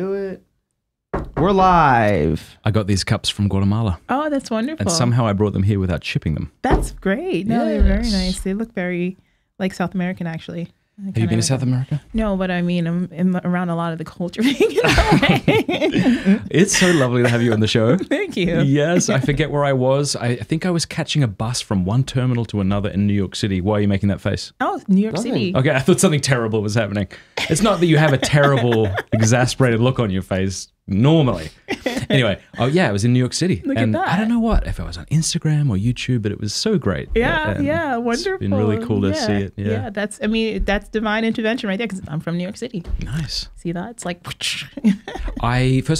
Do it. We're live. I got these cups from Guatemala. Oh, that's wonderful. And somehow I brought them here without shipping them. That's great. No, yes. They're very nice. They look very like South American, actually. Have you been to South America? No, but I mean, I'm around a lot of the culture. It's so lovely to have you on the show. Thank you. Yes, I forget where I was. I think I was catching a bus from one terminal to another in New York City. Why are you making that face? Oh, New York City. Okay, I thought something terrible was happening. It's not that you have a terrible, exasperated look on your face. Normally. Anyway, oh yeah, I was in New York City. Look and at that. I don't know what, if I was on Instagram or YouTube, but it was so great. Yeah, yeah, wonderful. It's been really cool to see it. Yeah. That's, I mean, that's divine intervention right there because I'm from New York City. Nice. See that? It's like. First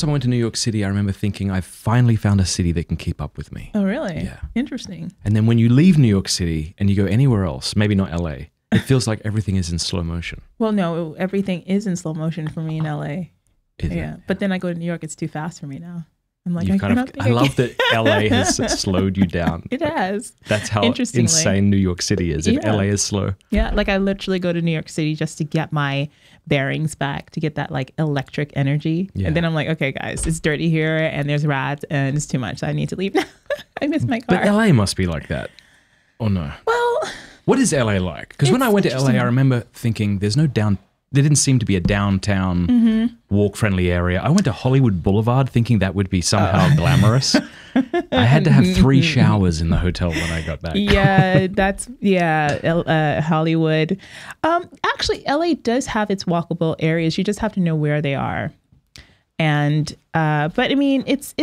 time I went to New York City, I remember thinking, I've finally found a city that can keep up with me. Oh really? Yeah. Interesting. And then when you leave New York City and you go anywhere else, maybe not LA, it feels like everything is in slow motion. Well, no, everything is in slow motion for me in LA. Yeah, but then I go to New York, it's too fast for me now. I'm like, I love that LA has slowed you down. It has. That's how insane New York City is. If LA is slow. Yeah, like I literally go to New York City just to get my bearings back, to get that like electric energy. Yeah. And then I'm like, okay, guys, it's dirty here and there's rats and it's too much. So I need to leave now. I miss my car. But LA must be like that. Or no? Well, what is LA like? Because when I went to LA, I remember thinking there's no downtown. There didn't seem to be a downtown walk-friendly area. I went to Hollywood Boulevard thinking that would be somehow glamorous. I had to have 3 showers in the hotel when I got back. Yeah, Hollywood. Actually, LA does have its walkable areas. You just have to know where they are. And but I mean, it's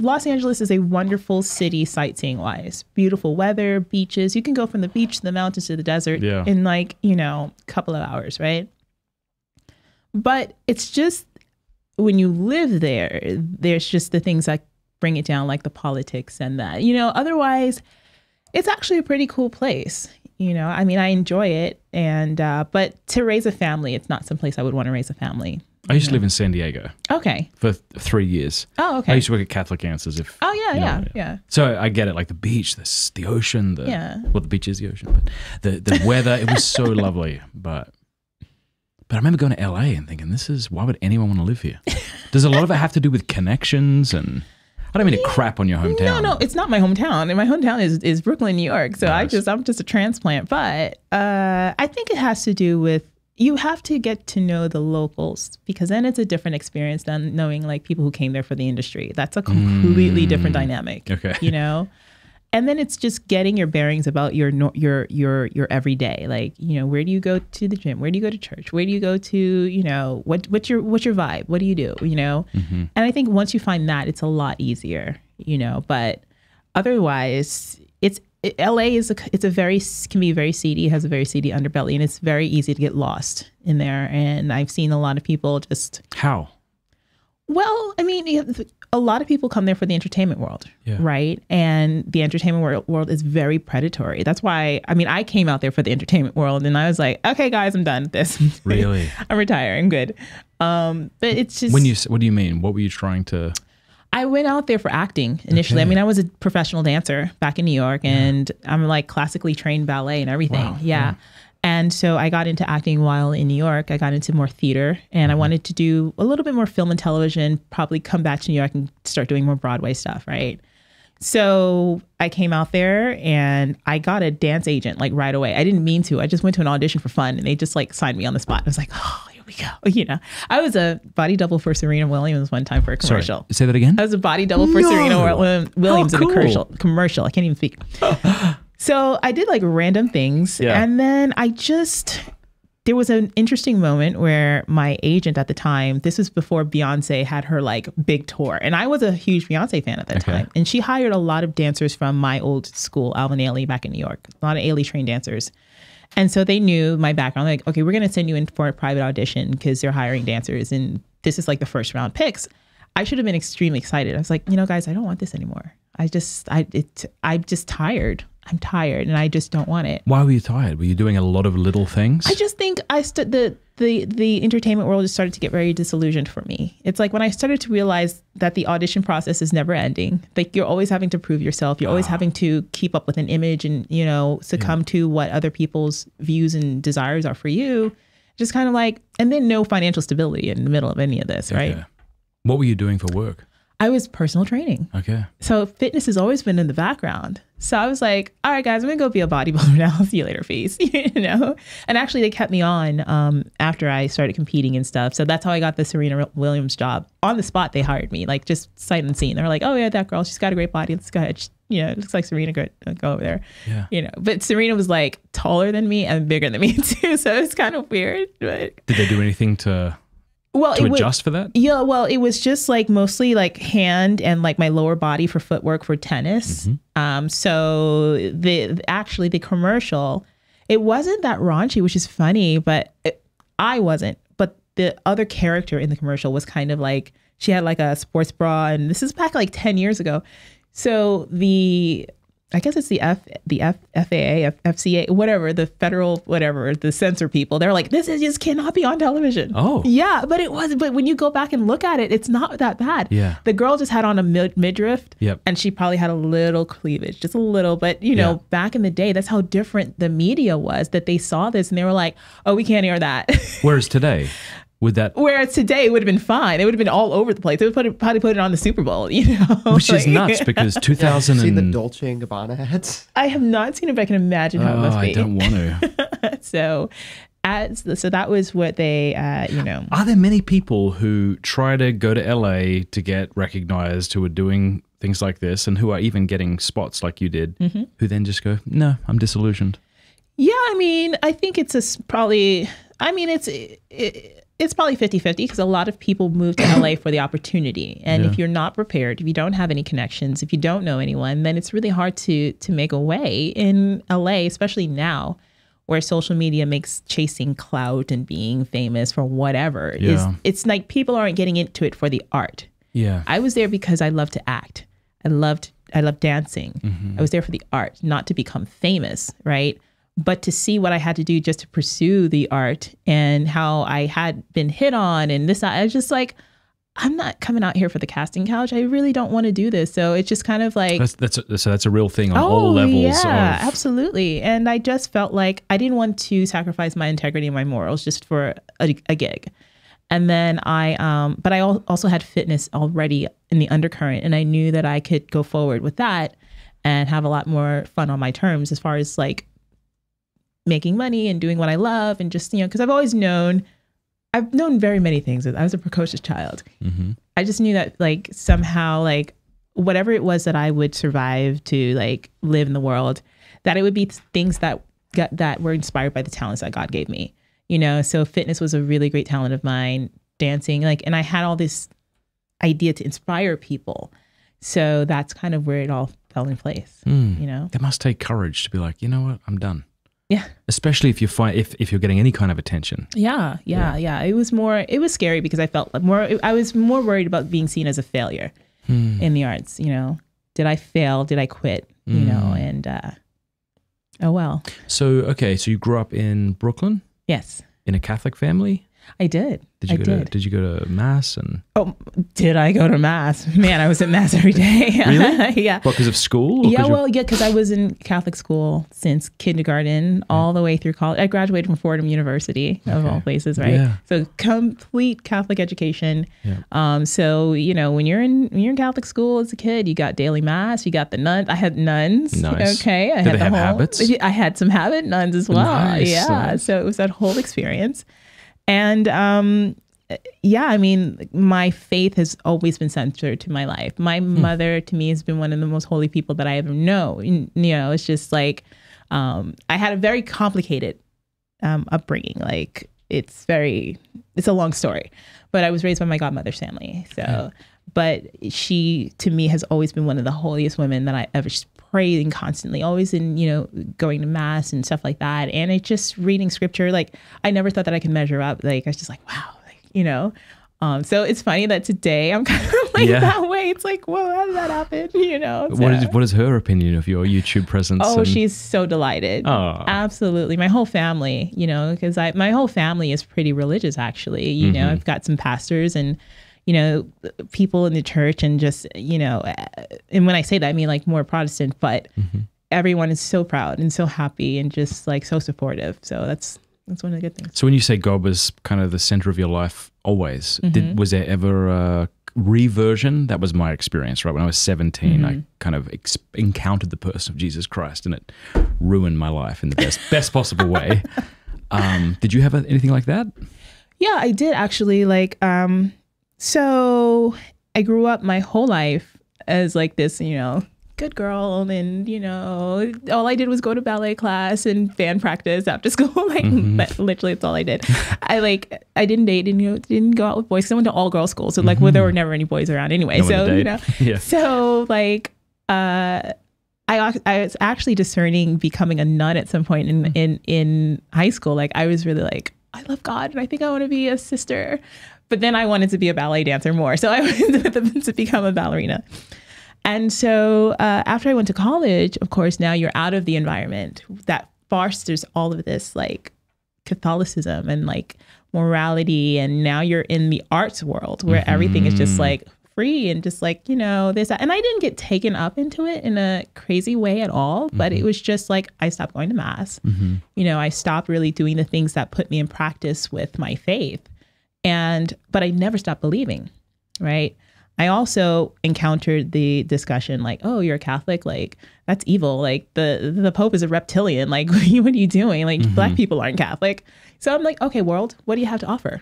Los Angeles is a wonderful city sightseeing-wise. Beautiful weather, beaches. You can go from the beach to the mountains to the desert in like, you know, a couple of hours, right? But it's just when you live there, there's just the things that bring it down, like the politics and that, you know, otherwise it's actually a pretty cool place. You know, I mean, I enjoy it. And but to raise a family, it's not someplace I would want to raise a family. I used to live in San Diego. Okay. For 3 years. Oh, okay. I used to work at Catholic Answers. So I get it, like the beach, the ocean, well, the beach is the ocean, but the weather, it was so lovely, but I remember going to LA and thinking, why would anyone want to live here? Does a lot of it have to do with connections? And I don't mean to crap on your hometown. No, no, it's not my hometown. And my hometown is Brooklyn, New York. So nice. I'm just a transplant. But I think it has to do with, you have to get to know the locals, because then it's a different experience than knowing like people who came there for the industry. That's a completely different dynamic, you know? And then it's just getting your bearings about your everyday, like, you know, where do you go to the gym? Where do you go to church? Where do you go to, you know, what's your vibe? What do you do? You know? And I think once you find that, it's a lot easier, you know, but otherwise LA can be very seedy, has a very seedy underbelly, and it's very easy to get lost in there. And I've seen a lot of people just... How? Well, I mean, a lot of people come there for the entertainment world, right? And the entertainment world is very predatory. That's why, I mean, I came out there for the entertainment world and I was like, okay, guys, I'm done with this. Really? I'm retiring, good. But it's just... What do you mean? What were you trying to... I went out there for acting initially. Okay. I mean, I was a professional dancer back in New York, and I'm like classically trained ballet and everything. Wow. Yeah. And so I got into acting while in New York. I got into more theater, and I wanted to do a little bit more film and television, probably come back to New York and start doing more Broadway stuff, right? So I came out there and I got a dance agent like right away. I didn't mean to. I just went to an audition for fun, and they just like signed me on the spot. I was like, oh, we go, you know. I was a body double for Serena Williams one time for a commercial. Sorry, say that again? I was a body double for Serena Williams in a commercial. I can't even speak. So I did like random things, and then there was an interesting moment where my agent at the time, this was before Beyonce had her like big tour, and I was a huge Beyonce fan at that time, and she hired a lot of dancers from my old school, Alvin Ailey, back in New York, a lot of Ailey trained dancers. And so they knew my background. They're like, okay, we're going to send you in for a private audition because they're hiring dancers. And this is like the first round picks. I should have been extremely excited. I was like, you know, guys, I don't want this anymore. I'm just tired. I'm tired and I just don't want it. Why were you tired? Were you doing a lot of little things? I just think the entertainment world just started to get very disillusioned for me. It's like when I started to realize that the audition process is never ending. Like you're always having to prove yourself. You're always having to keep up with an image and, you know, succumb to what other people's views and desires are for you. just kind of like, and then no financial stability in the middle of any of this, right? Okay. What were you doing for work? I was personal training. Okay. So fitness has always been in the background. So I was like, all right, guys, I'm going to go be a bodybuilder now. See you later, peace. You know? And actually, they kept me on after I started competing and stuff. So that's how I got the Serena Williams job. On the spot, they hired me, like just sight unseen. They were like, oh, yeah, that girl, she's got a great body. Let's go ahead. She, you know, it looks like Serena. Go over there. Yeah. You know, but Serena was like taller than me and bigger than me, too. So it's kind of weird. But... Did they do anything to... Well, to adjust for that? Yeah, well, it was just like mostly like hand and like my lower body for footwork for tennis. Mm-hmm. So the commercial, it wasn't that raunchy, which is funny, but I wasn't. But the other character in the commercial was kind of like, she had like a sports bra, and this is back like 10 years ago. So I guess it's the FCA, whatever, the federal, whatever, the censor people. They're like, this just cannot be on television. Oh. Yeah, but it was. But when you go back and look at it, it's not that bad. Yeah. The girl just had on a midriff, yep, and she probably had a little cleavage, just a little. But, you know, back in the day, that's how different the media was, that they saw this and they were like, oh, we can't air that. Whereas today? Whereas today it would have been fine. It would have been all over the place. They would probably put it on the Super Bowl, you know. Which is nuts because 2000. Have you seen the Dolce and Gabbana ads? I have not seen it, but I can imagine how it must be. I don't want to. So that was what they, you know. Are there many people who try to go to LA to get recognized, who are doing things like this, and who are even getting spots like you did, mm-hmm, who then just go, no, I'm disillusioned? Yeah, I mean, I think it's probably 50-50 because a lot of people move to LA for the opportunity. And if you're not prepared, if you don't have any connections, if you don't know anyone, then it's really hard to make a way in LA, especially now where social media makes chasing clout and being famous for whatever. Yeah. It's like people aren't getting into it for the art. Yeah, I was there because I love to act. I loved dancing. Mm-hmm. I was there for the art, not to become famous, right? But to see what I had to do just to pursue the art and how I had been hit on and this, I was just like, I'm not coming out here for the casting couch. I really don't want to do this. So it's just kind of like... That's a real thing on all levels. Yeah, absolutely. And I just felt like I didn't want to sacrifice my integrity and my morals just for a gig. And then but I also had fitness already in the undercurrent, and I knew that I could go forward with that and have a lot more fun on my terms as far as like making money and doing what I love, and just, you know, because I've known very many things. I was a precocious child. Mm-hmm. I just knew that like somehow, like whatever it was that I would survive to like live in the world, that it would be things that were inspired by the talents that God gave me, you know? So fitness was a really great talent of mine, dancing, like, and I had all this idea to inspire people. So that's kind of where it all fell in place, you know? It must take courage to be like, you know what, I'm done. Yeah. Especially if you find if you're getting any kind of attention. Yeah. It was scary because I felt like I was more worried about being seen as a failure in the arts, you know. Did I fail? Did I quit? You know, and oh well. So you grew up in Brooklyn? Yes. In a Catholic family? I did. Did you go to mass? And oh, did I go to mass? Man, I was at mass every day. Really? Yeah. What, because of school? Yeah, well, yeah, because I was in Catholic school since kindergarten all the way through college. I graduated from Fordham University, of all places, right? Yeah. So complete Catholic education. Yeah. So you know, when you're in Catholic school as a kid, you got daily mass, you got the nuns. I had nuns. Nice. Okay. Did they have habits? I had some habit nuns as well. Nice. Yeah. Nice. So it was that whole experience. And, yeah, I mean, my faith has always been centered to my life. My mother, to me, has been one of the most holy people that I ever know. You know, it's just like, I had a very complicated, upbringing. Like it's a long story, but I was raised by my godmother's family. So, but she, to me, has always been one of the holiest women that I ever prayed, and constantly, always in, you know, going to mass and stuff like that. And it just reading scripture, like I never thought that I could measure up. Like I was just like, wow, like, you know. So it's funny that today I'm kind of like that way. It's like, whoa, how did that happen? You know. So. What is her opinion of your YouTube presence? Oh, she's so delighted. Oh, absolutely. My whole family, you know, because my whole family is pretty religious, actually. You know, I've got some pastors and, you know, people in the church, and just, you know, and when I say that, I mean like more Protestant, but everyone is so proud and so happy and just like so supportive. So that's That's one of the good things. So when you say God was kind of the center of your life always, was there ever a reversion? That was my experience, right? When I was 17, I kind of encountered the person of Jesus Christ, and it ruined my life in the best possible way. Did you have anything like that? Yeah, I did actually. Like, so I grew up my whole life as like this, you know, good girl, and you know, all I did was go to ballet class and band practice after school. Like, but literally, that's all I did. I didn't date, and you know, didn't go out with boys. I went to all girls school, so like, well, there were never any boys around anyway. No, so you know, so like, I was actually discerning becoming a nun at some point in high school. Like, I was really like, I love God, and I think I want to be a sister, but then I wanted to be a ballet dancer more, so I wanted to become a ballerina. And so after I went to college, of course, now you're out of the environment that fosters all of this like Catholicism and like morality. And now you're in the arts world where everything is just like free and just like, you know, this. And I didn't get taken up into it in a crazy way at all. But it was just like I stopped going to mass. You know, I stopped really doing the things that put me in practice with my faith. But I never stopped believing. Right. I also encountered the discussion like, oh, you're a Catholic, like that's evil. Like the Pope is a reptilian. Like, what are you doing? Like Black people aren't Catholic. So I'm like, okay, world, what do you have to offer?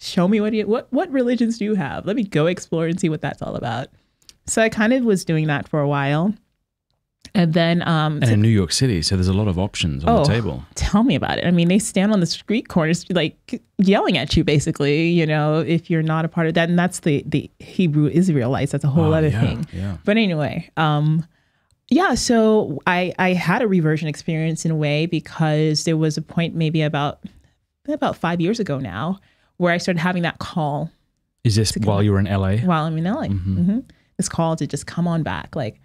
Show me what religions do you have? Let me go explore and see what that's all about. So I kind of was doing that for a while. And then and in New York City, so there's a lot of options on the table. Tell me about it. I mean, they stand on the street corners like yelling at you basically, you know, if you're not a part of that. And that's the Hebrew Israelites. That's a whole other thing. Yeah. But anyway, yeah, so I had a reversion experience in a way, because there was a point maybe about 5 years ago now where I started having that call. Is this while you were in LA? While I'm in LA. This call to just come on back, like,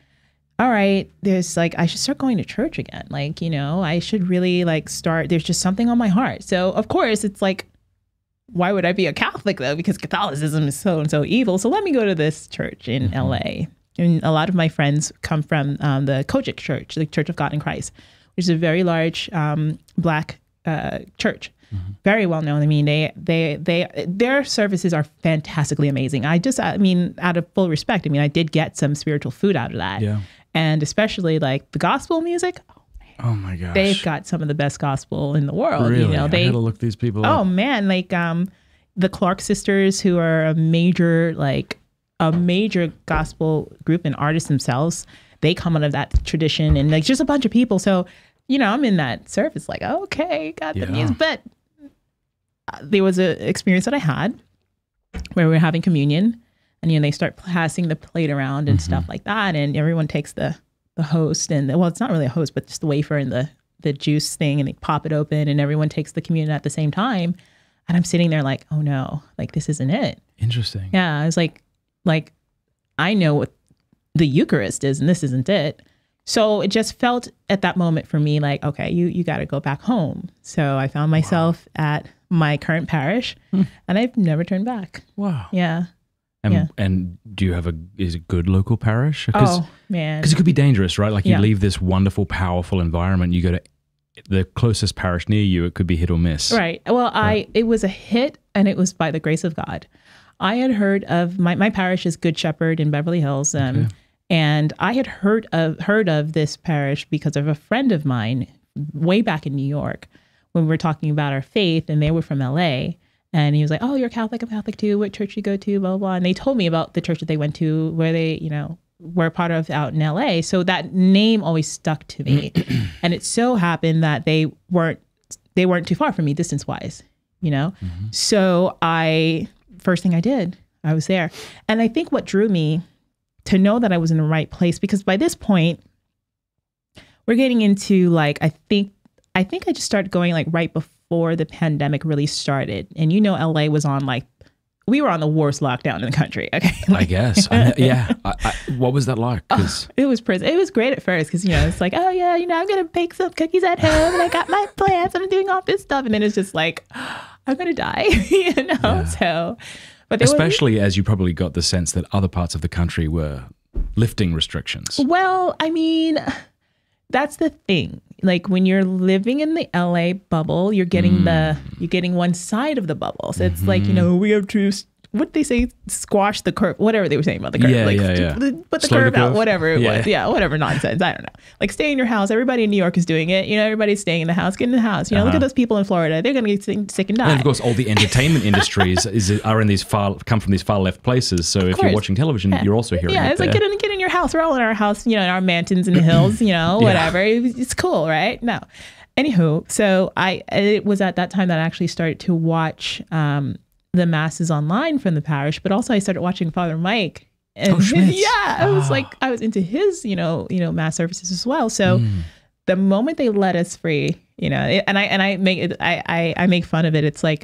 all right, there's like, I should start going to church again. Like, you know, I should really like start, there's just something on my heart. So of course it's like, why would I be a Catholic though? Because Catholicism is so and so evil. So let me go to this church in LA. And a lot of my friends come from the Kojic Church, the Church of God in Christ, which is a very large Black church. Very well known. I mean, their services are fantastically amazing. I mean, out of full respect, I mean, I did get some spiritual food out of that. Yeah. And especially like the gospel music. Oh my gosh. They've got some of the best gospel in the world. Really? You know, I had to look these people up. Oh man. Like, the Clark Sisters, who are a major gospel group and artists themselves, they come out of that tradition, and like just a bunch of people. So, you know, I'm in that service, like, okay, got the music, but there was an experience that I had where we were having communion, and, you know, they start passing the plate around and stuff like that. And everyone takes the host and well, it's not really a host, but just the wafer and the juice thing, and they pop it open and everyone takes the communion at the same time. And I'm sitting there like, oh no, like this isn't it. Interesting. Yeah. I was like, I know what the Eucharist is and this isn't it. So it just felt at that moment for me, like, okay, you got to go back home. So I found myself at my current parish, and I've never turned back. Wow. Yeah. And do you have is a good local parish? Oh man. Because it could be dangerous, right? Like you leave this wonderful, powerful environment, you go to the closest parish near you, it could be hit or miss. Right. Well, it was a hit, and it was by the grace of God. I had heard of my parish is Good Shepherd in Beverly Hills. And I had heard of this parish because of a friend of mine way back in New York when we were talking about our faith, and they were from LA, and he was like, oh, you're Catholic, I'm Catholic too, what church you go to, blah, blah, blah. And they told me about the church that they went to where they, you know, were part of out in LA. So that name always stuck to me. And it so happened that they weren't too far from me distance wise, you know? So first thing I did, I was there. And I think what drew me to know that I was in the right place, because by this point we're getting into like, I think I just started going like right before the pandemic really started. And you know, LA was on like, we were on the worst lockdown in the country. Okay. Like, I guess. What was that like? It was prison. It was great at first, because, you know, it's like, oh yeah, you know, I'm going to bake some cookies at home, and I got my plants and I'm doing all this stuff. And then it's just like, I'm going to die, you know? Yeah. So, especially as you probably got the sense that other parts of the country were lifting restrictions. Well, I mean, that's the thing. Like when you're living in the LA bubble, you're getting you're getting one side of the bubble. So it's like, you know, we have to, what they say, squash the curve, whatever they were saying about the curve, put the curve out, whatever it was. Yeah, whatever nonsense. I don't know. Like stay in your house. Everybody in New York is doing it. You know, everybody's staying in the house, get in the house. You know, look at those people in Florida. They're going to get sick and die. And of course, all the entertainment industries come from these far left places. So if you're watching television, you're also hearing it. Yeah, it's like, get in your house. We're all in our house, you know, in our mansions in the hills, you know, whatever. It's cool, right? No. Anywho, so it was at that time that I actually started to watch, the masses online from the parish, but also I started watching Father Mike, and I was into his, you know, mass services as well. So the moment they let us free, you know, I make fun of it. It's like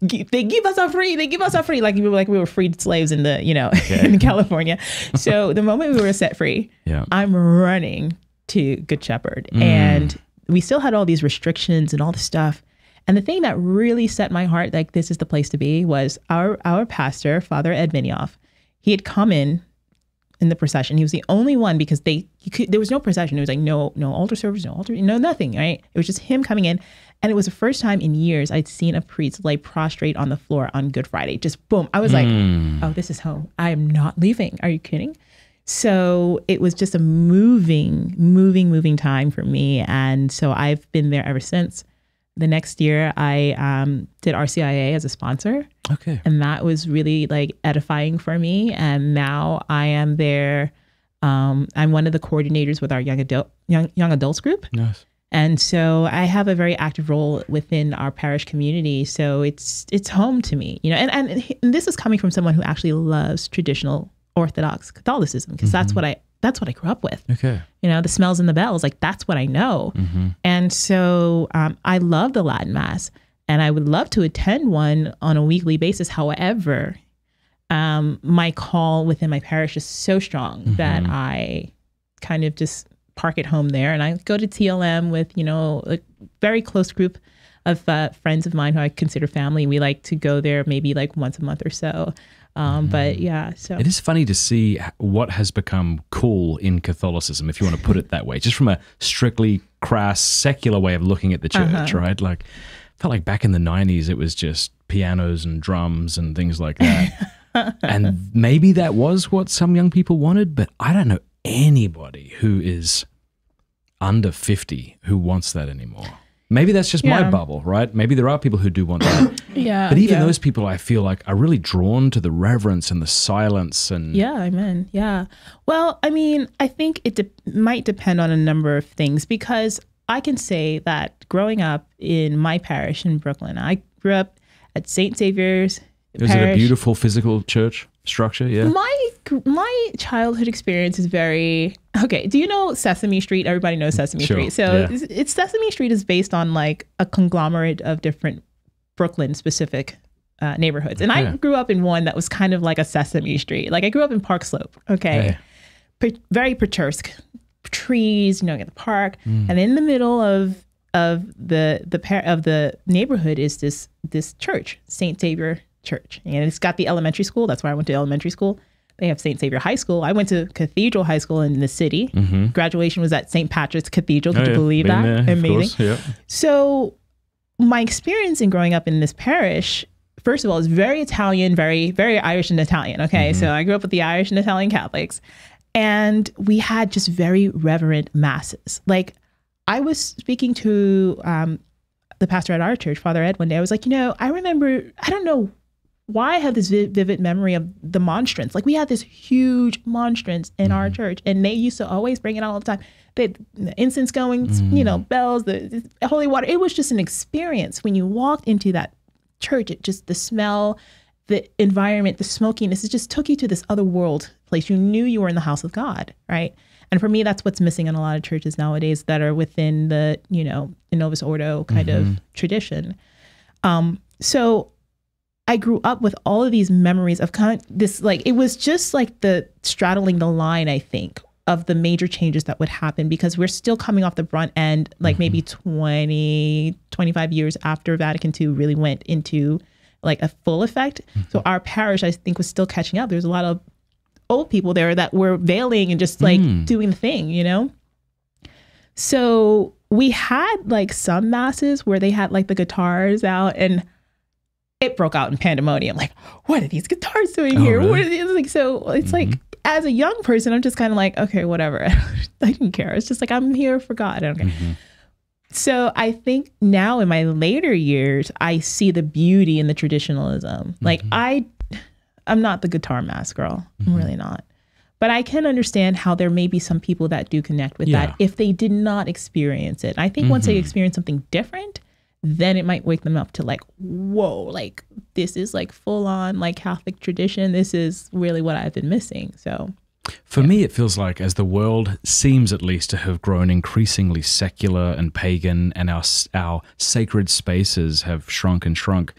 they give us our free. They give us our free. Like we were freed slaves in the, you know, in California. So the moment we were set free, I'm running to Good Shepherd, and we still had all these restrictions and all the stuff. And the thing that really set my heart, like this is the place to be, was our pastor, Father Ed Minioff. He had come in the procession. He was the only one because there was no procession. It was like no altar service, no altar, no nothing, right? It was just him coming in. And it was the first time in years I'd seen a priest lay prostrate on the floor on Good Friday. Just boom. I was like, oh, this is home. I am not leaving. Are you kidding? So it was just a moving time for me. And so I've been there ever since. The next year, I did RCIA as a sponsor. Okay. And that was really like edifying for me. And now I am there. I'm one of the coordinators with our young adults group. Nice. And so I have a very active role within our parish community. So it's home to me, you know. And this is coming from someone who actually loves traditional Orthodox Catholicism, because that's what I grew up with. Okay. You know, the smells and the bells, like that's what I know. And so I love the Latin Mass and I would love to attend one on a weekly basis. However, my call within my parish is so strong that I kind of just park it home there. And I go to TLM with, you know, a very close group of friends of mine who I consider family. We like to go there maybe like once a month or so. But yeah, so it is funny to see what has become cool in Catholicism, if you want to put it that way, just from a strictly crass secular way of looking at the church, right? Like, felt like back in the 90s, it was just pianos and drums and things like that. And maybe that was what some young people wanted, but I don't know anybody who is under 50 who wants that anymore. Maybe that's just my bubble, right? Maybe there are people who do want that. But even those people, I feel like, are really drawn to the reverence and the silence. And amen. Yeah. Well, I mean, I think it might depend on a number of things, because I can say that growing up in my parish in Brooklyn, I grew up at Saint Xavier's parish. Is it a beautiful physical church structure? Yeah. My childhood experience is very okay. Do you know Sesame Street? Everybody knows Sesame Street. So it's Sesame Street is based on like a conglomerate of different Brooklyn specific neighborhoods, and I grew up in one that was kind of like a Sesame Street. Like I grew up in Park Slope. Okay, very picturesque trees. You know, at the park, and in the middle of the neighborhood is this church, Saint Xavier Church, and it's got the elementary school. That's where I went to elementary school. They have St. Xavier High School. I went to Cathedral High School in the city. Graduation was at St. Patrick's Cathedral. Could you believe that? Amazing. So my experience in growing up in this parish, first of all, is very Italian, very, very Irish and Italian. Okay. So I grew up with the Irish and Italian Catholics, and we had just very reverent masses. Like I was speaking to the pastor at our church, Father Ed, one day. I was like, you know, I remember, I don't know why I have this vivid memory of the monstrance. Like we had this huge monstrance in our church, and they used to always bring it all the time. The incense going, you know, bells, the holy water. It was just an experience. When you walked into that church, it just, the smell, the environment, the smokiness, it just took you to this other world place. You knew you were in the house of God, right? And for me, that's what's missing in a lot of churches nowadays that are within the, you know, the Novus Ordo kind of tradition. So I grew up with all of these memories of kind of this, like, it was just like the straddling the line, I think, of the major changes that would happen, because we're still coming off the brunt end, like maybe 20, 25 years after Vatican II really went into like a full effect. So our parish, I think, was still catching up. There's a lot of old people there that were veiling and just like doing the thing, you know? So we had like some masses where they had like the guitars out, and it broke out in pandemonium. Like, what are these guitars doing here? Really? What are these? Like, so it's like, as a young person, I'm just kind of like, okay, whatever. I don't care. It's just like, I'm here for God. I don't care. So I think now in my later years, I see the beauty in the traditionalism. Like I'm not the guitar mass girl. I'm really not. But I can understand how there may be some people that do connect with that if they did not experience it. I think once they experience something different, then it might wake them up to like, whoa, like this is like full on like Catholic tradition. This is really what I've been missing. So for me, it feels like as the world seems at least to have grown increasingly secular and pagan, and our sacred spaces have shrunk and shrunk.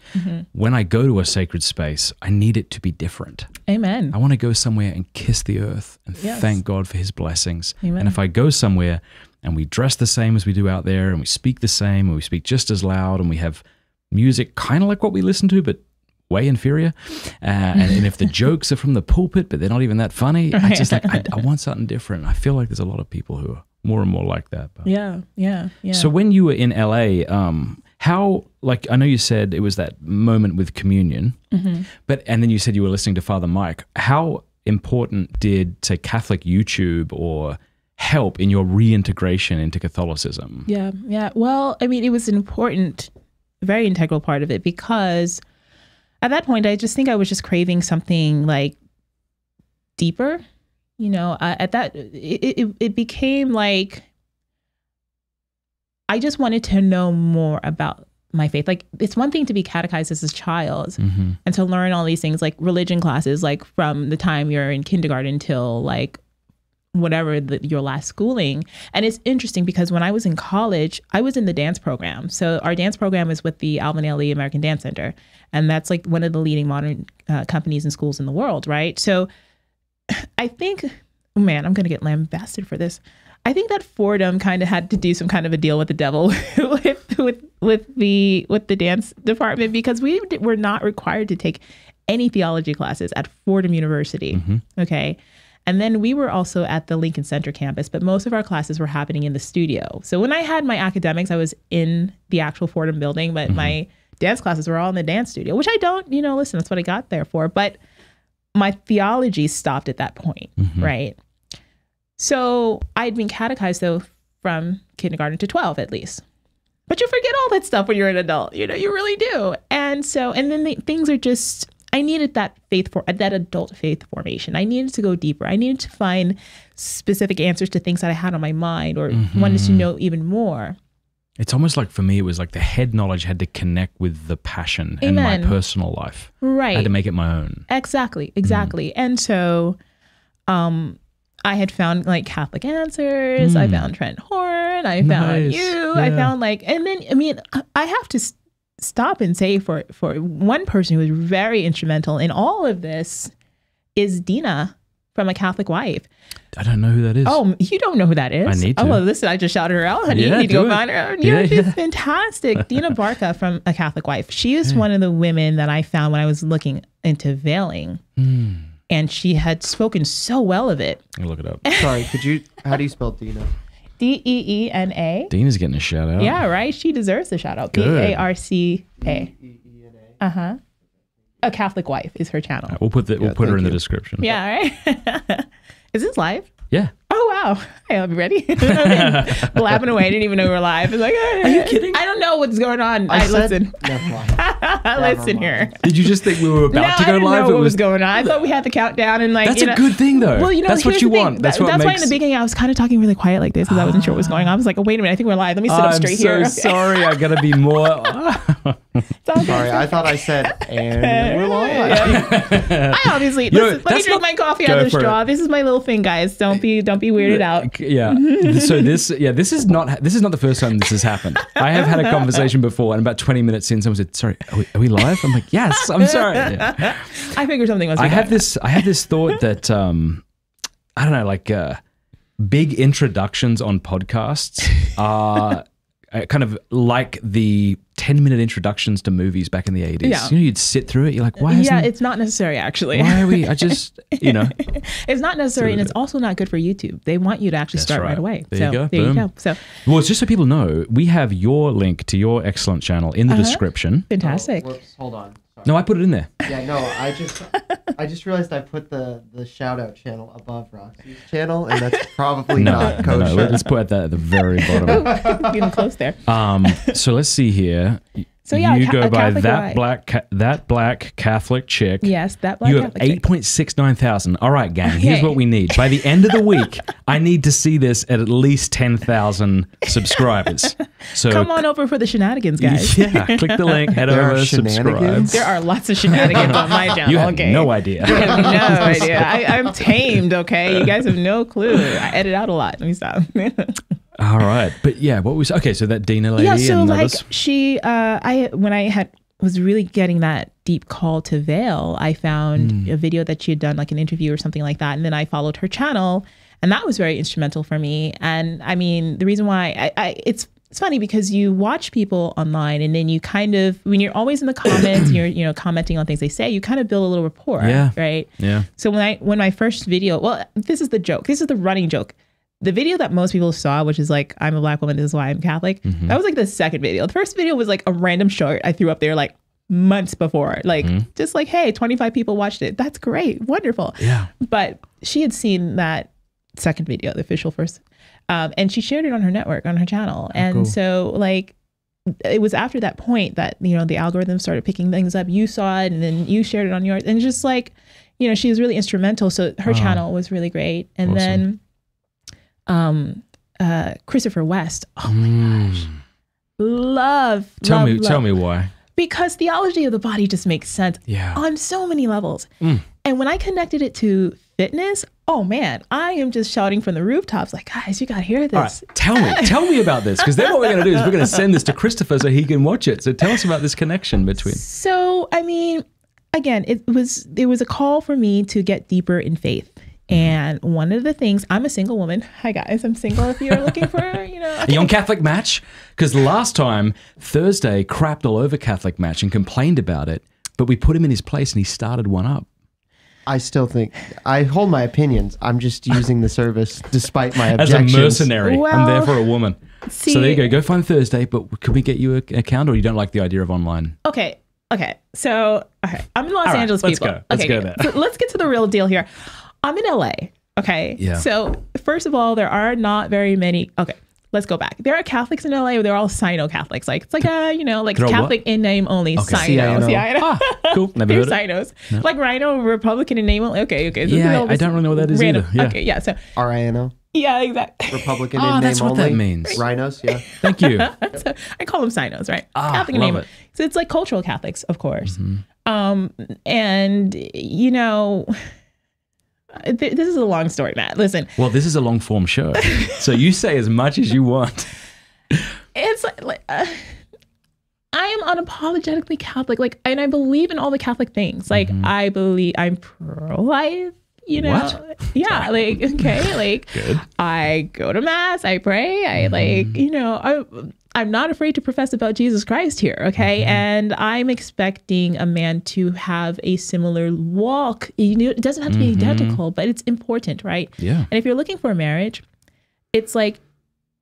When I go to a sacred space, I need it to be different. Amen. I want to go somewhere and kiss the earth and thank God for his blessings. Amen. And if I go somewhere and we dress the same as we do out there, and we speak the same, and we speak just as loud, and we have music kind of like what we listen to, but way inferior. And if the jokes are from the pulpit, but they're not even that funny, I just like, I want something different. I feel like there's a lot of people who are more and more like that. But. Yeah. So when you were in LA, how, like, I know you said it was that moment with communion, but, and then you said you were listening to Father Mike. How important did, say, Catholic YouTube or help in your reintegration into Catholicism? Yeah. Well, I mean, it was an important, very integral part of it, because at that point, I just think I was just craving something like deeper, you know. At that, it became like I just wanted to know more about my faith. Like, it's one thing to be catechized as a child and to learn all these things, like religion classes, like from the time you're in kindergarten till like whatever your last schooling. And it's interesting because when I was in college, I was in the dance program. So our dance program is with the Alvin Ailey American Dance Center. And that's like one of the leading modern companies and schools in the world, right? So I think, man, I'm going to get lambasted for this. I think that Fordham kind of had to do some kind of a deal with the devil with the dance department, because we were not required to take any theology classes at Fordham University. Okay. And then we were also at the Lincoln Center campus, but most of our classes were happening in the studio. So when I had my academics, I was in the actual Fordham building, but my dance classes were all in the dance studio, which I don't, you know, listen, that's what I got there for. But my theology stopped at that point, right? So I'd been catechized, though, from kindergarten to 12 at least. But you forget all that stuff when you're an adult, you know, you really do. And so, and then things are just... I needed that faith for that adult faith formation. I needed to go deeper. I needed to find specific answers to things that I had on my mind or wanted to know even more. It's almost like for me, it was like the head knowledge had to connect with the passion and my personal life. Right. I had to make it my own. Exactly. And so I had found like Catholic Answers. I found Trent Horn. I found you. I found like, and then, I mean, I have to stop and say for one person who was very instrumental in all of this is Dina from A Catholic Wife. I don't know who that is. Oh, you don't know who that is? I need to. Oh, well, listen, I just shouted her out, honey. Yeah, you need to go find her. Yeah, she's fantastic. Dina Barca from A Catholic Wife. She is one of the women that I found when I was looking into veiling. And she had spoken so well of it. Look it up. Sorry, could you, how do you spell Dina? D-E-E-N-A. Dina's getting a shout out. Yeah, right? She deserves a shout out. B-A-R-C-A. D-E-E-N-A. Uh-huh. A Catholic Wife is her channel. Right, we'll put her in the description. Yeah, all right. Is this live? Yeah. Oh, wow. Hey, I'm ready. Blabbing away. I didn't even know we were live. It's like, are you kidding? I don't know what's going on. I listen. I listen here. Did you just think we were about to go live? I didn't know what was going on. I thought we had the countdown and like. That's a good thing, though. Well, you know, that's what you want. That's why in the beginning I was kind of talking really quiet like this because I wasn't sure what was going on. I was like, oh, wait a minute, I think we're live. Let me sit up straight here. I'm so sorry. I gotta be more. Sorry, I thought I said and we're live. I obviously. Listen, let me drink my coffee out of the straw. This is my little thing, guys. Don't be weirded out. Yeah. So this is not the first time this has happened. I have had a conversation before, and about 20 minutes in, someone said, "Sorry, are we live?" I'm like, "Yes, I'm sorry." Yeah. I figured something was. I had this thought that I don't know, like big introductions on podcasts are kind of like the 10-minute introductions to movies back in the 80s. Yeah. You know, you'd sit through it. You're like, why? Yeah, it's not necessary, actually. Why are we? I just, you know, it's not necessary, and it's also not good for YouTube. They want you to actually start right away. There you go. So, well, it's just so people know, we have your link to your excellent channel in the description. Fantastic. Oh, whoops, hold on. Sorry. No, I put it in there. Yeah, no, I just realized I put the shout out channel above Roxy's channel, and that's probably not kosher. No, let's put that at the very bottom. Ooh, getting close there. So let's see here. So yeah, you go by that black Catholic chick. Yes, that black. You have 8.69,000. All right, gang. Here's what we need. By the end of the week, I need to see this at least 10,000 subscribers. So come on over for the shenanigans, guys. Yeah, click the link. Head over, subscribe. There are lots of shenanigans on my channel. You have no idea. You have no idea. I'm tamed. Okay, you guys have no clue. I edit out a lot. Let me stop. All right, but yeah, what was okay? So that Dina lady, yeah. So and like others. She, when I was really getting that deep call to veil, I found a video that she had done, like an interview or something like that, and then I followed her channel, and that was very instrumental for me. And I mean, the reason why it's funny because you watch people online, and then you kind of when you're always in the comments, and you're commenting on things they say, you kind of build a little rapport, right? Yeah. So when my first video, well, this is the joke, this is the running joke. The video that most people saw, which is like, I'm a black woman, this is why I'm Catholic. That was like the second video. The first video was like a random short I threw up there like months before. Like, just like, hey, 25 people watched it. That's great. Wonderful. Yeah. But she had seen that second video, the official first. And she shared it on her network, on her channel. And so like, it was after that point that, you know, the algorithm started picking things up. You saw it and then you shared it on yours. And just like, you know, she was really instrumental. So her channel was really great. And then... Christopher West. Oh my gosh. Tell me why. Because Theology of the Body just makes sense on so many levels. And when I connected it to fitness, oh man, I am just shouting from the rooftops like, guys, you gotta hear this. All right, tell me about this, because then what we're gonna do is we're gonna send this to Christopher so he can watch it. So tell us about this connection between. So, I mean, again, it was a call for me to get deeper in faith. And one of the things, I'm a single woman. Hi guys, I'm single if you're looking for, you know. A young Catholic match? Because last time, Thursday crapped all over Catholic Match and complained about it, but we put him in his place and he started one up. I still think, I hold my opinions. I'm just using the service despite my objections. As a mercenary, well, I'm there for a woman. See, so there you go, go find Thursday, but could we get you an account or you don't like the idea of online? Okay, so, okay, I'm in Los Angeles, people. Let's go there. So let's get to the real deal here. I'm in LA, okay? Yeah. So first of all, there are not very many, okay, let's go back. There are Catholics in LA, they're all Sino-Catholics. Like, it's like, you know, like Catholic in name only, Sino. Cool, never heard Sinos. No. Like Rhino, Republican in name only, okay. So yeah, I don't really know what that is either. Yeah. Okay, yeah, so. R-I-N-O. Yeah, exactly. Republican in name only. That's what that means. Rhinos, yeah. Thank you. So I call them Sinos, right? Ah, Catholic in name only. So it's like cultural Catholics, of course. And, you know... This is a long story, Matt. Listen. Well, this is a long form show, so you say as much as you want. It's like I am unapologetically Catholic, like, and I believe in all the Catholic things. Like I believe I'm pro-life. You know, yeah, like good. I go to mass, I pray, I like, you know, I'm not afraid to profess about Jesus Christ here, okay? And I'm expecting a man to have a similar walk. You know, it doesn't have to be identical, but it's important, right? Yeah. And if you're looking for a marriage, it's like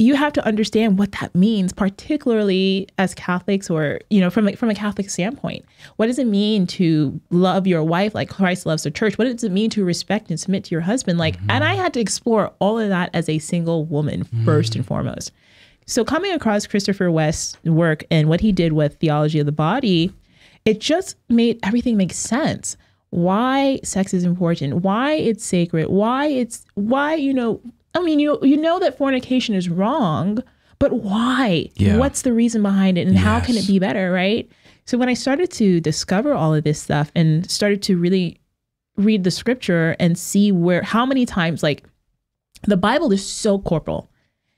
you have to understand what that means, particularly as Catholics, or you know, from a Catholic standpoint. What does it mean to love your wife like Christ loves the church? What does it mean to respect and submit to your husband? Like, and I had to explore all of that as a single woman first and foremost. So coming across Christopher West's work and what he did with Theology of the Body, it just made everything make sense. Why sex is important? Why it's sacred? Why you know. I mean, you know that fornication is wrong, but why? Yeah. What's the reason behind it, and how can it be better, right? So when I started to discover all of this stuff and started to really read the scripture and see how many times, like, the Bible is so corporal.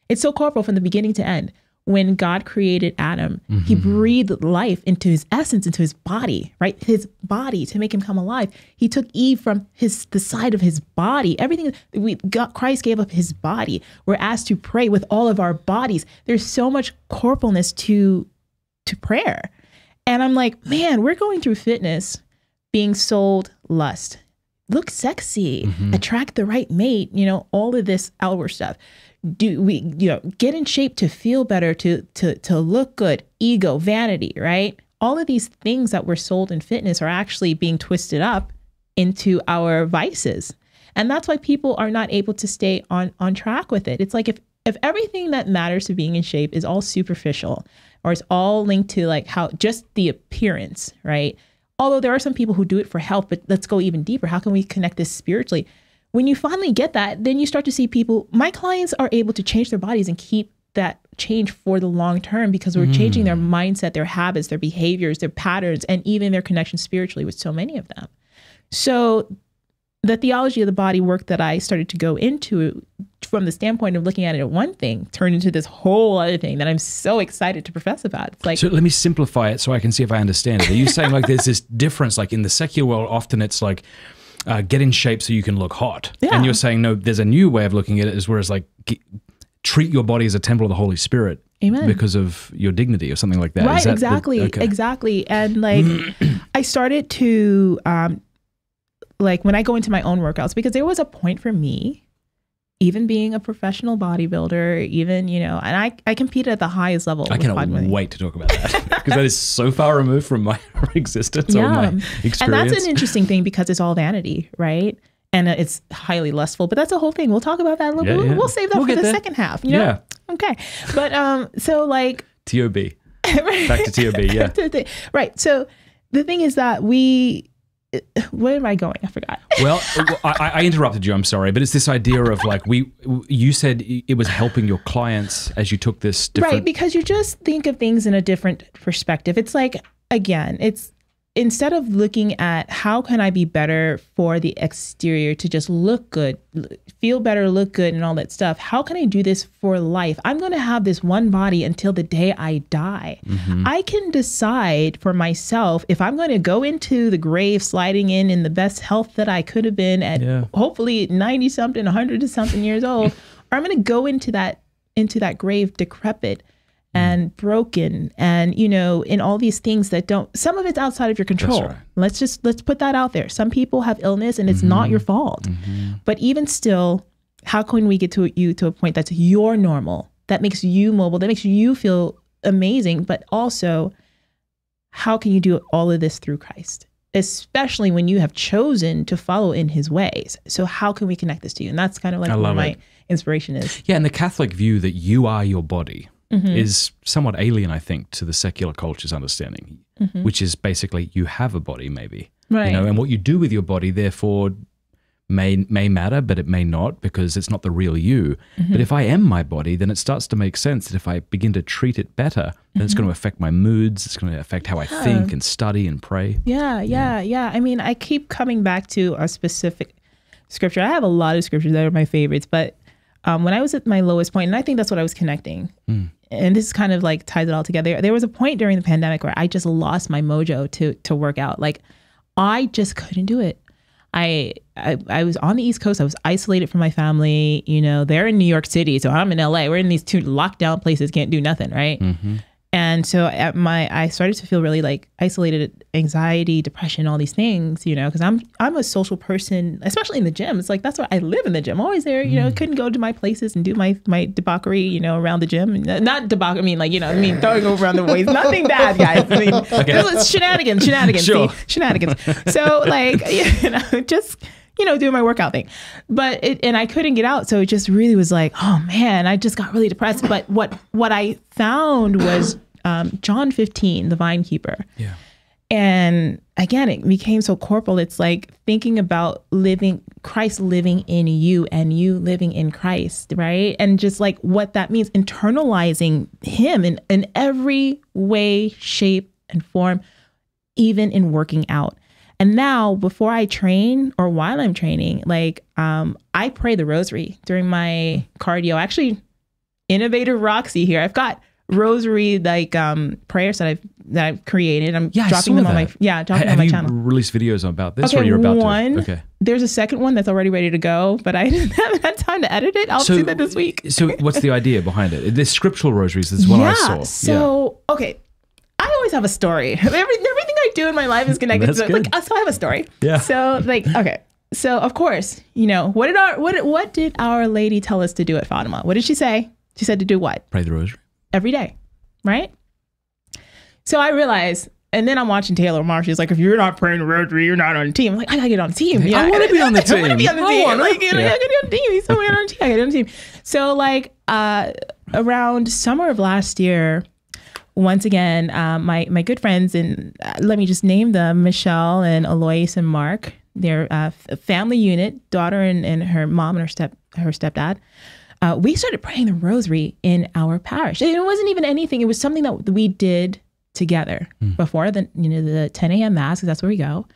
It's so corporal from the beginning to end. when God created Adam, mm-hmm. he breathed life into his essence, into his body, right? His body, to make him come alive. He took Eve from the side of his body. Everything Christ gave up his body. We're asked to pray with all of our bodies. There's so much corporalness to prayer. And I'm like, man, we're going through fitness, being sold lust, look sexy, mm-hmm. attract the right mate, you know, all of this outward stuff. Do we, you know, get in shape to feel better, to look good, ego, vanity, right? All of these things that were sold in fitness are actually being twisted up into our vices. And that's why people are not able to stay on track with it. It's like if everything that matters to being in shape is all superficial, or it's all linked to like how just the appearance, right? Although there are some people who do it for health, but let's go even deeper. How can we connect this spiritually? When you finally get that, then you start to see people. My clients are able to change their bodies and keep that change for the long term because we're changing their mindset, their habits, their behaviors, their patterns, and even their connection spiritually with so many of them. So the theology of the body work that I started to go into from the standpoint of looking at it at one thing turned into this whole other thing that I'm so excited to profess about. It's like, so let me simplify it so I can see if I understand it. Are you saying like there's this difference, like in the secular world, often it's like, get in shape so you can look hot. Yeah. And you're saying, no, there's a new way of looking at it, is whereas like treat your body as a temple of the Holy Spirit. Amen. Because of your dignity or something like that. Right, is that exactly. Okay. Exactly. And like I started to, like when I go into my own workouts, because there was a point for me, even being a professional bodybuilder, even, you know, and I competed at the highest level. I cannot wait to talk about that because that is so far removed from my existence or my experience. And that's an interesting thing because it's all vanity, right? And it's highly lustful, but that's a whole thing. We'll talk about that a little bit. We'll save that for the second half. You know? Yeah. Okay. But so like. T.O.B. Right? Back to T.O.B. Yeah. Right. So the thing is that where am I going? I forgot. Well, I interrupted you. I'm sorry, but it's this idea of like you said it was helping your clients as you took this different... Right, because you just think of things in a different perspective. It's like, again, it's instead of looking at how can I be better for the exterior to just look good, feel better, look good and all that stuff. How can I do this for life? I'm going to have this one body until the day I die. Mm-hmm. I can decide for myself if I'm going to go into the grave sliding in the best health that I could have been at hopefully 90 something, 100 to something years old, or I'm going to go into that grave decrepit and broken and, you know, in all these things that don't, some of it's outside of your control. That's right. Let's put that out there. Some people have illness and it's not your fault, but even still, how can we get to a point that's your normal, that makes you mobile, that makes you feel amazing, but also how can you do all of this through Christ, especially when you have chosen to follow in his ways? So how can we connect this to you? And that's kind of like where my inspiration is. Yeah. And the Catholic view that you are your body is somewhat alien, I think, to the secular culture's understanding, which is basically you have a body, maybe, right? You know, and what you do with your body, therefore, may matter, but it may not because it's not the real you. But if I am my body, then it starts to make sense that if I begin to treat it better, then it's going to affect my moods. It's going to affect how I think and study and pray. Yeah. I mean, I keep coming back to a specific scripture. I have a lot of scriptures that are my favorites, but when I was at my lowest point, and I think that's what I was connecting. And this kind of like ties it all together. There was a point during the pandemic where I just lost my mojo to work out. Like I just couldn't do it. I was on the East Coast. I was isolated from my family. You know, they're in New York City. So I'm in LA. We're in these two lockdown places. Can't do nothing. Right. And so I started to feel really like isolated, anxiety, depression, all these things, you know, because I'm a social person, especially in the gym. It's like, that's why I live in the gym. I'm always there, you know, couldn't go to my places and do my debauchery, you know, around the gym. Not debauchery, I mean, like, you know, I mean, throwing over on the waist, nothing bad, guys. I mean, it's shenanigans, sure. See? Shenanigans. So like, you know, just... you know, doing my workout thing, and I couldn't get out. So it just really was like, oh man, I just got really depressed. But what I found was, John 15, the vine keeper. Yeah. And again, it became so corporal. It's like thinking about Christ living in you and you living in Christ. Right. And just like what that means, internalizing him in every way, shape and form, even in working out. And now before I train or while I'm training, like I pray the rosary during my cardio. Actually, innovative Roxie here. I've got rosary like prayers that I've created. I'm dropping them on my dropping on my channel. Have you released videos about this? Okay, or you're about to? Okay. There's a second one that's already ready to go, but I didn't have that time to edit it. I'll do that this week. So what's the idea behind it? This scriptural rosaries is what I saw. So okay, I always have a story. Everything I do in my life is connected to like so I have a story. Yeah. So like okay. So of course, you know, what did Our Lady tell us to do at Fatima? What did she say? She said to do what? Pray the rosary. Every day, right? So I realized, and then I'm watching Taylor Marsh. She's like, if you're not praying the rosary, you're not on the team. I'm like, I gotta get on the team. Yeah, I want to be on the team. I want to be on the team. Like, I gotta get on the team. He's so on the team. I gotta get on the team. So like around summer of last year, once again, my good friends, and let me just name them, Michelle and Alois and Mark, their family unit, daughter and her mom and her stepdad. We started praying the rosary in our parish. And it wasn't even anything. It was something that we did together before the the 10 a.m. mass, because that's where we go.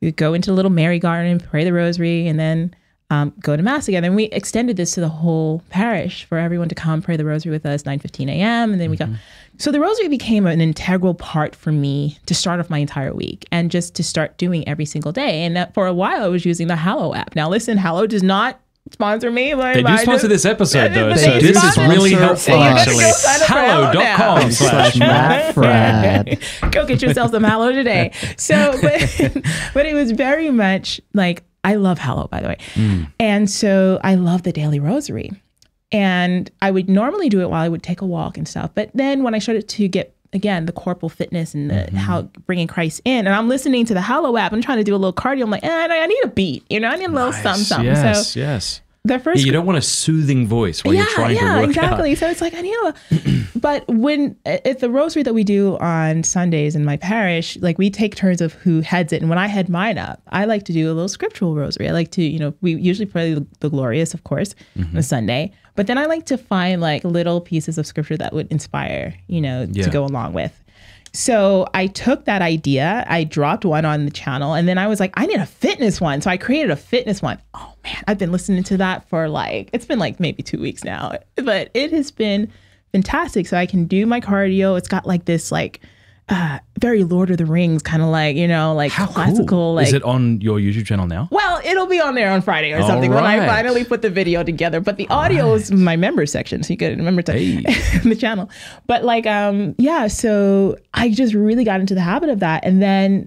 We would go into the little Mary garden and pray the rosary, and then go to mass together. And we extended this to the whole parish for everyone to come pray the rosary with us, 9:15 a.m. And then we go. So the rosary became an integral part for me to start off my entire week and just to start doing every single day. And for a while, I was using the Hallow app. Now listen, Hallow does not sponsor me. Like, they do sponsor this episode, though. So this is really helpful, actually. Hallow.com/Matt Fradd. Go get yourself some Hallow today. So, but it was very much like, I love Hallow, by the way. And so I love the daily rosary. And I would normally do it while I would take a walk and stuff. But then when I started to get, again, the corporal fitness and the how bringing Christ in, and I'm listening to the Hallow app, I'm trying to do a little cardio, I'm like, I need a beat, you know, I need a little something. Yes, so the first you don't want a soothing voice while you're trying to work out. So it's like I need a but when it's the rosary that we do on Sundays in my parish, like we take turns of who heads it, and when I head mine up, I like to do a little scriptural rosary. I like to, you know, we usually pray the Glorious, of course, on Sunday. But then I like to find like little pieces of scripture that would inspire, you know, to go along with. So I took that idea, I dropped one on the channel, and then I was like, I need a fitness one. So I created a fitness one. Oh man, I've been listening to that for like, it's been like maybe 2 weeks now, but it has been fantastic. So I can do my cardio. It's got like this like very Lord of the Rings kind of like, you know, like classical. Cool. Like, is it on your YouTube channel now? Well, it'll be on there on Friday or something when I finally put the video together. But the audio is my member section, so you could remember to the channel. But like, yeah, so I just really got into the habit of that. And then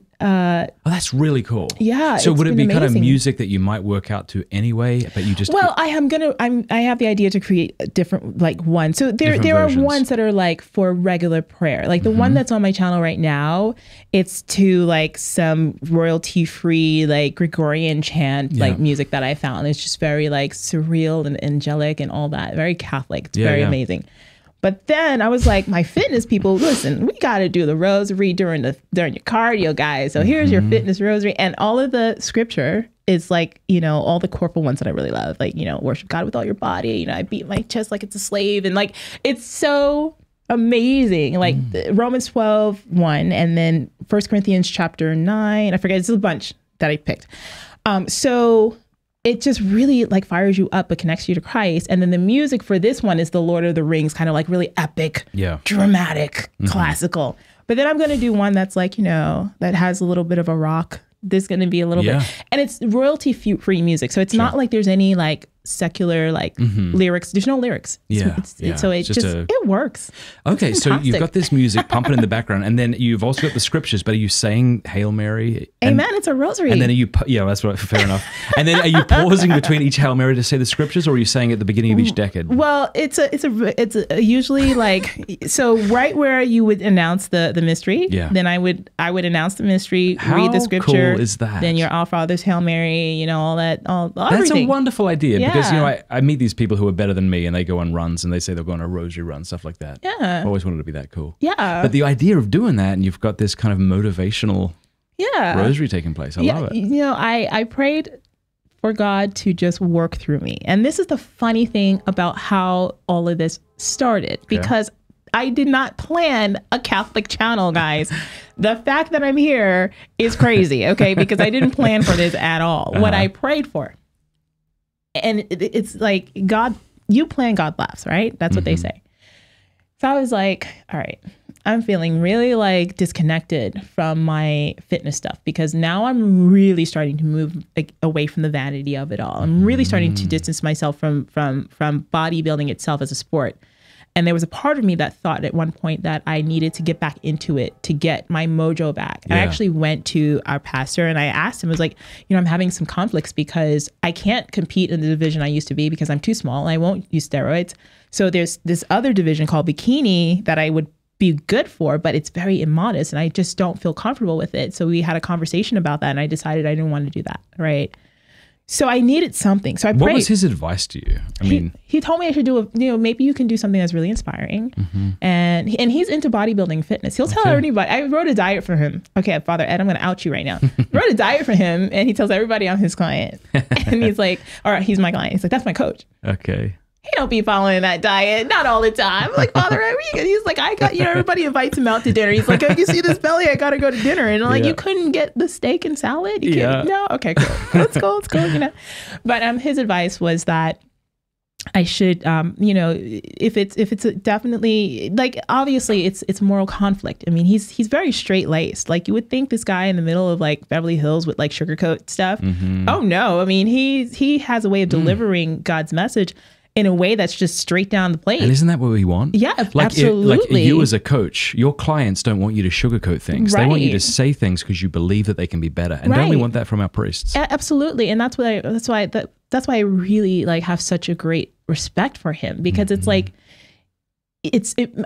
that's really cool. Yeah. So would it be kind of music that you might work out to anyway, but you just I have the idea to create a different like one. So there are ones that are like for regular prayer. Like the one that's on my channel right now, it's to like some royalty free like Gregorian chant like music that I found. It's just very like surreal and angelic and all that. Very Catholic. It's very amazing. But then I was like, my fitness people, listen, we got to do the rosary during your cardio, guys. So here's your fitness rosary. And all of the scripture is like, you know, all the corporal ones that I really love. Like, you know, worship God with all your body. You know, I beat my chest like it's a slave. And like, it's so amazing. Like Romans 12:1, and then 1 Corinthians chapter 9. I forget, it's a bunch that I picked. So it just really like fires you up, but connects you to Christ. And then the music for this one is the Lord of the Rings, kind of like really epic, dramatic, classical. But then I'm going to do one that's like, you know, that has a little bit of a rock. There's going to be a little bit, and it's royalty free music. So it's not like there's any like secular like lyrics. There's no lyrics. So it works. Okay. So you've got this music pumping in the background, and then you've also got the scriptures, but are you saying Hail Mary? Amen. It's a rosary. And then are you, that's right. Fair enough. And then are you pausing between each Hail Mary to say the scriptures, or are you saying at the beginning of each decade? Well, it's usually like, so right where you would announce the mystery, then I would announce the mystery, read the scripture. Is that then your Our Father's, Hail Mary, you know, all that, that's everything. A wonderful idea, because you know I meet these people who are better than me, and they go on runs, and they say they'll go on a rosary run, stuff like that. I always wanted to be that cool. But the idea of doing that, and you've got this kind of motivational rosary taking place. I love it. You know, I prayed for God to just work through me, and this is the funny thing about how all of this started, because I did not plan a Catholic channel, guys. The fact that I'm here is crazy, okay? Because I didn't plan for this at all. What I prayed for. And it's like, God, you plan, God laughs, right? That's what they say. So I was like, all right, I'm feeling really like disconnected from my fitness stuff because now I'm really starting to move like away from the vanity of it all. I'm really starting to distance myself from bodybuilding itself as a sport. And there was a part of me that thought at one point that I needed to get back into it to get my mojo back. Yeah. I actually went to our pastor and I asked him, I was like, you know, I'm having some conflicts because I can't compete in the division I used to be because I'm too small and I won't use steroids. So there's this other division called bikini that I would be good for, but it's very immodest and I just don't feel comfortable with it. So we had a conversation about that and I decided I didn't want to do that, right? So I needed something. So I prayed. What was his advice to you? I mean, he told me I should do a, you know, maybe you can do something that's really inspiring. Mm-hmm. And he's into bodybuilding fitness. He'll tell everybody. I wrote a diet for him. Okay, Father Ed, I'm going to out you right now. Wrote a diet for him and he tells everybody I'm his client. And he's like, all right, he's my client. He's like, that's my coach. Okay. He don't be following that diet, not all the time. I'm like, Father Ed, he's like, I got, you know, everybody invites him out to dinner. He's like, oh, you see this belly? I got to go to dinner. And I'm like, you couldn't get the steak and salad? You can't, no? Okay, cool. Let's go, it's cool, you know. But his advice was that I should, you know, if it's definitely, like, obviously it's moral conflict. I mean, he's very straight-laced. Like, you would think this guy in the middle of like Beverly Hills would like sugarcoat stuff. Mm-hmm. Oh no, I mean, he has a way of delivering God's message in a way that's just straight down the plate. And isn't that what we want? Yeah, like absolutely. Like you as a coach, your clients don't want you to sugarcoat things. Right. They want you to say things because you believe that they can be better. And don't we want that from our priests? Absolutely. And that's what that's why I really like have such a great respect for him, because it's like,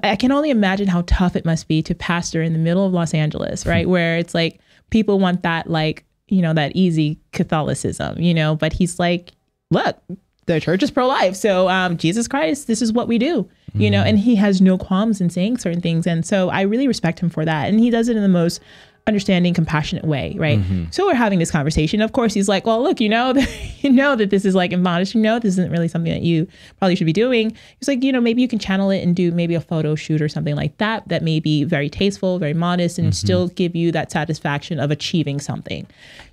I can only imagine how tough it must be to pastor in the middle of Los Angeles, right? Where it's like, people want that, like, you know, that easy Catholicism, you know, but he's like, look, the church is pro-life. So Jesus Christ, this is what we do, you know, and he has no qualms in saying certain things. And so I really respect him for that. And he does it in the most understanding, compassionate way, right? So we're having this conversation. Of course, he's like, well, look, you know that this is like admonished, you know, this isn't really something that you probably should be doing. He's like, you know, maybe you can channel it and do maybe a photo shoot or something like that, that may be very tasteful, very modest, and still give you that satisfaction of achieving something.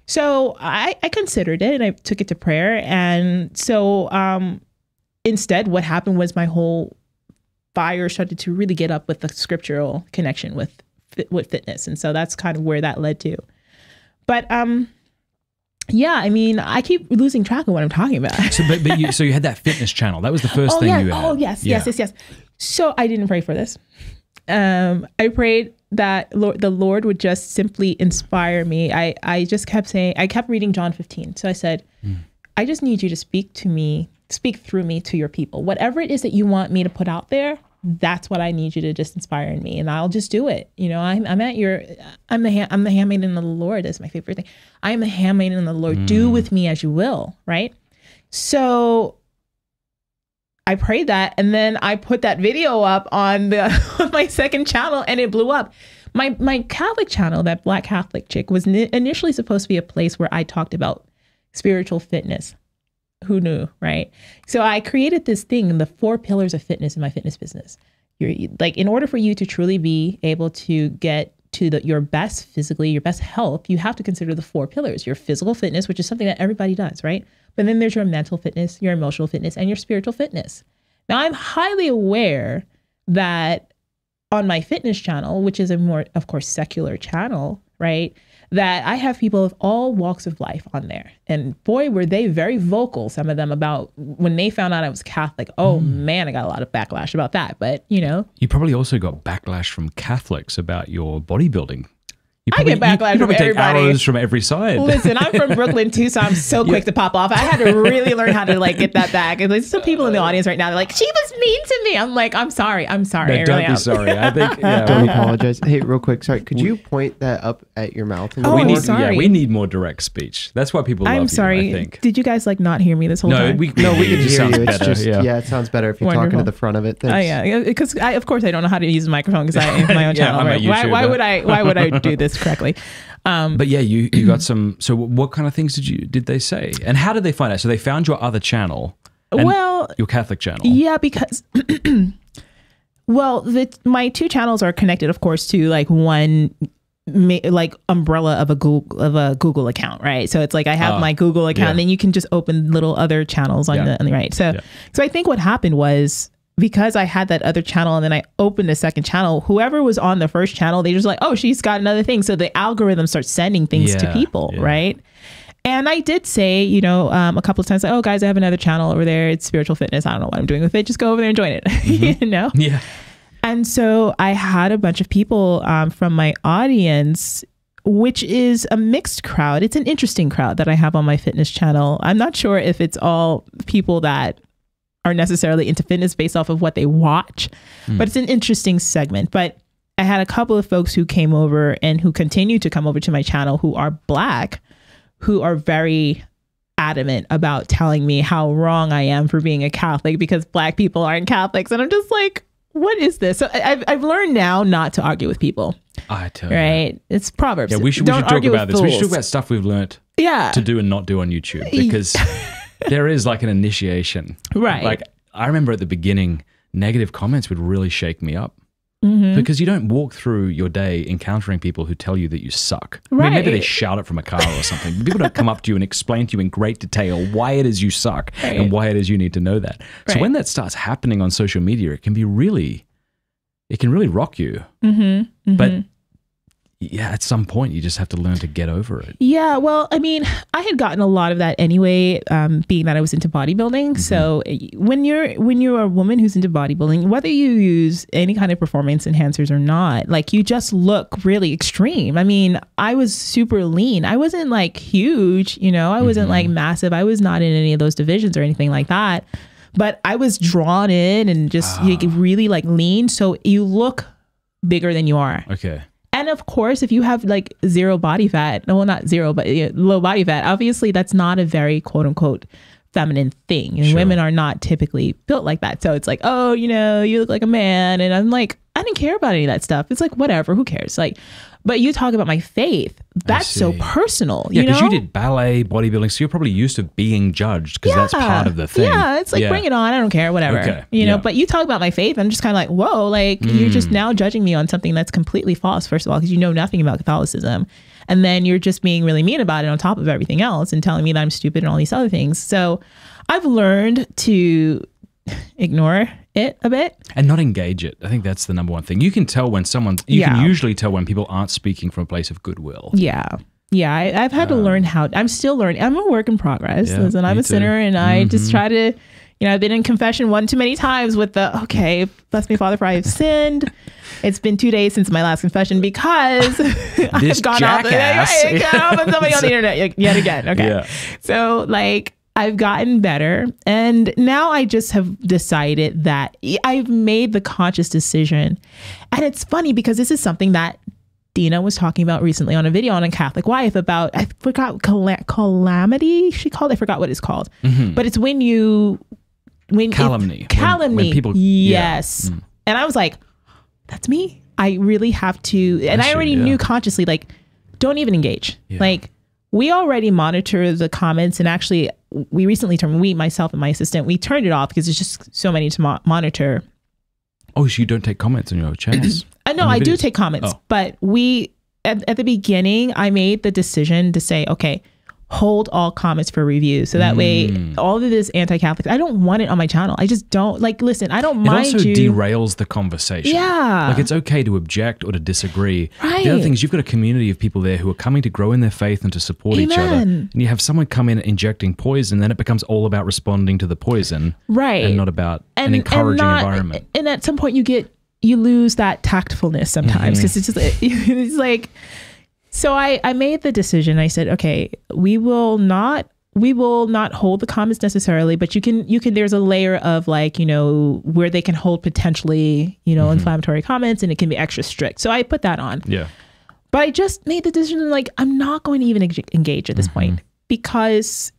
So I considered it and I took it to prayer. And so instead, what happened was my whole fire started to really get up with the scriptural connection with fitness. And so that's kind of where that led to. But yeah, I mean, I keep losing track of what I'm talking about. So you had that fitness channel. That was the first thing you had. Oh, yes. So I didn't pray for this. I prayed that the Lord would just simply inspire me. I just kept saying, I kept reading John 15. So I said, I just need you to speak to me, speak through me to your people. Whatever it is that you want me to put out there, that's what I need you to just inspire in me, and I'll just do it. You know, I'm the handmaiden of the Lord. That's my favorite thing. I am the handmaiden of the Lord. Do with me as you will, right? So I prayed that, and then I put that video up on my second channel, and it blew up. My Catholic channel, That Black Catholic Chick, was initially supposed to be a place where I talked about spiritual fitness. Who knew, right? So I created this thing, the 4 pillars of fitness in my fitness business. You're like, in order for you to truly be able to get to your best physically, your best health, you have to consider the 4 pillars: your physical fitness, which is something that everybody does, right? But then there's your mental fitness, your emotional fitness, and your spiritual fitness. Now, I'm highly aware that on my fitness channel, which is a more, of course, secular channel, right, that I have people of all walks of life on there. And boy, were they very vocal, some of them, about when they found out I was Catholic. Oh man, I got a lot of backlash about that, but you know. You probably also got backlash from Catholics about your bodybuilding. I get backlash from everybody. Arrows from every side. Listen, I'm from Brooklyn too, so I'm so quick to pop off. I had to really learn how to like get that back. And there's some people in the audience right now, they're like, she was mean to me. I'm like, I'm sorry. No, don't be sorry. I think, yeah. Don't apologize. Hey, real quick, sorry. Could you point that up at your mouth? Oh, I'm sorry. Yeah, we need more direct speech. That's why people love you, I think. Did you guys like not hear me this whole time? No, we can hear you. It's just, yeah, it sounds better if you're talking to the front of it. Thanks. Oh yeah, because of course I don't know how to use the microphone because I have my own channel. Right? Why would I do this correctly? But yeah, you got some. So what kind of things did they say, and how did they find out? So they found your other channel, your Catholic channel. Yeah, because well, my 2 channels are connected, of course, to like one umbrella of a Google account, right? So it's like I have my Google account, and then you can just open little other channels on the right. So I think what happened was because I had that other channel and then I opened a second channel, whoever was on the first channel, they just like, oh, she's got another thing. So the algorithm starts sending things to people, right? And I did say, you know, a couple of times, like, oh, guys, I have another channel over there. It's spiritual fitness. I don't know what I'm doing with it. Just go over there and join it, you know? Yeah. And so I had a bunch of people from my audience, which is a mixed crowd. It's an interesting crowd that I have on my fitness channel. I'm not sure if it's all people that are necessarily into fitness based off of what they watch, but it's an interesting segment. But I had a couple of folks who came over and who continue to come over to my channel who are Black, who are very adamant about telling me how wrong I am for being a Catholic because Black people aren't Catholics. And I'm just like, what is this? So I've learned now not to argue with people. I tell you. Right? It's Proverbs. Yeah, we should talk about this. Fools. We should talk about stuff we've learned to do and not do on YouTube, because there is like an initiation. Right. Like I remember at the beginning, negative comments would really shake me up. Because you don't walk through your day encountering people who tell you that you suck. Right. I mean, maybe they shout it from a car or something. People don't come up to you and explain to you in great detail why it is you suck and why it is you need to know that. So when that starts happening on social media, it can be really, it can really rock you. But yeah, at some point you just have to learn to get over it. Yeah. Well, I mean, I had gotten a lot of that anyway, being that I was into bodybuilding. So when you're a woman who's into bodybuilding, whether you use any kind of performance enhancers or not, like you just look really extreme. I mean, I was super lean. I wasn't like huge, you know, I wasn't like massive. I was not in any of those divisions or anything like that, but I was drawn in and just really like lean. So you look bigger than you are. Okay. And of course, if you have like zero body fat, well, not zero, but low body fat, obviously that's not a very quote unquote feminine thing. And women are not typically built like that. So it's like, oh, you know, you look like a man. And I'm like, I didn't care about any of that stuff. It's like, whatever, who cares? Like, but you talk about my faith. That's so personal. Yeah, because you did ballet, bodybuilding. So you're probably used to being judged because that's part of the thing. Yeah, it's like, bring it on. I don't care, whatever. Okay. You know, but you talk about my faith. I'm just kind of like, whoa, like you're just now judging me on something that's completely false, first of all, because you know nothing about Catholicism. And then you're just being really mean about it on top of everything else and telling me that I'm stupid and all these other things. So I've learned to ignore it a bit and not engage it. I think that's the number one thing. You can tell when someone's, you can usually tell when people aren't speaking from a place of goodwill. Yeah. Yeah. I've had to learn how, I'm still learning. I'm a work in progress. Listen, I'm a sinner and I just try to, you know, I've been in confession one too many times with the, okay, bless me, Father, for I have sinned. It's been 2 days since my last confession because I've gone off on somebody on the internet yet again. Okay. Yeah. So like, I've gotten better, and now I just have decided that I've made the conscious decision. And it's funny because this is something that Dina was talking about recently on a video on A Catholic Wife about, I forgot, calamity she called it. I forgot what it's called, but it's when you, calumny. When people, And I was like, that's me. I really have to, and I already knew consciously, like, don't even engage. Like, we already monitor the comments, and actually we recently turned, myself and my assistant, we turned it off because there's just so many to monitor. Oh, so you don't take comments on your channels? No, I do take comments, but we, at the beginning, I made the decision to say, okay, hold all comments for review. So that way, all of this anti-Catholic, I don't want it on my channel. I just don't, like, listen, I don't mind you. It also derails the conversation. Yeah. Like, it's okay to object or to disagree. Right. The other thing is you've got a community of people there who are coming to grow in their faith and to support each other. And you have someone come in injecting poison, then it becomes all about responding to the poison. Right. And not about an encouraging environment. And at some point you lose that tactfulness sometimes, because it's like... So I made the decision. I said, okay, we will not hold the comments necessarily, but you can, there's a layer of, like, you know, where they can hold potentially, you know, inflammatory comments, and it can be extra strict. So I put that on. Yeah. But I just made the decision, like, I'm not going to even engage at this point, because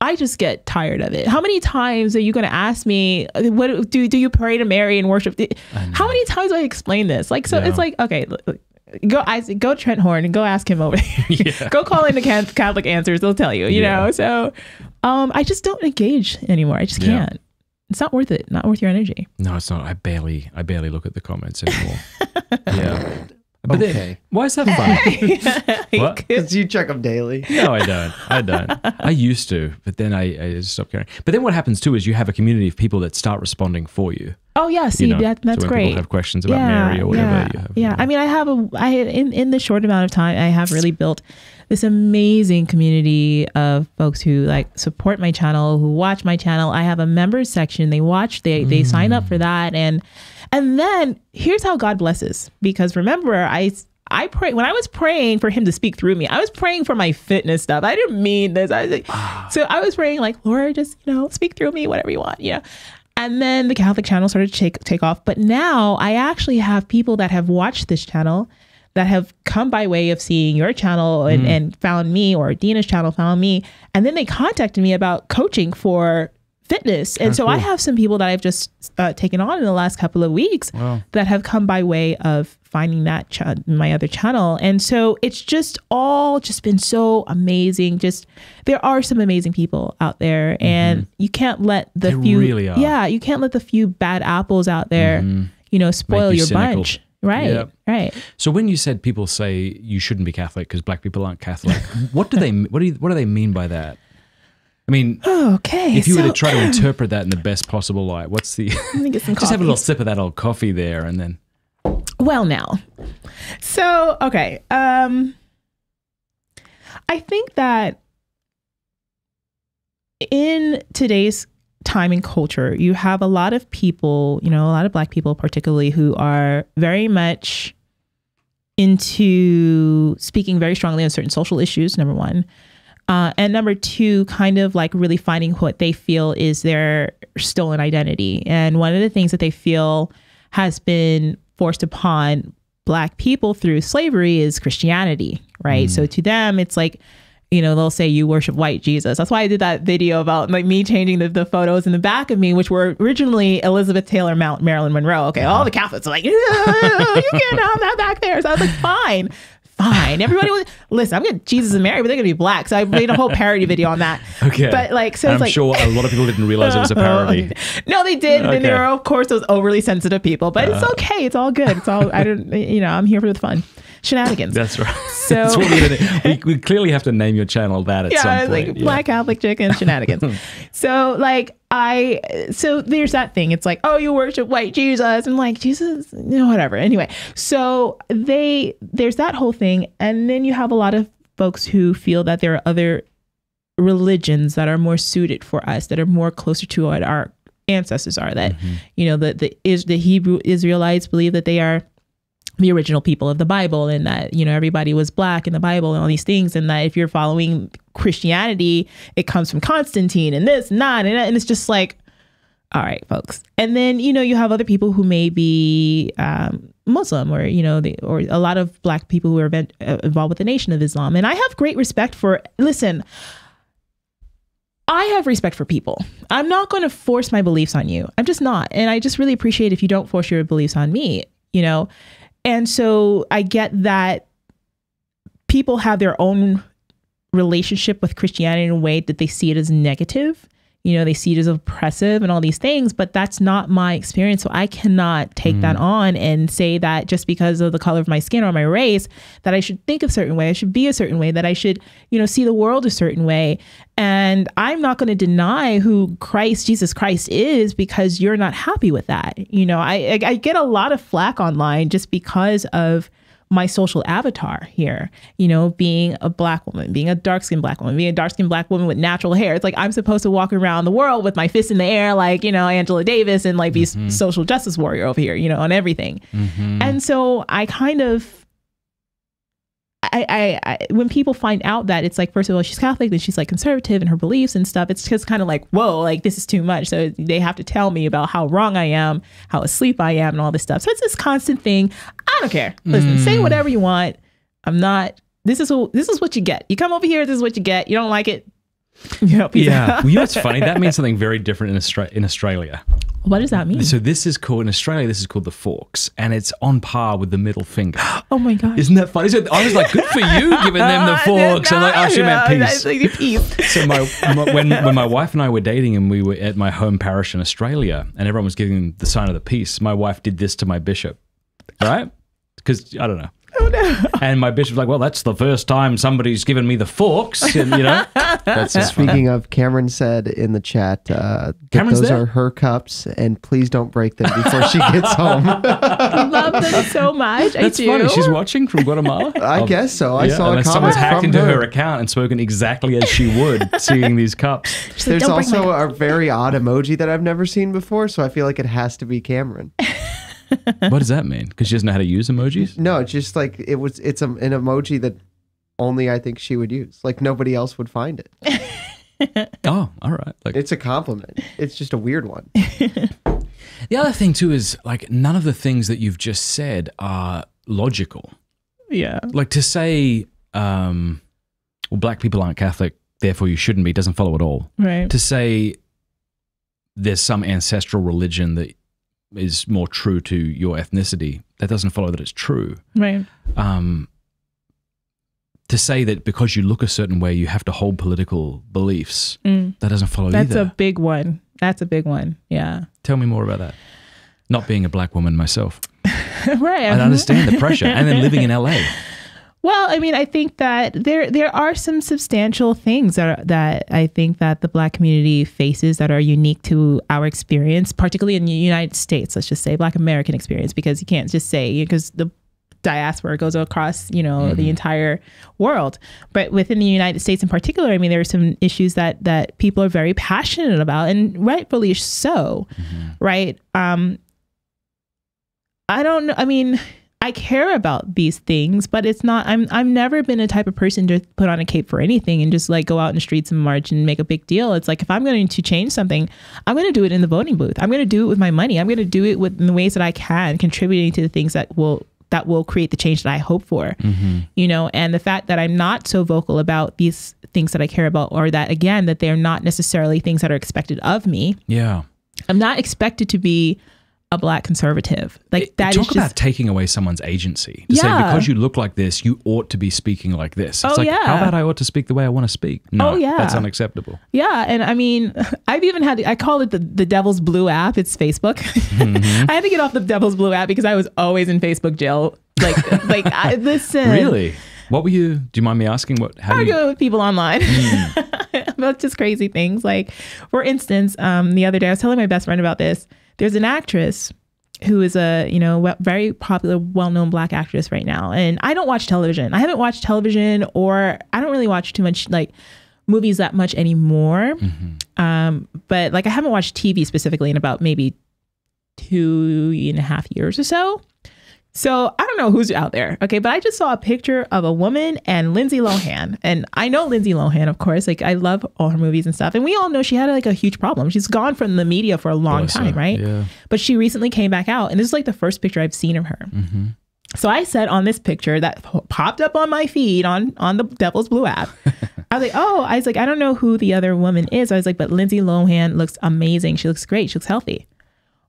I just get tired of it. How many times are you going to ask me, what do you pray to Mary and worship? How many times do I explain this? Like, so it's like, okay, look, go Trent Horn and go ask him over there. Go call in the Catholic Answers. They'll tell you, you know? So I just don't engage anymore. I just can't. It's not worth it. Not worth your energy. No, it's not. I barely look at the comments anymore. But okay. Why is that fun? Because you check them daily. No, I don't. I don't. I used to, but then I just stopped caring. But then what happens too is you have a community of people that start responding for you. Oh yeah, see, you know, that's so when great. People have questions about Mary or whatever. You have, I mean, in the short amount of time, I have really built this amazing community of folks who like support my channel, who watch my channel. I have a members section. They watch. They sign up for that, and then here's how God blesses. Because remember, I pray when I was praying for him to speak through me, I was praying for my fitness stuff. I didn't mean this. I was like, so I was praying like, Lord, just speak through me, whatever you want, And then the Catholic channel started to take off. But now I actually have people that have watched this channel that have come by way of seeing your channel and found me, or Dina's channel found me. And then they contacted me about coaching for fitness. And so I have some people that I've just taken on in the last couple of weeks that have come by way of finding that my other channel. And so it's just all just been so amazing. Just there are some amazing people out there, and you can't let the you can't let the few bad apples out there, spoil your bunch. Right, right. So when you said people say you shouldn't be Catholic because black people aren't Catholic, what do they mean by that? I mean, if you were to try to interpret that in the best possible light, what's the? Just have a little sip of that old coffee there, and then. Well, now, so I think that in today's time and culture, you have a lot of people, a lot of black people particularly, who are very much into speaking very strongly on certain social issues, number one. And number two, kind of like really finding what they feel is their stolen identity. And one of the things that they feel has been forced upon black people through slavery is Christianity, right? So to them, it's like, they'll say you worship white Jesus. That's why I did that video about like me changing the photos in the back of me, which were originally Elizabeth Taylor, Marilyn Monroe. Okay, all the Catholics are like, you can't have that back there. So I was like, fine, fine. Everybody was, listen, I'm going to Jesus and Mary, but they're going to be black. So I made a whole parody video on that. Okay. But like, so it's like, I'm sure a lot of people didn't realize it was a parody. No, they did. Okay. And there were, of course, those overly sensitive people, but it's okay. It's all good. It's all, I'm here for the fun. Shenanigans. That's right. So that's what we clearly have to name your channel that at some point. Like Black Catholic Chick and Shenanigans. So like so there's that thing. It's like, oh, you worship white Jesus. I'm like, Jesus, whatever. Anyway, so there's that whole thing, and then you have a lot of folks who feel that there are other religions that are more suited for us, that are more closer to what our ancestors are. That the Hebrew Israelites believe that they are the original people of the Bible, and that, everybody was black in the Bible and all these things. And that if you're following Christianity, it comes from Constantine and this and that. And it's just like, all right, folks. And then, you have other people who may be Muslim, or, or a lot of black people who are involved with the Nation of Islam. And I have great respect for, listen, I have respect for people. I'm not going to force my beliefs on you. I'm just not. And I just really appreciate if you don't force your beliefs on me, And so I get that people have their own relationship with Christianity in a way that they see it as negative, they see it as oppressive and all these things, but that's not my experience. So I cannot take that on and say that just because of the color of my skin or my race, that I should think a certain way, I should be a certain way, that I should, see the world a certain way. And I'm not going to deny who Jesus Christ is because you're not happy with that. I get a lot of flack online just because of my social avatar here, being a black woman, being a dark-skinned black woman, being a dark-skinned black woman with natural hair. It's like, I'm supposed to walk around the world with my fist in the air, like, Angela Davis, and like be social justice warrior over here, on everything. And so I kind of, when people find out that it's like, first of all, she's Catholic, then she's like conservative in her beliefs and stuff, it's just kind of like, whoa, like this is too much. So they have to tell me about how wrong I am, how asleep I am, and all this stuff. So it's this constant thing. I don't care. Listen, say whatever you want. I'm not, this is what you get. You come over here, this is what you get. You don't like it. Yeah. Well, it's funny. That means something very different in Australia. What does that mean? So this is called, in Australia, this is called the forks, and it's on par with the middle finger. Oh my God. Isn't that funny? So I was like, good for you giving them the forks. I'm like, oh, she meant peace. So when my wife and I were dating, and we were at my home parish in Australia, and everyone was giving the sign of the peace, my wife did this to my bishop, right? Because, I don't know. Oh, no. And my bishop's like, well, that's the first time somebody's given me the forks. And, you know, that's just speaking of, Cameron said in the chat, those are her cups, and please don't break them before she gets home. I love them so much. That's funny. She's watching from Guatemala. I guess so. I saw a comment. Someone's hacked into her account and spoken exactly as she would, seeing these cups. She's There's like, also a very odd emoji that I've never seen before, so I feel like it has to be Cameron. What does that mean? Because she doesn't know how to use emojis? No, it's just like it's an emoji that only I think she would use. Like nobody else would find it. Oh, all right. Like, it's a compliment. It's just a weird one. The other thing too is like none of the things that you've just said are logical. Yeah. Like to say, well, black people aren't Catholic, therefore you shouldn't be, doesn't follow at all. Right. To say there's some ancestral religion that is more true to your ethnicity, that doesn't follow that it's true. Right. To say that because you look a certain way, you have to hold political beliefs, that doesn't follow either. That's a big one. That's a big one, yeah. Tell me more about that. Not being a black woman myself. Right. I understand the pressure. And then living in LA. Well, I mean, I think that there are some substantial things that I think that the black community faces that are unique to our experience, particularly in the United States, let's just say black American experience, because you can't just say, because the diaspora goes across, you know, the entire world. But within the United States in particular, I mean, there are some issues that people are very passionate about, and rightfully so, right? I don't know, I mean, I care about these things, but it's not, I've never been a type of person to put on a cape for anything and just like go out in the streets and march and make a big deal. It's like, if I'm going to change something, I'm going to do it in the voting booth. I'm going to do it with my money. I'm going to do it in the ways that I can, contributing to the things that will create the change that I hope for, you know, and the fact that I'm not so vocal about these things that I care about, or that, again, that they're not necessarily things that are expected of me. Yeah. I'm not expected to be a black conservative. Like that is just about taking away someone's agency. To say because you look like this, you ought to be speaking like this. It's like, how about I ought to speak the way I want to speak? No, that's unacceptable. Yeah, and I mean, I've even had, I call it the Devil's Blue app. It's Facebook. I had to get off the Devil's Blue app because I was always in Facebook jail. Like, listen. Really? What were you? Do you mind me asking? How do you argue with people online? About just crazy things. Like, for instance, the other day I was telling my best friend about this. There's an actress who is a, you know, very popular, well-known black actress right now. And I don't watch television. I haven't watched television, or I don't really watch too much like movies that much anymore. But like I haven't watched TV specifically in about maybe 2.5 years or so. So I don't know who's out there. Okay. But I just saw a picture of a woman and Lindsay Lohan. And I know Lindsay Lohan, of course, like I love all her movies and stuff. And we all know she had like a huge problem. She's gone from the media for a long time. Right. Yeah. But she recently came back out, and this is like the first picture I've seen of her. So I said on this picture that popped up on my feed on the Devil's Blue app, I was like, oh, I was like, I don't know who the other woman is. I was like, but Lindsay Lohan looks amazing. She looks great. She looks healthy.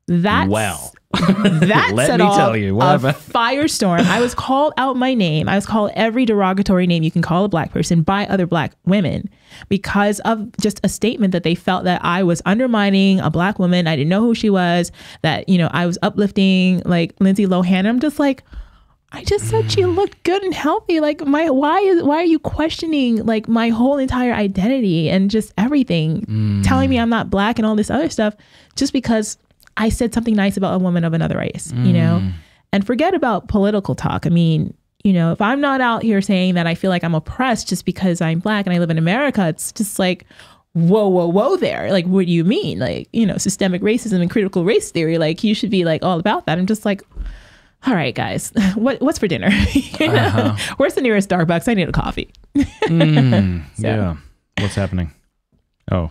That's, well, that let me tell you, whatever. A firestorm. I was called out my name. I was called every derogatory name you can call a black person by other black women because of just a statement that they felt that I was undermining a black woman. I didn't know who she was, that, you know, I was uplifting like Lindsay Lohan. I'm just like, I just said she looked good and healthy. Like why are you questioning like my whole entire identity and just everything, telling me I'm not black and all this other stuff just because I said something nice about a woman of another race, you know, and forget about political talk. I mean, you know, if I'm not out here saying that I feel like I'm oppressed just because I'm black and I live in America, it's just like, whoa, whoa, whoa there. Like, what do you mean? Like, you know, systemic racism and critical race theory, like you should be like all about that. I'm just like, all right, guys, what's for dinner? You know? Where's the nearest Starbucks? I need a coffee. So. Yeah. What's happening? Oh!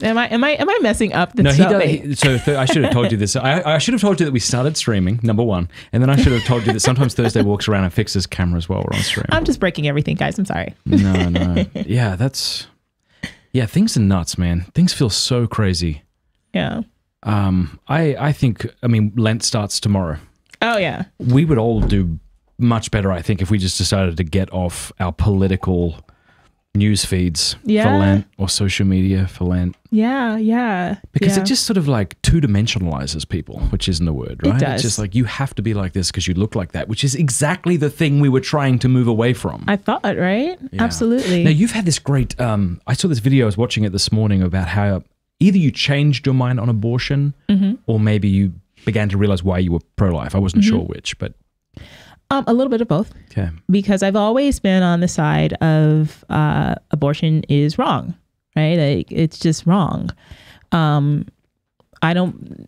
Am I messing up the stuff? No, so I should have told you this. I should have told you that we started streaming, number one, and then I should have told you that sometimes Thursday walks around and fixes cameras while we're on stream. I'm just breaking everything, guys. I'm sorry. No. Yeah, things are nuts, man. Things feel so crazy. Yeah. I think, I mean, Lent starts tomorrow. Oh yeah. We would all do much better, I think, if we just decided to get off our political news feeds for Lent, or social media for Lent. Because it just sort of like two-dimensionalizes people, which isn't a word, right? It does. It's just like, you have to be like this because you look like that, which is exactly the thing we were trying to move away from. I thought, right? Yeah. Absolutely. Now, you've had this great, I saw this video, I was watching it this morning, about how either you changed your mind on abortion or maybe you began to realize why you were pro-life. I wasn't sure which, but... a little bit of both. Okay. Because I've always been on the side of abortion is wrong, right? Like, it's just wrong. I don't,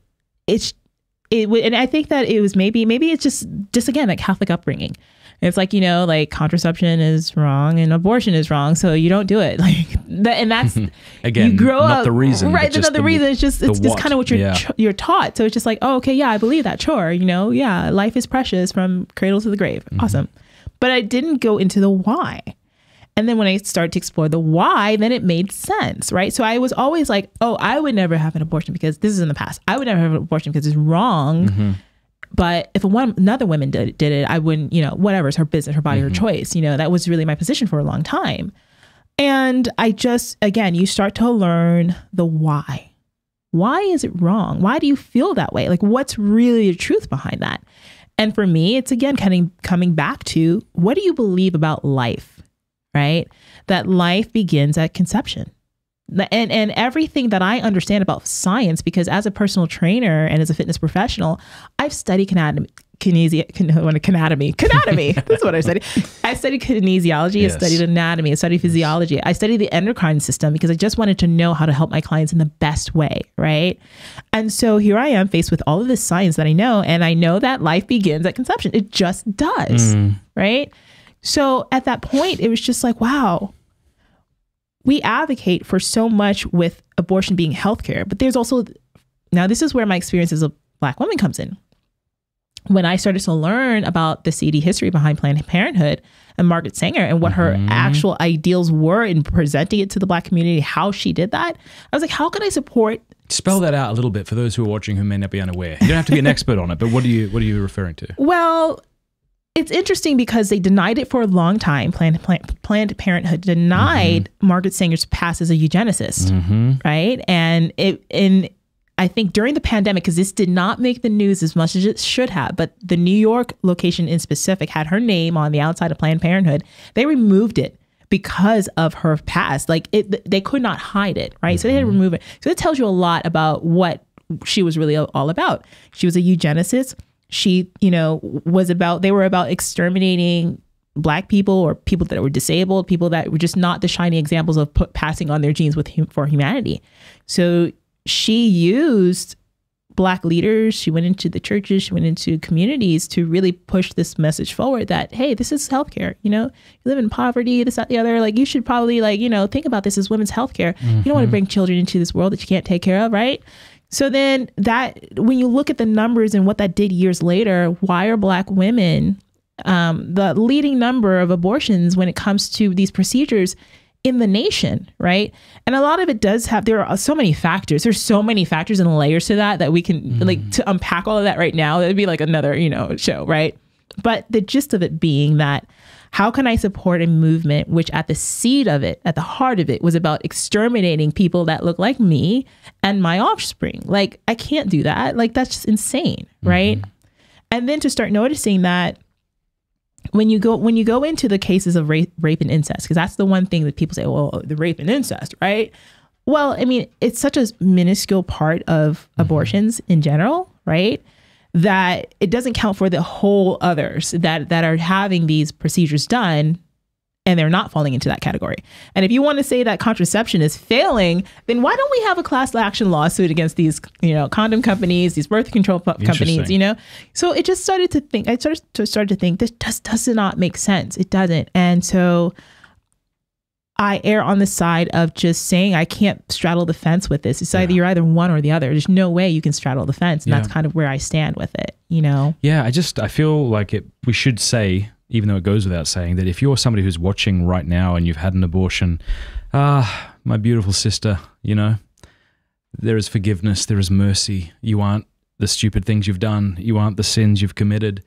and I think that it was maybe it's just again, like Catholic upbringing. It's like, you know, like contraception is wrong and abortion is wrong, so you don't do it. Like that, and that's again, you grow up, the reason, right? That's not the reason. It's just kind of what you're taught. So it's just like, oh, okay, yeah, I believe that. Sure, you know, yeah, life is precious from cradle to the grave. Awesome, but I didn't go into the why. And then when I started to explore the why, then it made sense, right? So I was always like, oh, I would never have an abortion because this is in the past. I would never have an abortion because it's wrong. But if another woman did it, I wouldn't, you know, whatever, it's her business, her body, her choice. You know, that was really my position for a long time. And I just, again, you start to learn the why. Why is it wrong? Why do you feel that way? Like, what's really the truth behind that? And for me, it's again, kind of coming back to, what do you believe about life, right? That life begins at conception. And everything that I understand about science, because as a personal trainer and as a fitness professional, I've studied kinesiology. That's what I studied. I studied kinesiology. Yes. I studied anatomy. I studied physiology. I studied the endocrine system because I just wanted to know how to help my clients in the best way, right? And so here I am faced with all of this science that I know, and I know that life begins at conception. It just does, right? So at that point, it was just like, wow. We advocate for so much with abortion being healthcare, but there's also, now this is where my experience as a Black woman comes in. When I started to learn about the seedy history behind Planned Parenthood and Margaret Sanger and what her actual ideals were in presenting it to the Black community, how she did that, I was like, how could I support? Spell that out a little bit for those who are watching who may not be unaware. You don't have to be an expert on it, but what are you referring to? Well, it's interesting because they denied it for a long time. Planned Parenthood denied Margaret Sanger's past as a eugenicist, right? And I think during the pandemic, because this did not make the news as much as it should have, but the New York location in specific had her name on the outside of Planned Parenthood. They removed it because of her past. Like, they could not hide it, right? So they had to remove it. So it tells you a lot about what she was really all about. She was a eugenicist. She, you know, they were about exterminating Black people, or people that were disabled, people that were just not the shiny examples of passing on their genes for humanity. So she used Black leaders. She went into the churches. She went into communities to really push this message forward that, hey, this is healthcare. You know, you live in poverty, this, that, the other. Like, you should probably, like, you know, think about this as women's healthcare. You don't want to bring children into this world that you can't take care of, right? So then that, when you look at the numbers and what that did years later, why are Black women the leading number of abortions when it comes to these procedures in the nation, right? And a lot of it does have, there are so many factors. There's so many factors and layers to that we can, like, to unpack all of that right now, that'd be like another, you know, show, right? But the gist of it being that, how can I support a movement which at the seed of it, at the heart of it, was about exterminating people that look like me and my offspring? Like, I can't do that. Like, that's just insane, right? And then to start noticing that when you go into the cases of rape and incest, because that's the one thing that people say, well, the rape and incest, right? Well, I mean, it's such a minuscule part of abortions in general, right? That it doesn't count for the whole others that are having these procedures done, and they're not falling into that category. And if you want to say that contraception is failing, then why don't we have a class action lawsuit against these, you know, condom companies, these birth control companies, you know? So it just started to think, I started to think this just does not make sense. It doesn't. And so I err on the side of just saying I can't straddle the fence with this. It's either you're either one or the other. There's no way you can straddle the fence. And that's kind of where I stand with it, you know? Yeah, I feel like we should say, even though it goes without saying, that if you're somebody who's watching right now and you've had an abortion, my beautiful sister, you know, there is forgiveness, there is mercy. You aren't the stupid things you've done. You aren't the sins you've committed.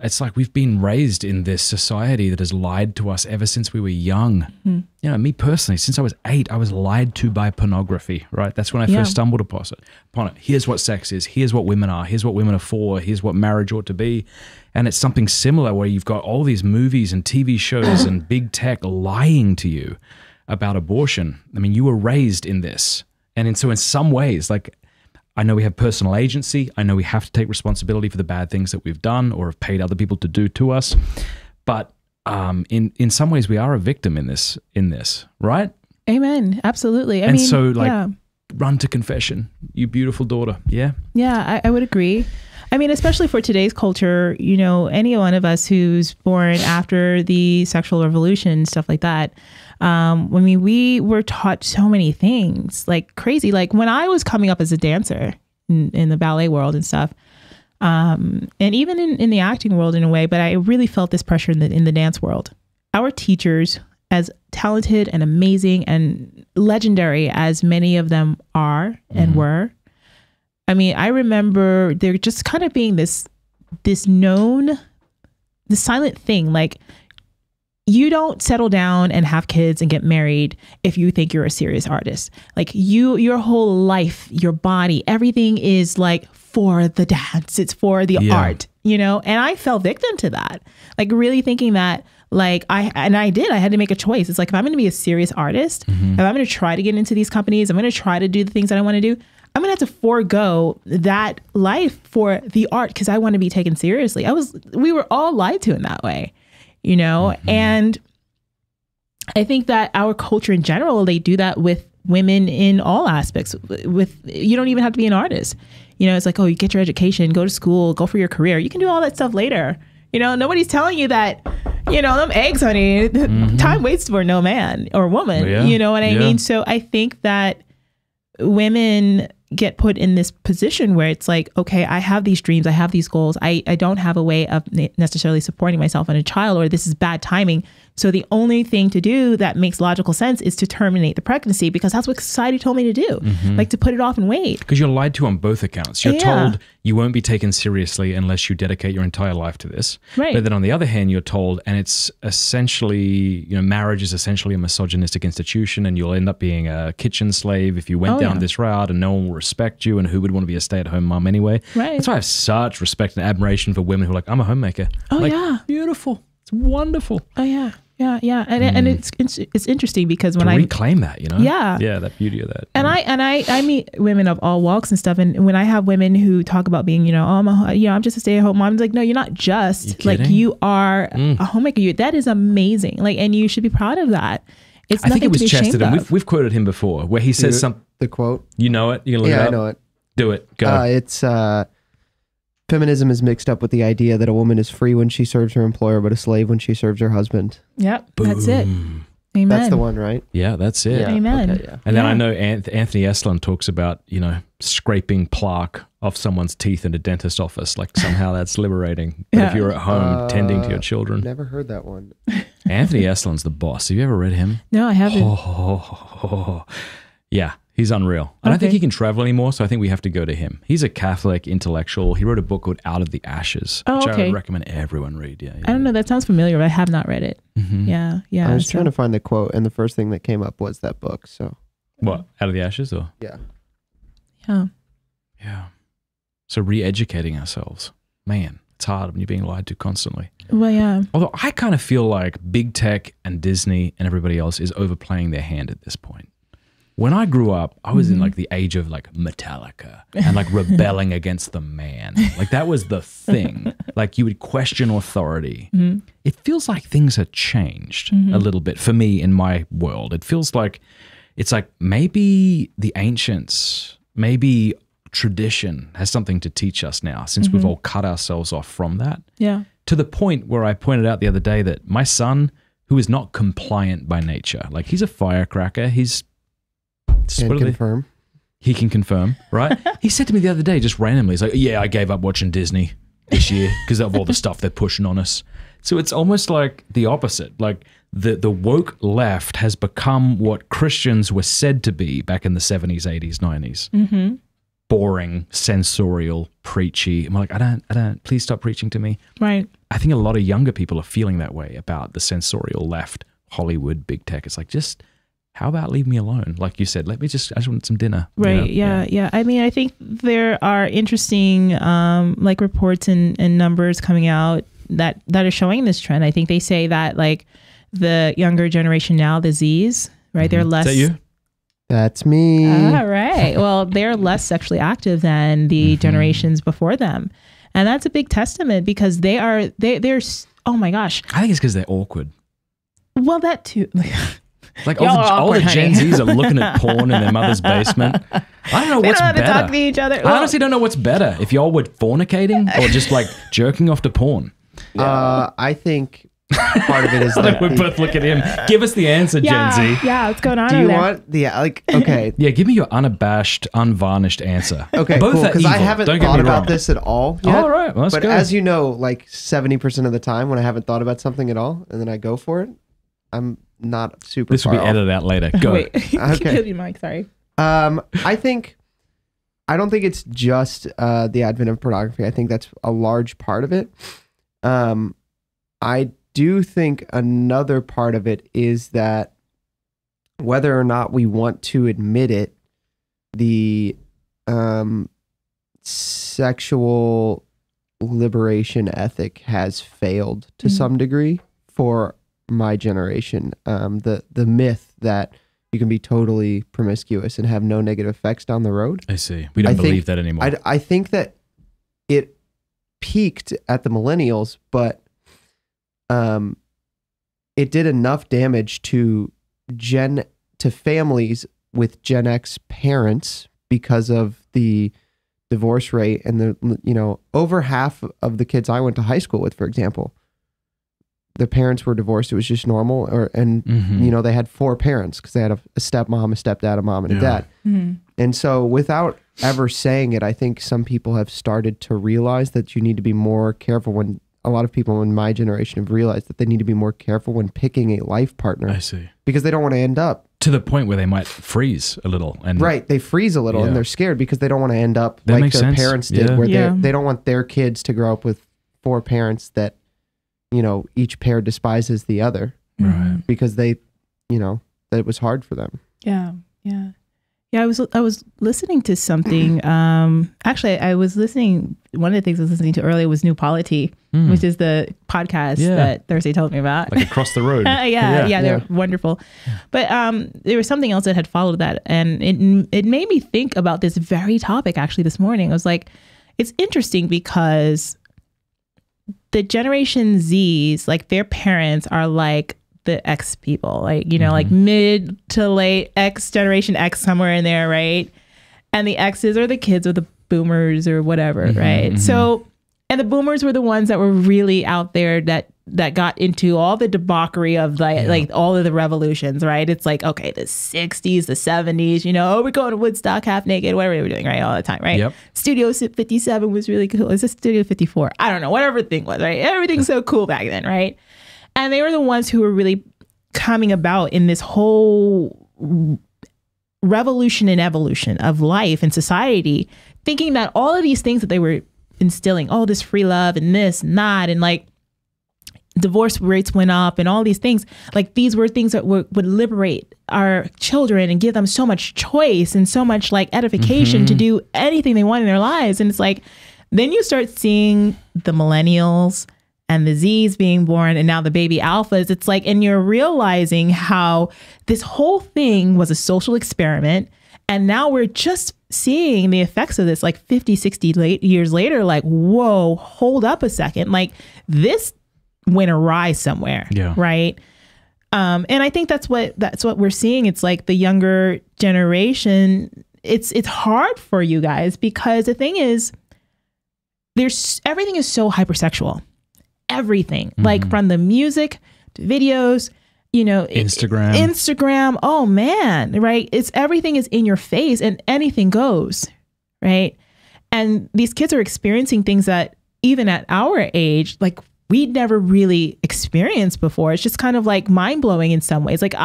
It's like we've been raised in this society that has lied to us ever since we were young. Mm-hmm. You know, me personally, since I was 8, I was lied to by pornography, right? That's when I first stumbled upon it. Here's what sex is. Here's what women are. Here's what women are for. Here's what marriage ought to be. And it's something similar where you've got all these movies and TV shows and big tech lying to you about abortion. I mean, you were raised in this. And so in some ways, like, I know we have personal agency. I know we have to take responsibility for the bad things that we've done or have paid other people to do to us. But in some ways, we are a victim in this, right? Amen. Absolutely. I mean, so, like, run to confession, you beautiful daughter. Yeah. Yeah, I would agree. I mean, especially for today's culture, you know, any one of us who's born after the sexual revolution, stuff like that. I mean, we were taught so many things, like crazy. Like when I was coming up as a dancer in the ballet world and stuff, and even in the acting world in a way, but I really felt this pressure in the dance world. Our teachers, as talented and amazing and legendary as many of them are and were, I mean, I remember there just kind of being the silent thing, like, you don't settle down and have kids and get married if you think you're a serious artist. Like your whole life, your body, everything is like for the dance. It's for the art, you know? And I fell victim to that. Like really thinking that, like I had to make a choice. It's like, if I'm going to be a serious artist, if I'm going to try to get into these companies, I'm going to try to do the things that I want to do, I'm going to have to forego that life for the art because I want to be taken seriously. We were all lied to in that way. You know, and I think that our culture in general, they do that with women in all aspects. With you don't even have to be an artist. You know, it's like, oh, you get your education, go to school, go for your career. You can do all that stuff later. You know, nobody's telling you that, you know, them eggs, honey, time waits for no man or woman. Yeah. You know what I mean? So I think that women get put in this position where it's like, okay, I have these dreams, I have these goals. I don't have a way of necessarily supporting myself and a child, or this is bad timing. So the only thing to do that makes logical sense is to terminate the pregnancy, because that's what society told me to do, like to put it off and wait. Because you're lied to on both accounts. You're told you won't be taken seriously unless you dedicate your entire life to this. Right. But then on the other hand, you're told, and it's essentially, you know, marriage is essentially a misogynistic institution, and you'll end up being a kitchen slave if you went down this route, and no one will respect you, and who would want to be a stay-at-home mom anyway? Right. That's why I have such respect and admiration for women who are like, I'm a homemaker. Oh, like, beautiful. It's wonderful. Oh yeah. Yeah. Yeah. And, and it's interesting because when I reclaim that, you know, that beauty of that. And I meet women of all walks and stuff. And when I have women who talk about being, you know, oh, I'm just a stay-at-home mom. I'm like, no, you're not just like, you are a homemaker. That is amazing. Like, and you should be proud of that. It's nothing to be ashamed of. I think it was Chesterton. We've quoted him before where he says something. The quote. You know it. You can look it up. I know it. Do it. Go. Feminism is mixed up with the idea that a woman is free when she serves her employer, but a slave when she serves her husband. Yep. Boom. That's it. Amen. That's the one, right? Yeah, that's it. Yeah. Amen. Okay, and then I know Anthony Estlin talks about, you know, scraping plaque off someone's teeth in a dentist office. Like somehow that's liberating. But if you're at home tending to your children. Never heard that one. Anthony Estlin's the boss. Have you ever read him? No, I haven't. Yeah. He's unreal. Okay. I don't think he can travel anymore, so I think we have to go to him. He's a Catholic intellectual. He wrote a book called Out of the Ashes, which I would recommend everyone read. Yeah, I don't know. That sounds familiar, but I have not read it. I was trying to find the quote, and the first thing that came up was that book. So, what? Out of the Ashes? Or Yeah. So re-educating ourselves. Man, it's hard when you're being lied to constantly. Well, yeah. Although I kind of feel like big tech and Disney and everybody else is overplaying their hand at this point. When I grew up, I was in like the age of like Metallica and like rebelling against the man. Like that was the thing. Like you would question authority. It feels like things have changed a little bit for me in my world. It feels like it's like maybe the ancients, maybe tradition has something to teach us now since we've all cut ourselves off from that. Yeah. To the point where I pointed out the other day that my son, who is not compliant by nature, like he's a firecracker, he's he can confirm, right? He said to me the other day, just randomly, he's like, yeah, I gave up watching Disney this year because of all the stuff they're pushing on us. So it's almost like the opposite. Like the woke left has become what Christians were said to be back in the 70s, 80s, 90s. Boring, censorial, preachy. I'm like, I don't, please stop preaching to me. Right. I think a lot of younger people are feeling that way about the censorial left, Hollywood, big tech. It's like, just how about leave me alone? Like you said, let me just, I just want some dinner. Right. You know? Yeah. I mean, I think there are interesting like reports and numbers coming out that are showing this trend. I think they say that like the younger generation now, the Z's, right? Mm-hmm. They're less. Is that you? That's me. All right. Well, they're less sexually active than the generations before them. And that's a big testament because they're oh my gosh. I think it's because they're awkward. Well, that too. Like all the Gen Zs are looking at porn in their mother's basement. I don't know what's better. They don't know how to talk to each other. Well, I honestly don't know what's better, if y'all were fornicating or just like jerking off to porn. I think part of it is like we're both looking at him. Give us the answer, Gen Z. Yeah, what's going on? Do you want the like? Okay. Yeah, give me your unabashed, unvarnished answer. Okay, both cool. Because I haven't thought about this at all yet. All right, well, but as you know, like 70% of the time when I haven't thought about something at all, and then I go for it, I'm not super. This will be edited out later. Go. Wait, okay. You, Mike. Sorry. I don't think it's just the advent of pornography. I think that's a large part of it. I do think another part of it is that whether or not we want to admit it, the sexual liberation ethic has failed to some degree for my generation. The myth that you can be totally promiscuous and have no negative effects down the road. I see. We don't believe that anymore. I think that it peaked at the millennials, but it did enough damage to families with Gen X parents because of the divorce rate and the, you know, over half of the kids I went to high school with, for example, the parents were divorced. It was just normal, and you know, they had four parents because they had a stepmom, a stepdad, a mom, and a dad. And so without ever saying it, I think some people have started to realize that you need to be more careful when. A lot of people in my generation have realized that they need to be more careful when picking a life partner. I see. Because they don't want to end up. To the point where they might freeze a little. Right. They freeze a little and they're scared because they don't want to end up like their parents did, where they don't want their kids to grow up with four parents that, you know, each pair despises the other. Right. Because they, you know, that it was hard for them. Yeah. Yeah. Yeah, I was listening to something. Actually, I was listening. One of the things I was listening to earlier was New Polity, which is the podcast that Thursday told me about. Like across the road. Yeah, they're wonderful. Yeah. But there was something else that had followed that, and it made me think about this very topic actually this morning. I was like, it's interesting because the Generation Zs, like their parents are like the X people, like, you know, like mid to late X, Generation X, somewhere in there, right? And the X's are the kids or the boomers or whatever, right? So, and the boomers were the ones that were really out there that got into all the debauchery of like all of the revolutions, right? It's like, okay, the 60s, the 70s, you know, we're going to Woodstock half naked, whatever they were doing, right? All the time, right? Yep. Studio 57 was really cool. Is this Studio 54? I don't know, whatever the thing was, right? Everything's so cool back then, right? And they were the ones who were really coming about in this whole revolution and evolution of life and society, thinking that all of these things that they were instilling, oh, this free love and this and that, and like divorce rates went up and all these things, like these were things that would liberate our children and give them so much choice and so much like edification to do anything they want in their lives. And it's like, then you start seeing the millennials and the Z's being born, and now the baby alphas. It's like, and you're realizing how this whole thing was a social experiment. And now we're just seeing the effects of this, like 50, 60 years later, like, whoa, hold up a second. Like this went awry somewhere, right? And I think that's what we're seeing. It's like the younger generation, it's hard for you guys because the thing is, everything is so hypersexual. Everything, like from the music to videos, you know, Instagram. Oh man, right? It's everything is in your face and anything goes, right? And these kids are experiencing things that even at our age, like we'd never really experienced before. It's just kind of like mind blowing in some ways. Like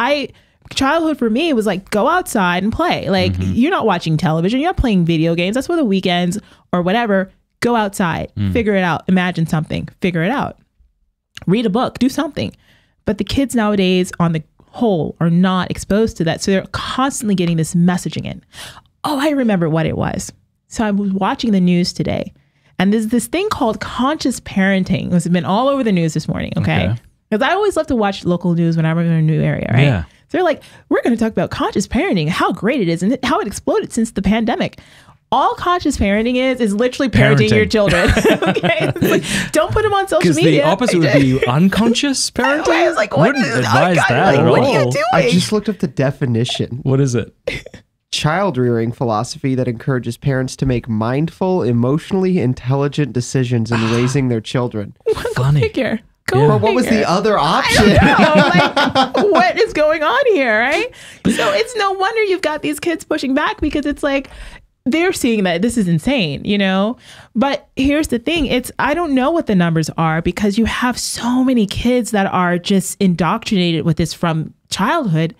childhood for me was like, go outside and play. Like you're not watching television, you're not playing video games. That's for the weekends or whatever. Go outside, figure it out, imagine something, figure it out. read a book, do something. But the kids nowadays on the whole are not exposed to that. So they're constantly getting this messaging in. Oh, I remember what it was. So I was watching the news today, and there's this thing called conscious parenting. It's been all over the news this morning, okay? Because I always love to watch local news when I'm in a new area, right? Yeah. So they're like, we're going to talk about conscious parenting, how great it is, and how it exploded since the pandemic. All conscious parenting is literally parenting your children. Okay, it's like, don't put them on social media. Because the opposite would be unconscious parenting. I was like, what is advise that? Like, what are you doing? I just looked up the definition. What is it? Child rearing philosophy that encourages parents to make mindful, emotionally intelligent decisions in raising their children. Funny. But what was the other option? I don't know. Like, what is going on here, right? So it's no wonder you've got these kids pushing back, because it's like, they're seeing that this is insane, you know? But here's the thing. It's, I don't know what the numbers are, because you have so many kids that are just indoctrinated with this from childhood,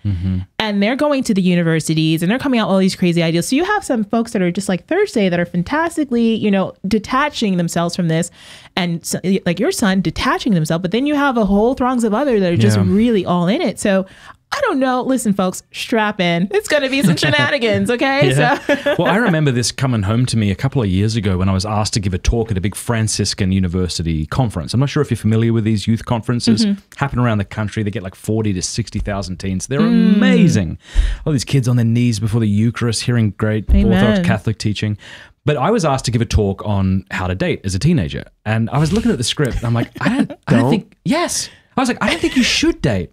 and they're going to the universities and they're coming out with all these crazy ideas. So you have some folks that are just like Thursday that are fantastically, you know, detaching themselves from this, and so, like your son detaching themselves, but then you have a whole throngs of others that are just really all in it. So I don't know. Listen, folks, strap in. It's going to be some shenanigans, okay? Well, I remember this coming home to me a couple of years ago when I was asked to give a talk at a big Franciscan University conference. I'm not sure if you're familiar with these youth conferences. Happen around the country. They get like 40 to 60,000 teens. They're amazing. All these kids on their knees before the Eucharist, hearing great Orthodox Catholic teaching. But I was asked to give a talk on how to date as a teenager. And I was looking at the script, and I'm like, I don't think... Yes. I was like, I don't think you should date.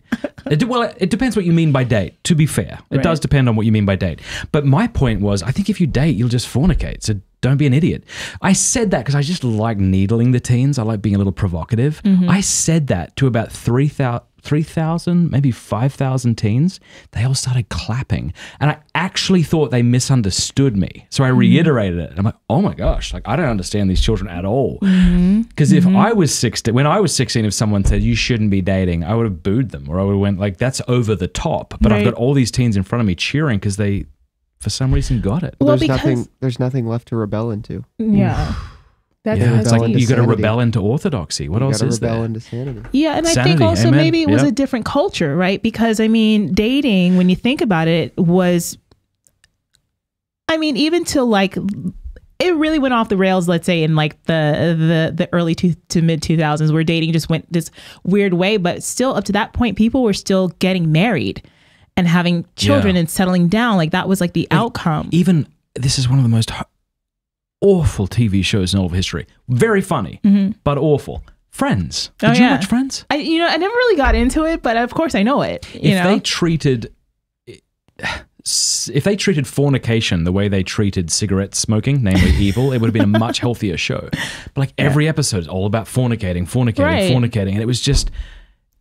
Well, it depends what you mean by date, to be fair. It does depend on what you mean by date. But my point was, I think if you date, you'll just fornicate. So don't be an idiot. I said that because I just like needling the teens. I like being a little provocative. I said that to about 3,000, maybe 5,000 teens. They all started clapping. And I actually thought they misunderstood me. So I reiterated it. And I'm like, oh my gosh, like I don't understand these children at all. Because if I was 16, when I was 16, if someone said you shouldn't be dating, I would have booed them, or I would have went like, that's over the top. But I've got all these teens in front of me cheering because they, for some reason, got it. Well, there's nothing left to rebel into. Yeah. That's it's like you got to rebel into orthodoxy. What else is there? Into sanity. Yeah, and I think also maybe it was a different culture, right? Because I mean, dating, when you think about it, was, I mean, even till like, it really went off the rails. Let's say in like the early to mid 2000s, where dating just went this weird way. But still, up to that point, people were still getting married and having children and settling down. Like that was like the outcome. Even this is one of the most awful TV shows in all of history. Very funny, but awful. Friends. Did you watch Friends? I never really got into it, but of course I know it. If they treated fornication the way they treated cigarette smoking, namely evil, it would have been a much healthier show. But like every episode is all about fornicating, and it was just,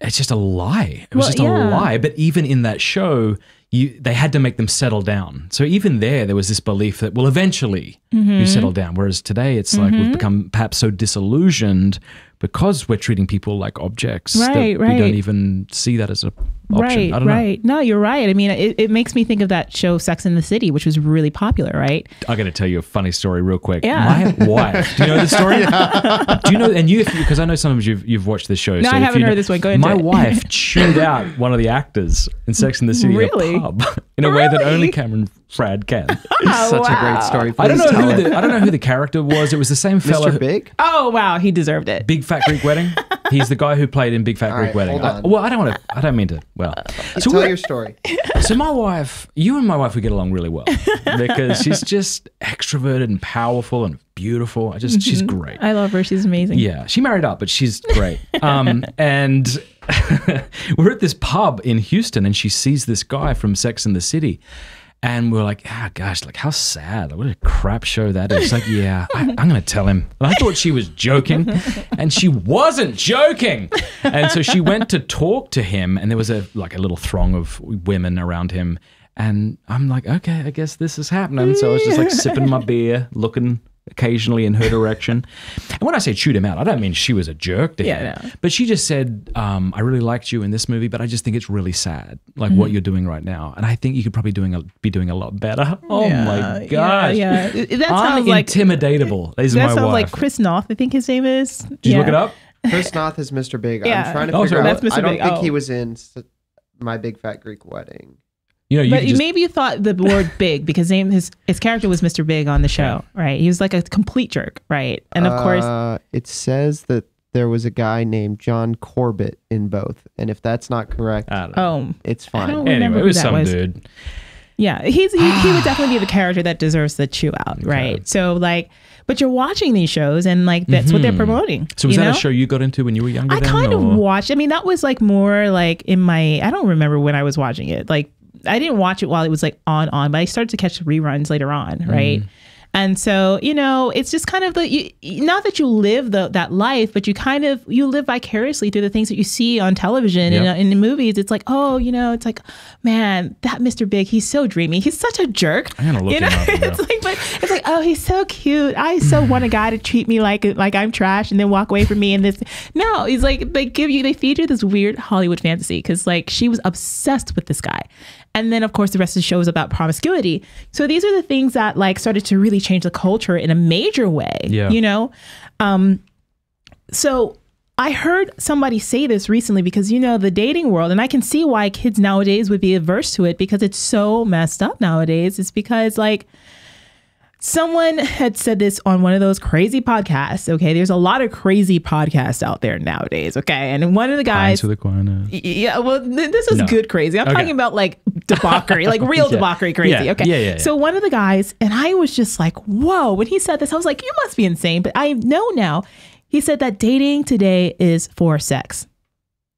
it's just a lie. It was just a lie. But even in that show, they had to make them settle down. So even there was this belief that, well, eventually you settle down. Whereas today it's like we've become perhaps so disillusioned because we're treating people like objects that we don't even see that as an option. I don't know. No, you're right. I mean, it makes me think of that show Sex and the City, which was really popular, right? I got to tell you a funny story real quick. Yeah. My wife. Do you know the story? Do you know? And you, because I know sometimes you've watched this show. No, so I haven't heard this one. Go ahead. My wife chewed out one of the actors in Sex and the City. Really? In a way that only Cameron Fradd can. It's such a great story. I don't know who the character was. It was the same fellow. Mr. Big? Oh, wow. He deserved it. Big Fat Greek Wedding. He's the guy who played in Big Fat Greek Wedding. Well, I don't mean to. Well, so tell your story. So you and my wife, we get along really well because she's just extroverted and powerful and beautiful. She's great. I love her. She's amazing. Yeah. She married up, but she's great. And we're at this pub in Houston, and she sees this guy from Sex and the City, and we're like, ah, gosh, like how sad! Like, what a crap show that is. She's like, yeah, I'm gonna tell him. And I thought she was joking, and she wasn't joking. And so she went to talk to him, and there was a little throng of women around him, and I'm like, okay, I guess this is happening. So I was just like sipping my beer, looking occasionally in her direction. And when I say chewed him out, I don't mean she was a jerk to him. No. But she just said, I really liked you in this movie, but I just think it's really sad, like what you're doing right now. And I think you could probably be doing a lot better. Oh my gosh. Yeah, yeah. That sounds intimidatable. That sounds like Chris Noth, I think his name is. Did you look it up? Chris Noth is Mr. Big. Yeah. I'm trying to figure out. That's Mr. I don't Big. Think he was in My Big Fat Greek Wedding. You know, but maybe you thought the word big because his character was Mr. Big on the show, right? He was like a complete jerk, right? And of course... It says that there was a guy named John Corbett in both. And if that's not correct, it's fine. I don't remember who it was that was. Dude. Yeah, he would definitely be the character that deserves the chew out, right? Okay. So like... But you're watching these shows and like that's what they're promoting. So was that a show you got into when you were younger? I kind of watched. I mean, that was like more like in my, I don't remember when I was watching it. Like I didn't watch it while it was like on, but I started to catch the reruns later on. Right. And so, you know, it's just kind of not that you live that life, but you live vicariously through the things that you see on television and in the movies. It's like, it's like, man, that Mr. Big, he's so dreamy. He's such a jerk. I'm gonna look him up, it's like, oh, he's so cute. I so want a guy to treat me like I'm trash and then walk away from me. And this, no, he's like, they feed you this weird Hollywood fantasy because like she was obsessed with this guy. And then, of course, the rest of the show is about promiscuity. So these are the things that like started to really change the culture in a major way, you know? So I heard somebody say this recently because, you know, the dating world, and I can see why kids nowadays would be averse to it because it's so messed up nowadays. It's because like someone had said this on one of those crazy podcasts. Okay. There's a lot of crazy podcasts out there nowadays. Okay. And one of the guys, this is good crazy. I'm talking about like debauchery, like real debauchery crazy. Yeah. Okay. Yeah. So one of the guys, and I was just like, whoa, when he said this, I was like, you must be insane. But I know now, he said that dating today is for sex.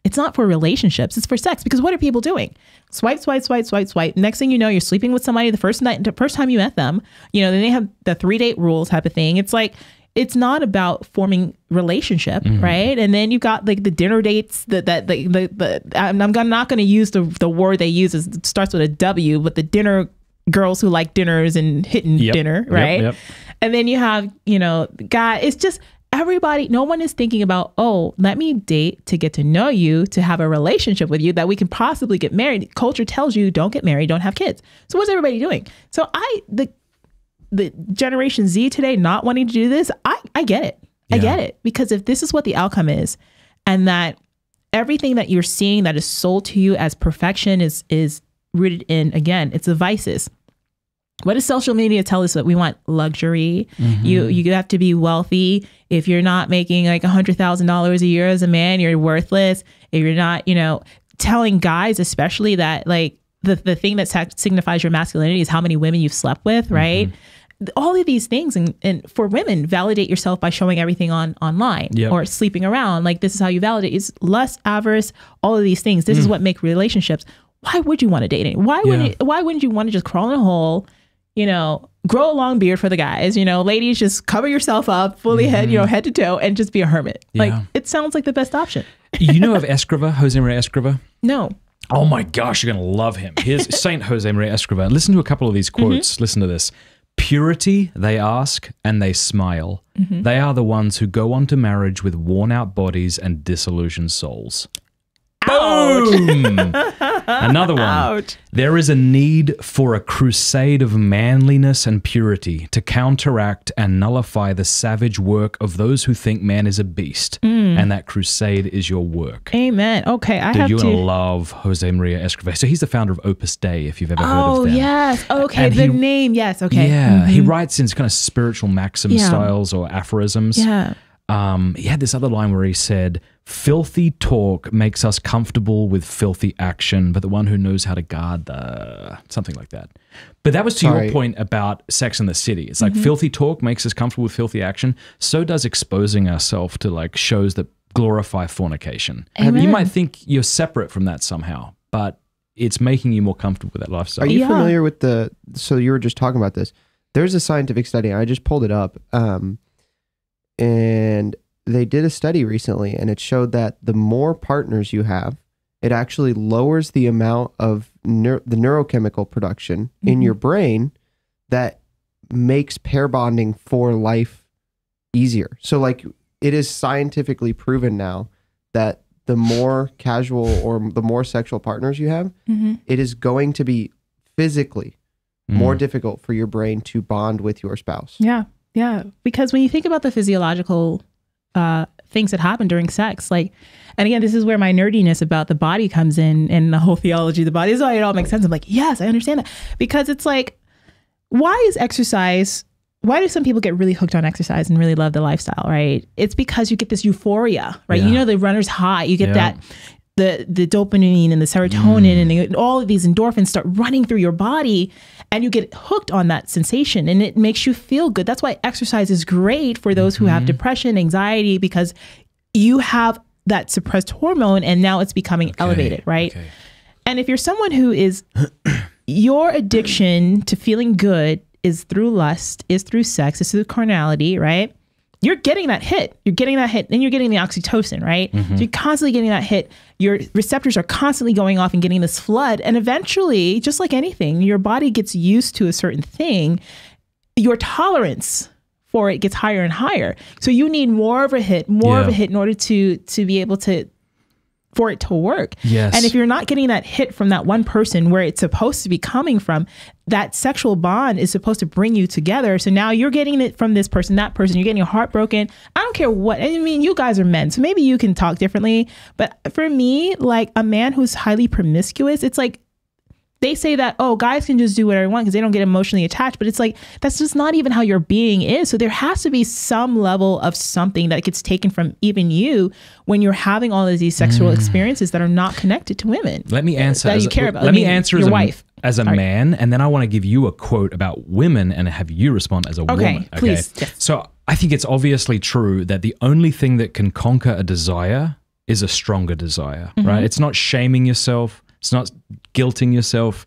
It's not for relationships. It's for sex. Because what are people doing? Swipe, swipe, swipe, swipe, swipe. Next thing you know, you're sleeping with somebody the first time you met them. You know, then they have the 3-date rule type of thing. It's like, it's not about forming relationship, right? And then you've got like the dinner dates I'm not going to use the word they use. It starts with a W, but the dinner girls who like dinners and hitting dinner, right? Yep. And then you have, you know, guy. It's just... Everybody, no one is thinking about, oh, let me date to get to know you, to have a relationship with you that we can possibly get married. Culture tells you don't get married, don't have kids. So what's everybody doing? So the Generation Z today not wanting to do this, I get it. Yeah. I get it. Because if this is what the outcome is and that everything that you're seeing that is sold to you as perfection is rooted in, again, it's the vices. What does social media tell us that we want? Luxury. You have to be wealthy. If you're not making like $100,000 a year as a man, you're worthless. If you're not, you know, telling guys especially that like the thing that signifies your masculinity is how many women you've slept with, right? All of these things, and for women, validate yourself by showing everything online or sleeping around. Like this is how you validate. It's lust, avarice, all of these things. This is what make relationships. Why would you want to date? Why wouldn't you want to just crawl in a hole? You know, grow a long beard for the guys, you know, ladies, just cover yourself up fully head to toe and just be a hermit. Yeah. Like it sounds like the best option. You know of Escriva, Jose Maria Escriva? No. Oh my gosh, you're going to love him. Here's Saint Jose Maria Escriva. Listen to a couple of these quotes. Listen to this. Purity, they ask, and they smile. They are the ones who go on to marriage with worn out bodies and disillusioned souls. Boom! Another one. Ouch. There is a need for a crusade of manliness and purity to counteract and nullify the savage work of those who think man is a beast. And that crusade is your work. Amen. Okay, I have to love Jose Maria Escriva. So he's the founder of Opus Dei, if you've ever heard of them. Oh, yes. Okay, the name. Yes, okay. Yeah, he writes in kind of spiritual maxim styles or aphorisms. Yeah. He had this other line where he said, filthy talk makes us comfortable with filthy action, but the one who knows how to guard the... Something like that. But that was to your point about Sex and the City. It's like filthy talk makes us comfortable with filthy action. So does exposing ourselves to like shows that glorify fornication. Amen. You might think you're separate from that somehow, but it's making you more comfortable with that lifestyle. Are you familiar with the... So you were just talking about this. There's a scientific study. I just pulled it up. And they did a study recently, and it showed that the more partners you have, it actually lowers the amount of the neurochemical production in your brain that makes pair bonding for life easier. So like it is scientifically proven now that the more casual or the more sexual partners you have, it is going to be physically more difficult for your brain to bond with your spouse. Yeah. Yeah, because when you think about the physiological things that happen during sex. Like, and again, this is where my nerdiness about the body comes in and the whole theology of the body. This is why it all makes sense. I'm like, yes, I understand that. Because it's like, why is exercise, why do some people get really hooked on exercise and really love the lifestyle, right? It's because you get this euphoria, right? Yeah. You know, the runner's high, you get that, the dopamine and the serotonin and all of these endorphins start running through your body, and you get hooked on that sensation, and it makes you feel good. That's why exercise is great for those who have depression, anxiety, because you have that suppressed hormone and now it's becoming elevated, right? And if you're someone who is, your addiction to feeling good is through lust, is through sex, is through carnality, right? You're getting that hit. You're getting that hit. Then you're getting the oxytocin, right? So you're constantly getting that hit. Your receptors are constantly going off and getting this flood. And eventually, just like anything, your body gets used to a certain thing. Your tolerance for it gets higher and higher. So you need more of a hit, more of a hit in order to be able to, for it to work. And if you're not getting that hit from that one person where it's supposed to be coming from, that sexual bond is supposed to bring you together. So now you're getting it from this person, that person, you're getting your heart broken. I don't care what, I mean, you guys are men, so maybe you can talk differently. But for me, like a man who's highly promiscuous, it's like, they say that, oh, guys can just do whatever they want because they don't get emotionally attached. But it's like, that's just not even how your being is. So there has to be some level of something that gets taken from even you when you're having all of these sexual experiences that are not connected to women. Let me answer that you care about. Let me answer your wife. As a man, and then I want to give you a quote about women and have you respond as a woman. Okay, please. Yes. So I think it's obviously true that the only thing that can conquer a desire is a stronger desire, right? It's not shaming yourself. It's not guilting yourself.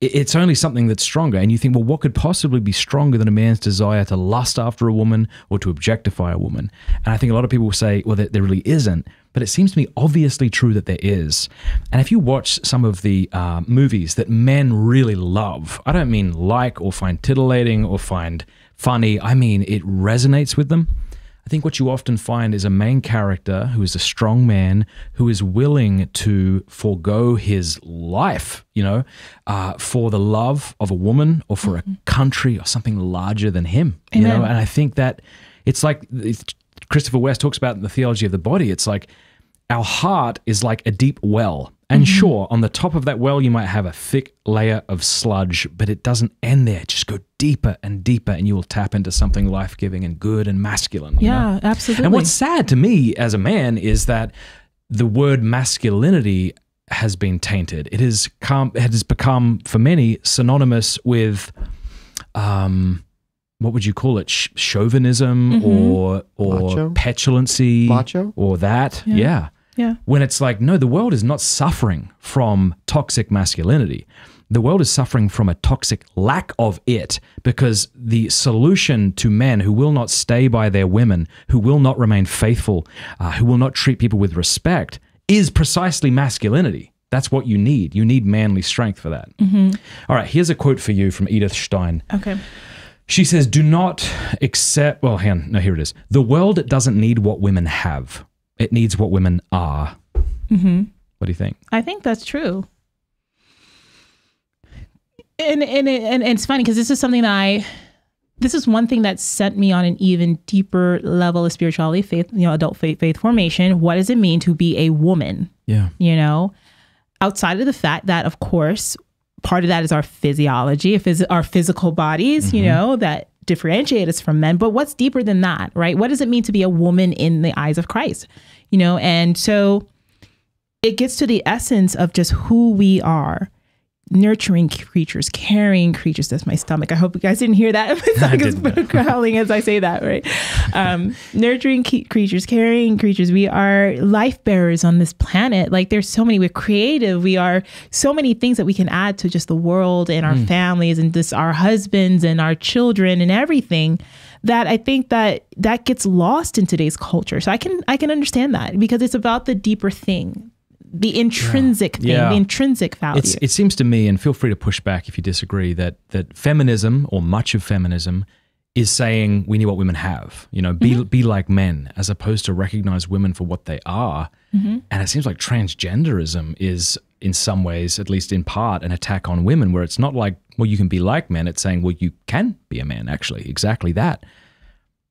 It's only something that's stronger. And you think, well, what could possibly be stronger than a man's desire to lust after a woman or to objectify a woman? And I think a lot of people say, well, there really isn't. But it seems to me obviously true that there is. And if you watch some of the movies that men really love, I don't mean like or find titillating or find funny. I mean, it resonates with them. I think what you often find is a main character who is a strong man who is willing to forego his life, you know, for the love of a woman or for a country or something larger than him, you know. And I think that it's like Christopher West talks about in the Theology of the Body. It's like our heart is like a deep well. And sure, on the top of that well, you might have a thick layer of sludge, but it doesn't end there. Just go deeper and deeper, and you will tap into something life-giving and good and masculine. Yeah, absolutely. And what's sad to me as a man is that the word masculinity has been tainted. It has become, for many, synonymous with, what would you call it? Chauvinism or Macho? Petulancy. Macho? Or that. Yeah. When it's like, no, the world is not suffering from toxic masculinity. The world is suffering from a toxic lack of it, because the solution to men who will not stay by their women, who will not remain faithful, who will not treat people with respect, is precisely masculinity. That's what you need. You need manly strength for that. All right, here's a quote for you from Edith Stein. Okay. She says, do not accept, well, hang on, no, here it is. The world doesn't need what women have. It needs what women are. What do you think? I think that's true. And it's funny because this is something that this is one thing that sent me on an even deeper level of spirituality, faith, you know, adult faith formation. What does it mean to be a woman? Yeah. You know, outside of the fact that, of course, part of that is our physiology, our physical bodies, you know, that differentiate us from men. But what's deeper than that, right? What does it mean to be a woman in the eyes of Christ? You know, and so it gets to the essence of just who we are. Nurturing creatures, caring creatures. That's my stomach. I hope you guys didn't hear that. My stomach is growling as I say that, right? Nurturing creatures, caring creatures. We are life bearers on this planet. Like, there's so many. We're creative. We are so many things that we can add to just the world and our families and this, our husbands and our children and everything. That I think that gets lost in today's culture. So I can understand that, because it's about the deeper thing. The intrinsic thing, the intrinsic value. It seems to me, and feel free to push back if you disagree, that feminism, or much of feminism, is saying we need what women have. You know, be like men, as opposed to recognize women for what they are. And it seems like transgenderism is, in some ways, at least in part, an attack on women, where it's not like, well, you can be like men. It's saying, well, you can be a man, actually. Exactly that.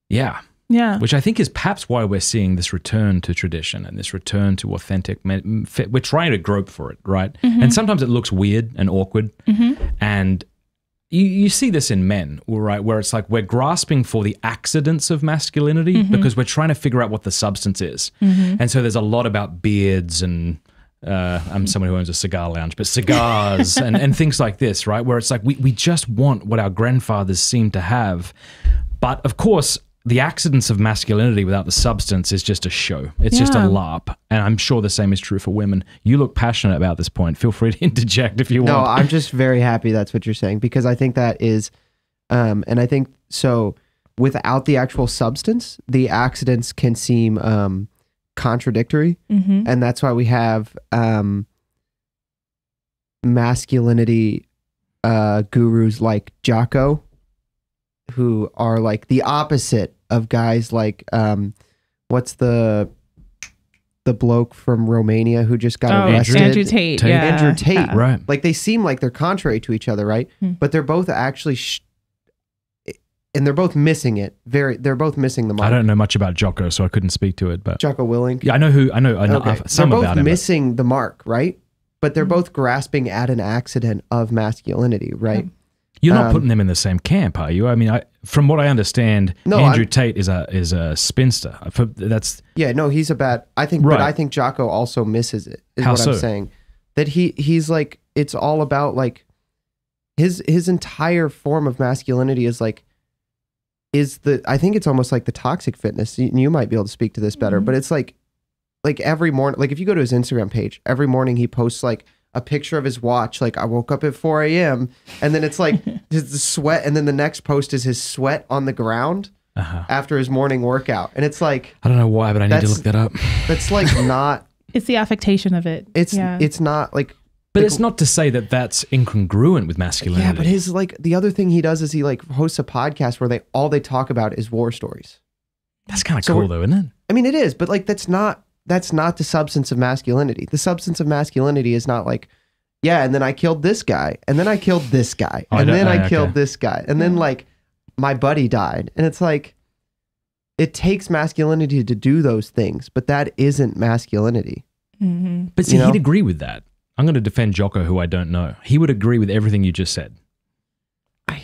Yeah. Yeah. Which I think is perhaps why we're seeing this return to tradition and this return to authentic. We're trying to grope for it, right? Mm-hmm. And sometimes it looks weird and awkward. Mm-hmm. And you see this in men, right, where it's like we're grasping for the accidents of masculinity mm-hmm. because we're trying to figure out what the substance is. Mm-hmm. And so there's a lot about beards and I'm someone who owns a cigar lounge, but cigars and things like this, right, where it's like we just want what our grandfathers seem to have. But, of course, the accidents of masculinity without the substance is just a show. It's just a LARP. And I'm sure the same is true for women. You look passionate about this point. Feel free to interject if you want. No, I'm just very happy that's what you're saying, because I think that is, and I think so without the actual substance, the accidents can seem contradictory. Mm-hmm. And that's why we have masculinity gurus like Jocko, who are like the opposite of guys like what's the bloke from Romania who just got arrested? Andrew Tate. Yeah. Andrew Tate. Yeah. Right. Like they seem like they're contrary to each other, right? Mm. But they're both actually and they're both missing it. They're both missing the mark. I don't know much about Jocko, so I couldn't speak to it, but Jocko Willink. Yeah, I know okay. Some about him. They're both missing the mark, right? But they're both grasping at an accident of masculinity, right? Yeah. You're not putting them in the same camp, are you? I mean, from what I understand, Andrew Tate is a spinster. He's a bad. I think, right. But I think Jocko also misses it. Is what I'm saying. That he's like, it's all about like his entire form of masculinity is like I think it's almost like the toxic fitness. You might be able to speak to this better, mm-hmm. but it's like every morning, like if you go to his Instagram page, every morning he posts like a picture of his watch, like I woke up at 4 a.m. And then it's like his sweat. And then the next post is his sweat on the ground after his morning workout. And it's like, I don't know why, but I need to look that up. That's like not. It's the affectation of it. It's not like. But it's not to say that that's incongruent with masculinity. Yeah, but his like the other thing he does is he like hosts a podcast where all they talk about is war stories. That's kind of cool though, isn't it? I mean, it is, but like that's not the substance of masculinity. The substance of masculinity is not like, yeah, and then I killed this guy, and then I killed this guy, and then I killed this guy, and then like my buddy died. And it's like, it takes masculinity to do those things, but that isn't masculinity. Mm-hmm. But see, he'd agree with that. I'm going to defend Jocko, who I don't know. He would agree with everything you just said. But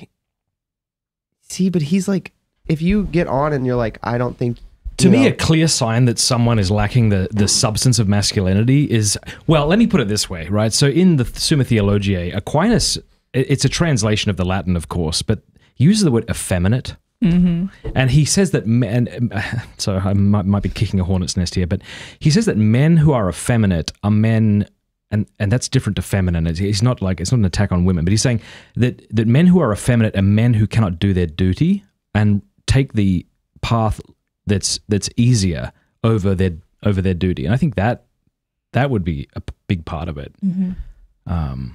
he's like, if you get on and you're like, I don't think... To me, a clear sign that someone is lacking the substance of masculinity is, well, let me put it this way, right? So in the Summa Theologiae, Aquinas, it's a translation of the Latin, of course, but uses the word effeminate. Mm-hmm. And he says that men, so I might be kicking a hornet's nest here, but he says that men who are effeminate are men, and that's different to feminine. It's not like, it's not an attack on women, but he's saying that men who are effeminate are men who cannot do their duty and take the path that's easier over their duty, and I think that would be a big part of it. Mm-hmm.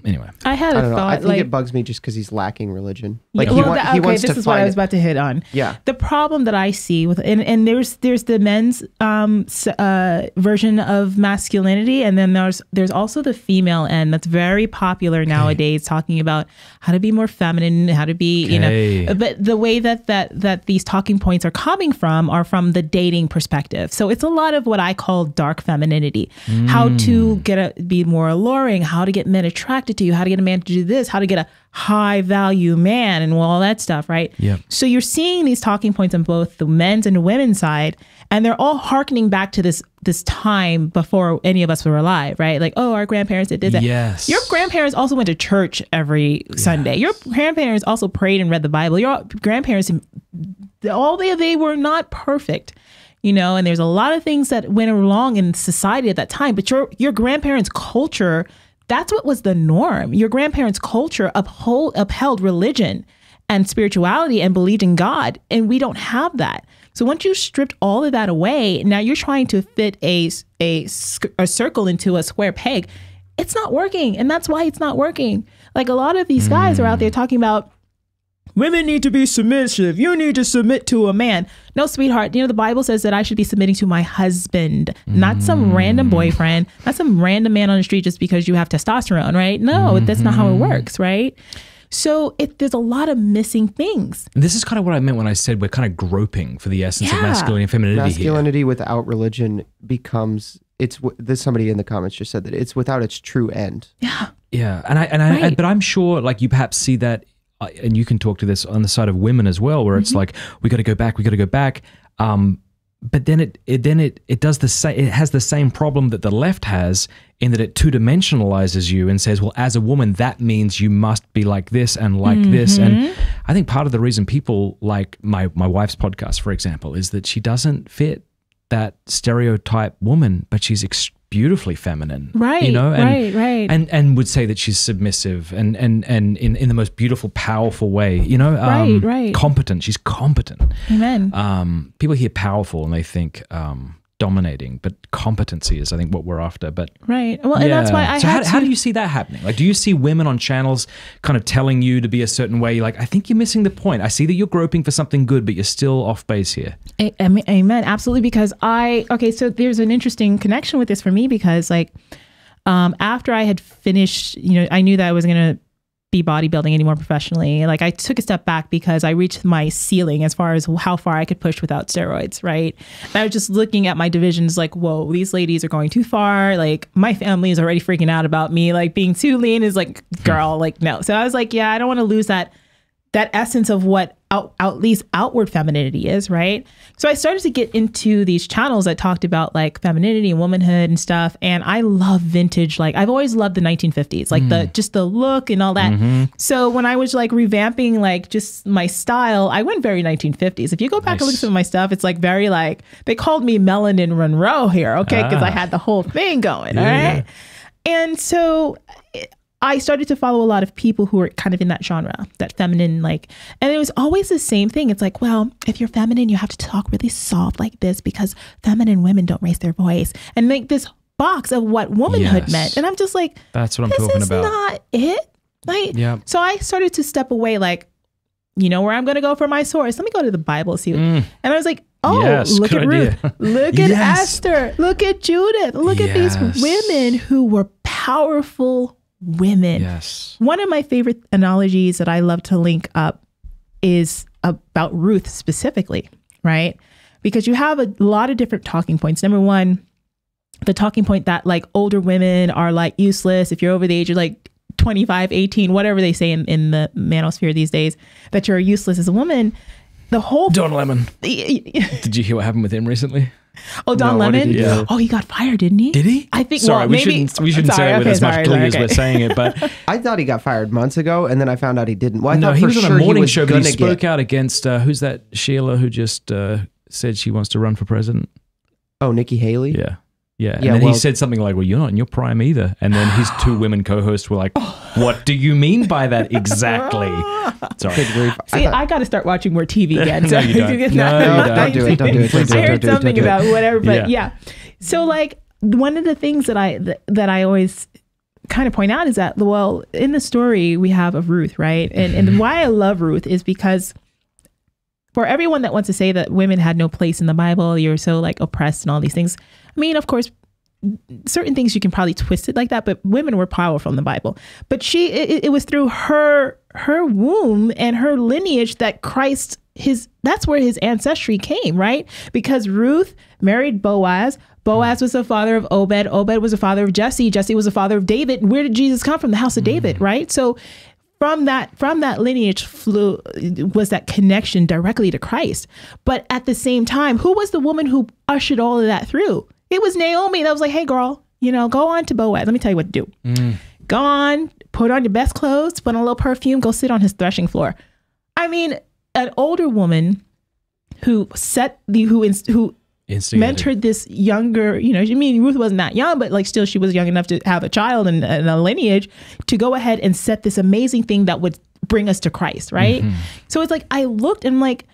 Anyway, I had a thought. I think like, it bugs me just because he's lacking religion. Like, yeah. This is what I was about to hit on. Yeah, the problem that I see with and there's the men's version of masculinity, and then there's also the female end that's very popular nowadays, talking about how to be more feminine, how to be But the way that these talking points are coming from are from the dating perspective. So it's a lot of what I call dark femininity, how to be more alluring, how to get men attracted to you, how to get a man to do this, how to get a high value man and all that stuff, right? Yep. So you're seeing these talking points on both the men's and the women's side, and they're all hearkening back to this time before any of us were alive, right? Like, oh, our grandparents did that. Yes. Your grandparents also went to church every Sunday. Your grandparents also prayed and read the Bible. Your grandparents, although they were not perfect, and there's a lot of things that went wrong in society at that time, but your grandparents' culture, that's what was the norm. Your grandparents' culture upheld religion and spirituality and believed in God, and we don't have that. So once you stripped all of that away, now you're trying to fit a circle into a square peg. It's not working, and that's why it's not working. Like a lot of these guys are out there talking about women need to be submissive. You need to submit to a man. No, sweetheart. The Bible says that I should be submitting to my husband, not some random boyfriend, not some random man on the street just because you have testosterone, right? No, that's not how it works, right? So there's a lot of missing things. And this is kind of what I meant when I said we're kind of groping for the essence of masculinity and femininity. Masculinity without religion becomes, somebody in the comments just said that it's without its true end. Yeah. Yeah. But I'm sure, like, you perhaps see that, and you can talk to this on the side of women as well, where it's like, we got to go back, but then it does the same. It has the same problem that the left has, in that it two-dimensionalizes you and says, well, as a woman, that means you must be like this and like this. And I think part of the reason people like my wife's podcast, for example, is that she doesn't fit that stereotype woman, but she's beautifully feminine, right? You know, and would say that she's submissive and in the most beautiful, powerful way. You know, competent. She's competent. Amen. People hear powerful and they think dominating, but competency is, I think, what we're after. But well, and that's why I. So how do you see that happening? Like, do you see women on channels kind of telling you to be a certain way? Like, I think you're missing the point. I see that you're groping for something good, but you're still off base here. Amen. Absolutely. Because so there's an interesting connection with this for me, because after I had finished, I knew that I wasn't going to be bodybuilding anymore professionally. Like, I took a step back because I reached my ceiling as far as how far I could push without steroids. Right. And I was just looking at my divisions like, whoa, these ladies are going too far. Like, my family is already freaking out about me. Like, being too lean is like, girl, like, no. So I was like, yeah, I don't want to lose that essence of what at least outward femininity is, right? So I started to get into these channels that talked about like femininity and womanhood and stuff. And I love vintage. Like, I've always loved the 1950s, like just the look and all that. So when I was like revamping, like, just my style, I went very 1950s. If you go back and look at some of my stuff, it's like very like, they called me Melanin Monroe here. Okay. Cause I had the whole thing going. All right. And so I started to follow a lot of people who were kind of in that genre, that feminine, like, and it was always the same thing. It's like, well, if you're feminine, you have to talk really soft like this because feminine women don't raise their voice, and make this box of what womanhood meant. And I'm just like, that's what I'm talking about. This is not it. Like, so I started to step away, like, you know where I'm going to go for my source? Let me go to the Bible, see. And I was like, oh, look at Ruth. Look at Esther. Look at Judith. Look at these women who were powerful women. One of my favorite analogies that I love to link up is about Ruth specifically, right? Because you have a lot of different talking points. Number one, the talking point that like older women are like useless. If you're over the age of like 25, 18, whatever they say in the manosphere these days, that you're useless as a woman. The whole Don Lemon. Did you hear what happened with him recently? Oh, Don Lemon? Oh, he got fired, didn't he? Did he? I think, sorry, well, maybe. We shouldn't say it with as much glee as we're saying it, but. I thought he got fired months ago, and then I found out he didn't. Well, I thought he was on a morning show, but he spoke out against, who's that Sheila who just said she wants to run for president? Oh, Nikki Haley? Yeah. Yeah, and then he said something like, well, you're not in your prime either. And then his two women co-hosts were like, what do you mean by that exactly? Sorry. See, I got to start watching more TV again. So. No, you don't. Don't do it. Don't do it. Please, I heard something about whatever, but yeah. So like, one of the things that I always kind of point out is that, well, in the story we have of Ruth, right? And why I love Ruth is because for everyone that wants to say that women had no place in the Bible, you're so like oppressed and all these things. I mean, of course, certain things you can probably twist it like that, but women were powerful in the Bible. But it was through her womb and her lineage that Christ, that's where his ancestry came, right? Because Ruth married Boaz. Boaz was the father of Obed. Obed was the father of Jesse. Jesse was the father of David. Where did Jesus come from? The house of David, right? So from that lineage was that connection directly to Christ. But at the same time, who was the woman who ushered all of that through? It was Naomi that was like, hey girl, go on to Boaz. Let me tell you what to do. Go on, put on your best clothes, put on a little perfume, go sit on his threshing floor. I mean, an older woman who mentored this younger, I mean, Ruth wasn't that young, but like still she was young enough to have a child and a lineage to go ahead and set this amazing thing that would bring us to Christ, right? So it's like, I looked and like,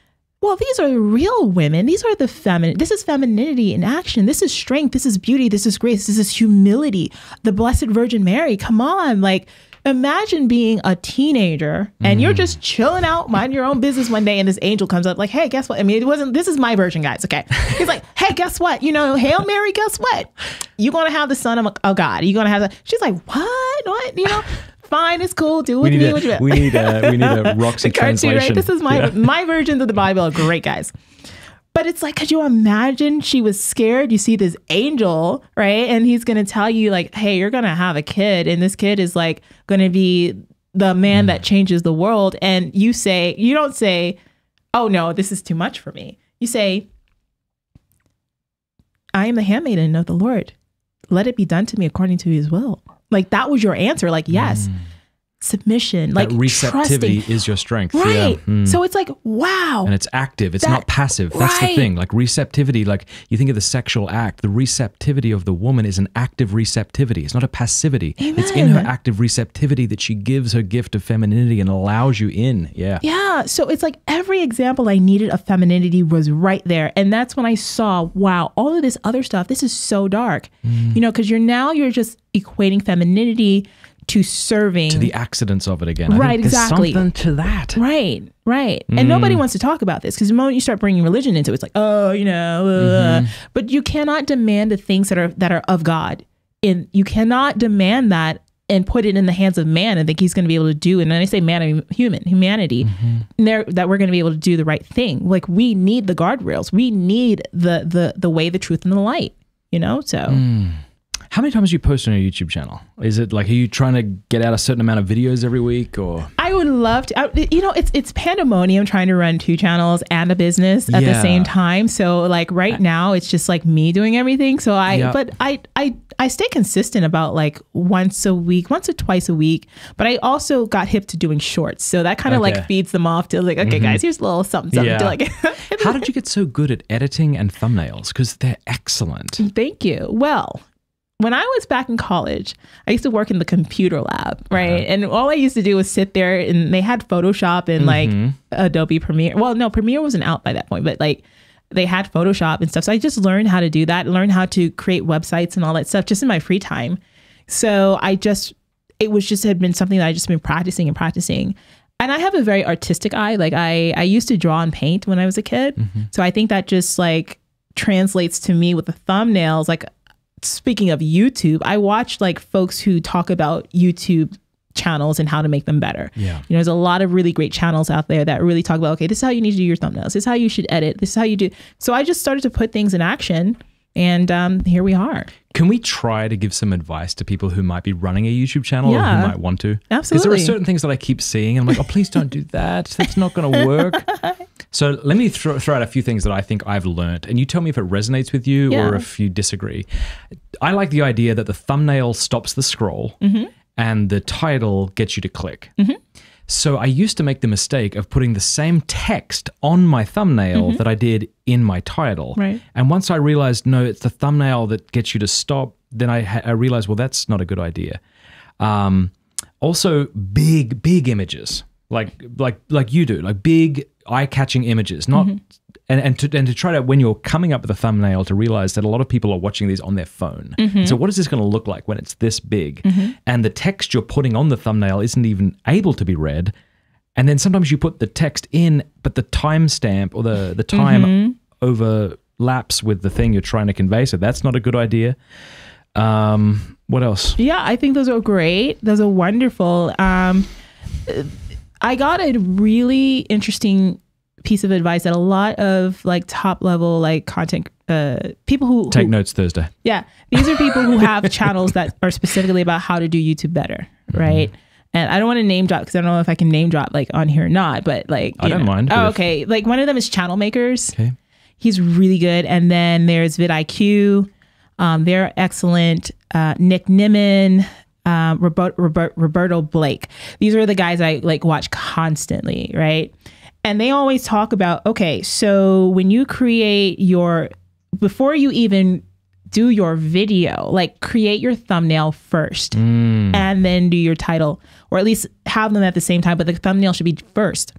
well, these are real women. These are the feminine. This is femininity in action. This is strength. This is beauty. This is grace. This is humility. The Blessed Virgin Mary. Come on. Like, imagine being a teenager and you're just chilling out, mind your own business one day. And this angel comes up like, hey, guess what? I mean, this is my version, guys. Okay. He's like, hey, guess what? Hail Mary, guess what? You're going to have the son of God. She's like, what? What? fine. It's cool. Do with me what you will. We need a Roxie translation. Right? This is my versions of the Bible. Great, guys. But it's like, could you imagine? She was scared. You see this angel, right? And he's going to tell you like, hey, you're going to have a kid. And this kid is like going to be the man that changes the world. And you say, you don't say, oh no, this is too much for me. You say, I am the handmaiden of the Lord. Let it be done to me according to his will. Like that was your answer. Like, yes. Submission, that like receptivity trusting. Is your strength, right? Yeah. So it's like, wow, and it's active, it's not passive. That's right. The thing, like receptivity, like you think of the sexual act, the receptivity of the woman is an active receptivity. It's not a passivity. Amen. It's in her active receptivity that she gives her gift of femininity and allows you in. Yeah. So it's like every example I needed of femininity was right there, and that's when I saw, wow, all of this other stuff, this is so dark, you know, because you're just equating femininity to serving. To the accidents of it again. Right, I think exactly. There's something to that. Right. And nobody wants to talk about this because the moment you start bringing religion into it, it's like, oh, you know, but you cannot demand the things that are of God. And you cannot demand that and put it in the hands of man and think he's going to be able to do. And when I say man, I mean humanity, that we're going to be able to do the right thing. Like we need the guardrails. We need the way, the truth, and the light, you know, so... How many times do you post on your YouTube channel? Is it like, are you trying to get out a certain amount of videos every week or? I would love to, you know, it's pandemonium trying to run two channels and a business at the same time. So like right now it's just like me doing everything. So I stay consistent about like once or twice a week, but I also got hip to doing shorts. So that kind of like feeds them off to like, okay guys, here's a little something to like. How did you get so good at editing and thumbnails? 'Cause they're excellent. Thank you. Well, when I was back in college, I used to work in the computer lab, right? And all I used to do was sit there, and they had Photoshop and like Adobe Premiere. Well, no, Premiere wasn't out by that point, but like they had Photoshop and stuff. So I just learned how to do that, learned how to create websites and all that stuff just in my free time. So it had been something that I just been practicing. And I have a very artistic eye. Like I used to draw and paint when I was a kid. So I think that just like translates to me with the thumbnails. Like, speaking of YouTube, I watched like folks who talk about YouTube channels and how to make them better. Yeah. You know, there's a lot of really great channels out there that really talk about, okay, this is how you need to do your thumbnails. This is how you should edit. This is how you do. So I just started to put things in action, and here we are. Can we try to give some advice to people who might be running a YouTube channel or who might want to? Absolutely. Because there are certain things that I keep seeing and I'm like, oh, please don't do that. That's not going to work. So let me throw out a few things that I think I've learned. And you tell me if it resonates with you or if you disagree. I like the idea that the thumbnail stops the scroll and the title gets you to click. So I used to make the mistake of putting the same text on my thumbnail that I did in my title. Right. And once I realized, no, it's the thumbnail that gets you to stop, then I realized, well, that's not a good idea. Also, big images, like you do, like big eye-catching images, not... And to try to, when you're coming up with a thumbnail, to realize that a lot of people are watching these on their phone. So what is this going to look like when it's this big? And the text you're putting on the thumbnail isn't even able to be read. And then sometimes you put the text in, but the timestamp or the time overlaps with the thing you're trying to convey. So that's not a good idea. What else? Yeah, I think those are great. Those are wonderful. I got a really interesting piece of advice that a lot of like top level like content people who take notes Thursday. Yeah. These are people who have channels that are specifically about how to do YouTube better. Right. And I don't want to name drop because I don't know if I can name drop like on here or not, but like, I don't mind. Oh, okay. Like one of them is Channel Makers. Okay. He's really good. And then there's vidIQ. They're excellent. Nick Niman, Roberto Blake. These are the guys I like watch constantly. Right. And they always talk about, okay, so when you create before you even do your video, like create your thumbnail first and then do your title, or at least have them at the same time, but the thumbnail should be first.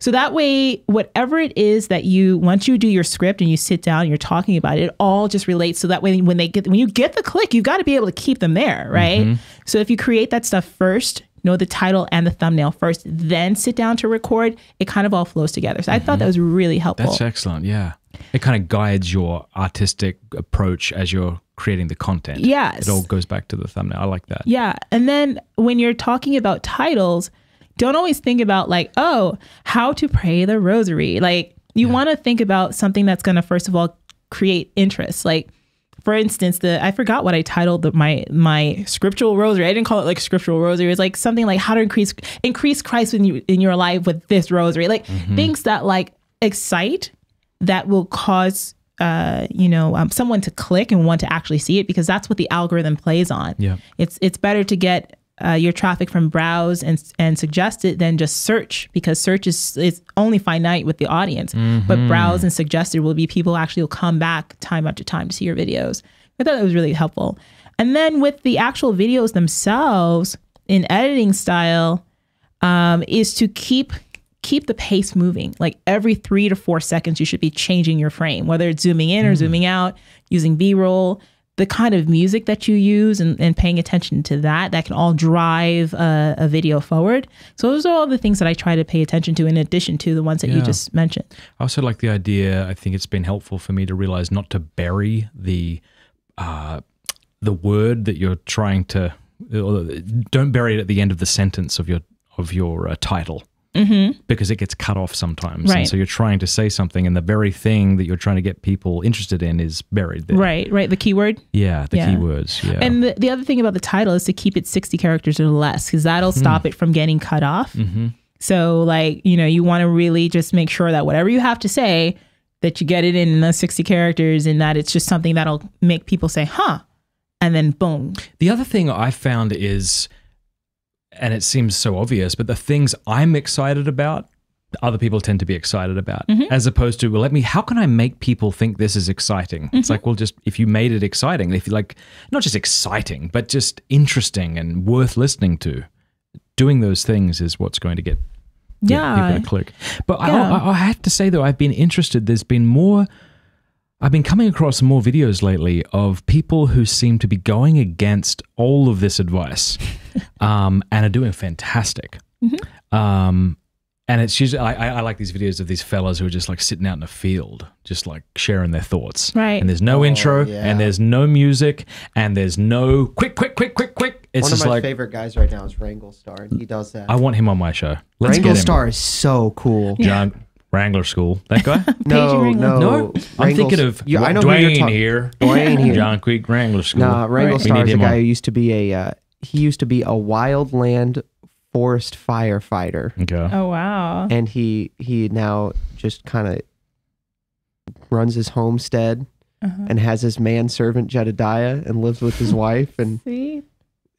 So that way, whatever it is that once you do your script and you sit down and you're talking about it, it all just relates. So that way, when you get the click, you've got to be able to keep them there, right? So if you create that stuff first, know the title and the thumbnail first, then sit down to record, it kind of all flows together. So I thought that was really helpful. That's excellent. Yeah. It kind of guides your artistic approach as you're creating the content. Yes. It all goes back to the thumbnail. I like that. Yeah. And then when you're talking about titles, don't always think about like, oh, how to pray the rosary. Like you want to think about something that's going to, first of all, create interest. Like, for instance, I forgot what I titled my scriptural rosary. I didn't call it like scriptural rosary. It's like something like how to increase Christ in your life with this rosary. Like things that like excite, that will cause, someone to click and want to actually see it, because that's what the algorithm plays on. Yeah. It's better to get your traffic from browse and suggest it than just search, because search is only finite with the audience. But browse and suggested will be people actually will come back time after time to see your videos. I thought that was really helpful. And then with the actual videos themselves in editing style, is to keep the pace moving. Like every 3 to 4 seconds, you should be changing your frame, whether it's zooming in or zooming out, using B-roll, the kind of music that you use and paying attention to that can all drive a video forward. So those are all the things that I try to pay attention to in addition to the ones that you just mentioned. I also like the idea. I think it's been helpful for me to realize not to bury the word that you're trying to, don't bury it at the end of the sentence of your title. Because it gets cut off sometimes. Right. And so you're trying to say something and the very thing that you're trying to get people interested in is buried there. Right. The keyword. Yeah, the keywords. Yeah. And the other thing about the title is to keep it 60 characters or less, because that'll stop it from getting cut off. So like, you want to really just make sure that whatever you have to say, that you get it in those 60 characters and that it's just something that'll make people say, huh, and then boom. The other thing I found is... and it seems so obvious, but the things I'm excited about, other people tend to be excited about, as opposed to, well, how can I make people think this is exciting? It's like, well, just if you made it exciting, if you like, not just exciting, but just interesting and worth listening to, doing those things is what's going to get people to click. But I have to say though, I've been interested. I've been coming across more videos lately of people who seem to be going against all of this advice and are doing fantastic. And it's usually, I like these videos of these fellas who are just like sitting out in a field, just like sharing their thoughts. Right. And there's no intro and there's no music and there's no quick. It's just like. One of my favorite guys right now is Rangelstar, and he does that. I want him on my show. Let's get him. Rangelstar is so cool. John. Yeah. Wrangler School, that guy? No. I'm thinking of Dwayne here. Dwayne here. John Creek Wrangler School. Nah, Wrangelstar is a guy who used to be a wildland forest firefighter. Okay. Oh wow. And he now just kind of runs his homestead and has his manservant Jedediah and lives with his wife, and he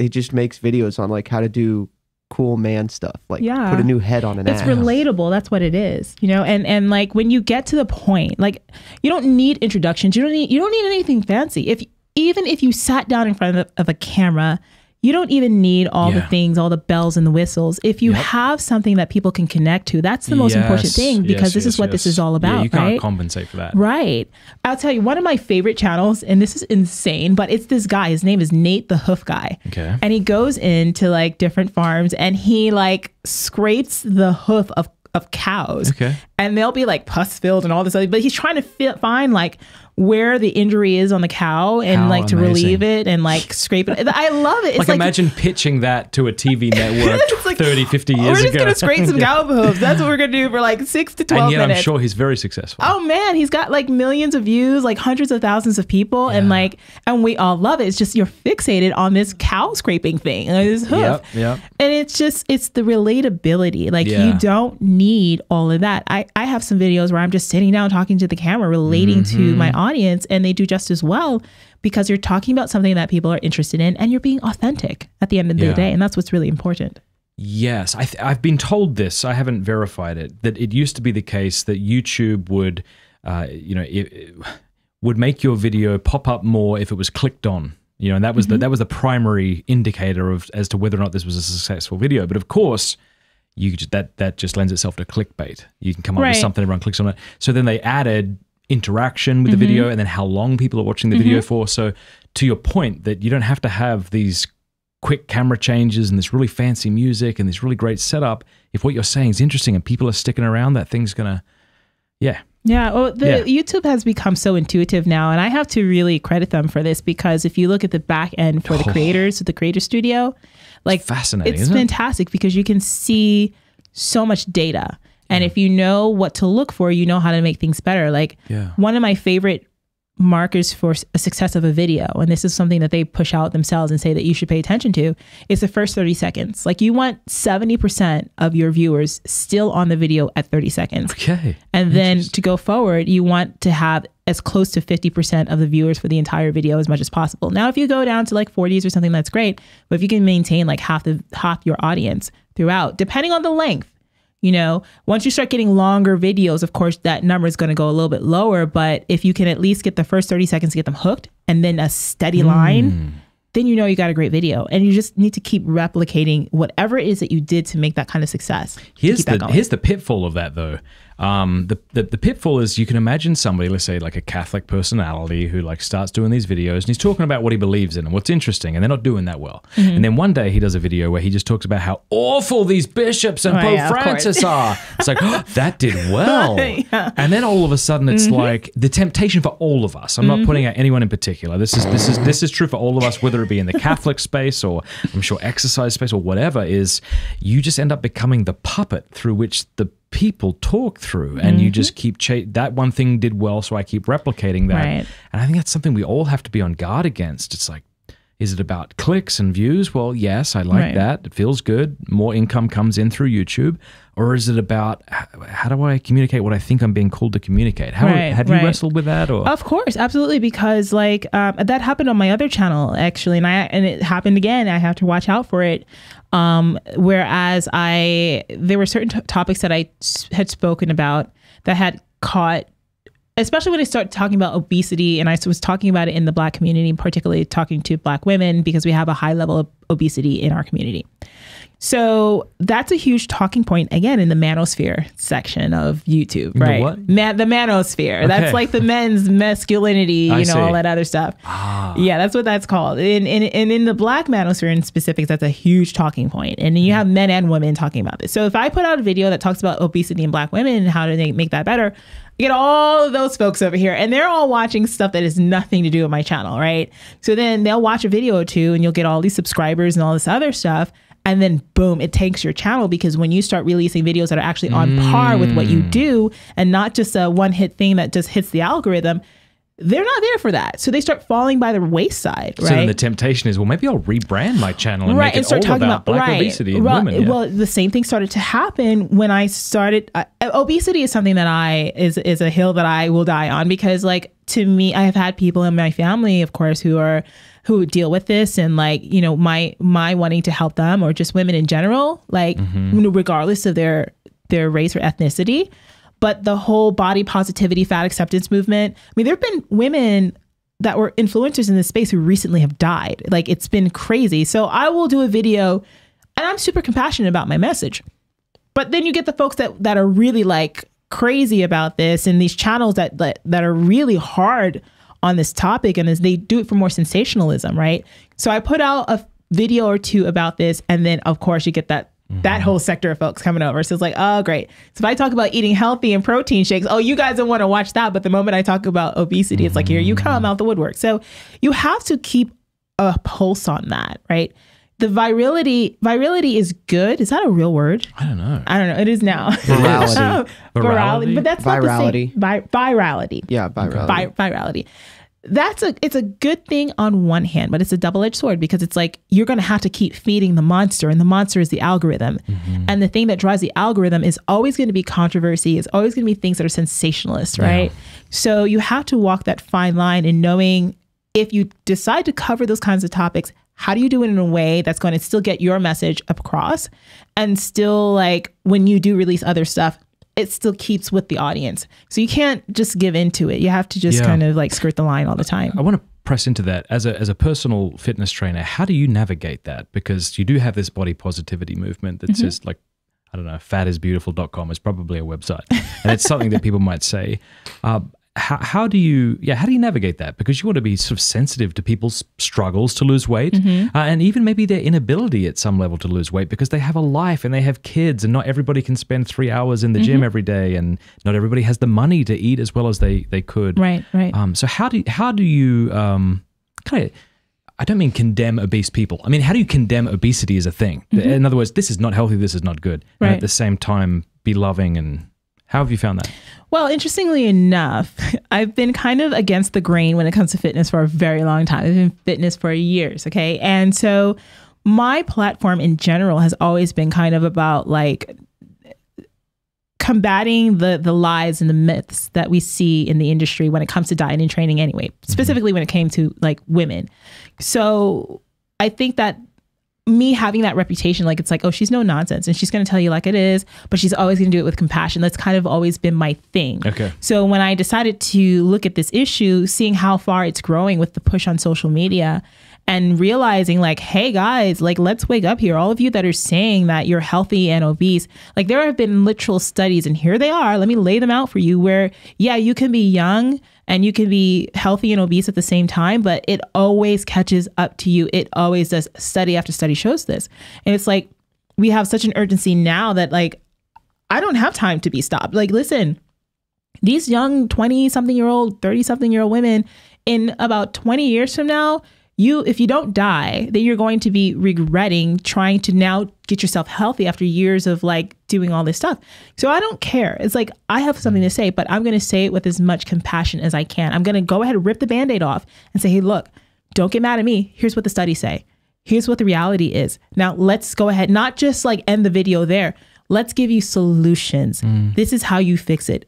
just makes videos on like how to do cool man stuff, like put a new head on an ass. It's relatable. That's what it is, and like when you get to the point, like you don't need introductions. You don't need anything fancy. Even if you sat down in front of a camera, you don't even need all the things, all the bells and the whistles. If you have something that people can connect to, that's the most important thing, because this is all about. Yeah, you can't compensate for that. Right. I'll tell you, one of my favorite channels, and this is insane, but it's this guy. His name is Nate the Hoof Guy. Okay. And he goes into like different farms and he like scrapes the hoof of cows. Okay. And they'll be like pus filled and all this other, but he's trying to find like where the injury is on the cow and like to relieve it and like scrape it. I love it. It's like imagine pitching that to a TV network 30-50 years ago. We're just going to scrape some cow hooves. That's what we're going to do for like 6 to 12 minutes. And yet I'm sure he's very successful. Oh man, he's got like millions of views, like hundreds of thousands of people. Yeah. And we all love it. It's just, you're fixated on this cow scraping thing and this hoof. Yep. And it's just, it's the relatability. Like you don't need all of that. I have some videos where I'm just sitting down talking to the camera, relating to my audience, and they do just as well, because you're talking about something that people are interested in and you're being authentic at the end of the day. And that's what's really important. Yes. I've been told this, I haven't verified it, that it used to be the case that YouTube would, it would make your video pop up more if it was clicked on. And that was the primary indicator as to whether or not this was a successful video. But of course, that just lends itself to clickbait. You can come up with something, everyone clicks on it. So then they added interaction with the video and then how long people are watching the video for. So to your point that you don't have to have these quick camera changes and this really fancy music and this really great setup, if what you're saying is interesting and people are sticking around, that thing's gonna Yeah. Well, YouTube has become so intuitive now, and I have to really credit them for this, because if you look at the back end for the creators, the creator studio, like, fascinating, it's fantastic because you can see so much data. And if you know what to look for, you know how to make things better. Like, one of my favorite markers for a success of a video, and this is something that they push out themselves and say that you should pay attention to, is the first 30 seconds. Like, you want 70% of your viewers still on the video at 30 seconds. Okay. And then to go forward, you want to have as close to 50% of the viewers for the entire video as much as possible. Now, if you go down to like 40s or something, that's great. But if you can maintain like half your audience throughout, depending on the length, you know, once you start getting longer videos, of course, that number is going to go a little bit lower. But if you can at least get the first 30 seconds to get them hooked, and then a steady line, then you know you got a great video. And you just need to keep replicating whatever it is that you did to make that kind of success. Here's the pitfall of that, though. The pitfall is, you can imagine somebody, let's say like a Catholic personality, who like starts doing these videos and he's talking about what he believes in and what's interesting, and they're not doing that well. And then one day he does a video where he just talks about how awful these bishops and Pope Francis are. It's like, oh, that did well. And then all of a sudden it's like the temptation for all of us. I'm not putting out anyone in particular. This is true for all of us, whether it be in the Catholic space or I'm sure exercise space or whatever, is you just end up becoming the puppet through which the people talk through, and you just keep that one thing did well, so I keep replicating that. And I think that's something we all have to be on guard against. It's like, is it about clicks and views? Well, yes, I like that. It feels good. More income comes in through YouTube. Or is it about, how do I communicate what I think I'm being called to communicate? Have you wrestled with that? Or? Of course, absolutely. Because like that happened on my other channel, actually. And it happened again. I have to watch out for it. Whereas there were certain topics that I had spoken about that had caught, especially when I started talking about obesity, and I was talking about it in the Black community, particularly talking to Black women, because we have a high level of obesity in our community. So that's a huge talking point, again, in the manosphere section of YouTube, right? The what? The manosphere. Okay. That's like the men's masculinity, you know, all that other stuff. Yeah, that's what that's called. And in the Black manosphere in specifics, that's a huge talking point. And you have men and women talking about this. So if I put out a video that talks about obesity in Black women and how do they make that better, I get all of those folks over here, and they're all watching stuff that has nothing to do with my channel, right? So then they'll watch a video or two, and you'll get all these subscribers and all this other stuff. And then boom, it tanks your channel, because when you start releasing videos that are actually on par with what you do, and not just a one hit thing that just hits the algorithm, they're not there for that. So they start falling by the wayside, right? So then the temptation is, well, maybe I'll rebrand my channel and make it all about Black obesity and women. Well, the same thing started to happen when I started. Obesity is something that is a hill that I will die on, because like, to me, I have had people in my family, of course, who deal with this, and like, you know, my wanting to help them, or just women in general, like regardless of their race or ethnicity. But the whole body positivity, fat acceptance movement, I mean, there have been women that were influencers in this space who recently have died. Like, it's been crazy. So I will do a video, and I'm super compassionate about my message. But then you get the folks that are really like crazy about this, and these channels that are really hard on this topic, and as they do it for more sensationalism, right? So I put out a video or two about this, and then of course you get that whole sector of folks coming over. So it's like, oh, great. So if I talk about eating healthy and protein shakes, oh, you guys don't want to watch that. But the moment I talk about obesity, it's like, here you come out the woodwork. So you have to keep a pulse on that, right? The virality is good. Is that a real word? I don't know. It is now. Virality. But that's not the same. Virality. Yeah, virality. Virality. It's a good thing on one hand, but it's a double-edged sword, because it's like, you're going to have to keep feeding the monster, and the monster is the algorithm. And the thing that drives the algorithm is always going to be controversy. It's always going to be things that are sensationalist, right? So you have to walk that fine line in knowing, if you decide to cover those kinds of topics, how do you do it in a way that's going to still get your message across, and still, like, when you do release other stuff, it still keeps with the audience. So you can't just give into it. You have to just kind of like skirt the line all the time. I want to press into that. As a personal fitness trainer, how do you navigate that? Because you do have this body positivity movement that says, like, I don't know, fatisbeautiful.com is probably a website. And it's something that people might say. How do you navigate that? Because you want to be sort of sensitive to people's struggles to lose weight, and even maybe their inability at some level to lose weight, because they have a life and they have kids, and not everybody can spend 3 hours in the gym every day, and not everybody has the money to eat as well as they could. Right, right. So how do you kind of, I don't mean condemn obese people. I mean, how do you condemn obesity as a thing? In other words, this is not healthy, this is not good. Right. And at the same time, be loving. And how have you found that? Well, interestingly enough, I've been kind of against the grain when it comes to fitness for a very long time. I've been in fitness for years, okay? And so my platform in general has always been kind of about like combating the lies and the myths that we see in the industry when it comes to diet and training anyway, specifically when it came to like women. So I think that me having that reputation, like it's like, oh, she's no nonsense and she's going to tell you like it is, but she's always going to do it with compassion. That's kind of always been my thing. Okay. So when I decided to look at this issue, seeing how far it's growing with the push on social media and realizing like, hey guys, like let's wake up here. All of you that are saying that you're healthy and obese, like there have been literal studies, and here they are, let me lay them out for you, where yeah, you can be young and you can be healthy and obese at the same time, but it always catches up to you. It always does. Study after study shows this. And it's like, we have such an urgency now that like, I don't have time to be stopped. Like, listen, these young 20-something-year-old, 30-something-year-old women, in about 20 years from now, if you don't die, then you're going to be regretting trying to now get yourself healthy after years of like doing all this stuff. So I don't care. It's like, I have something to say, but I'm going to say it with as much compassion as I can. I'm going to go ahead and rip the Band-Aid off and say, hey, look, don't get mad at me. Here's what the studies say. Here's what the reality is. Now let's go ahead, not just like end the video there. Let's give you solutions. This is how you fix it.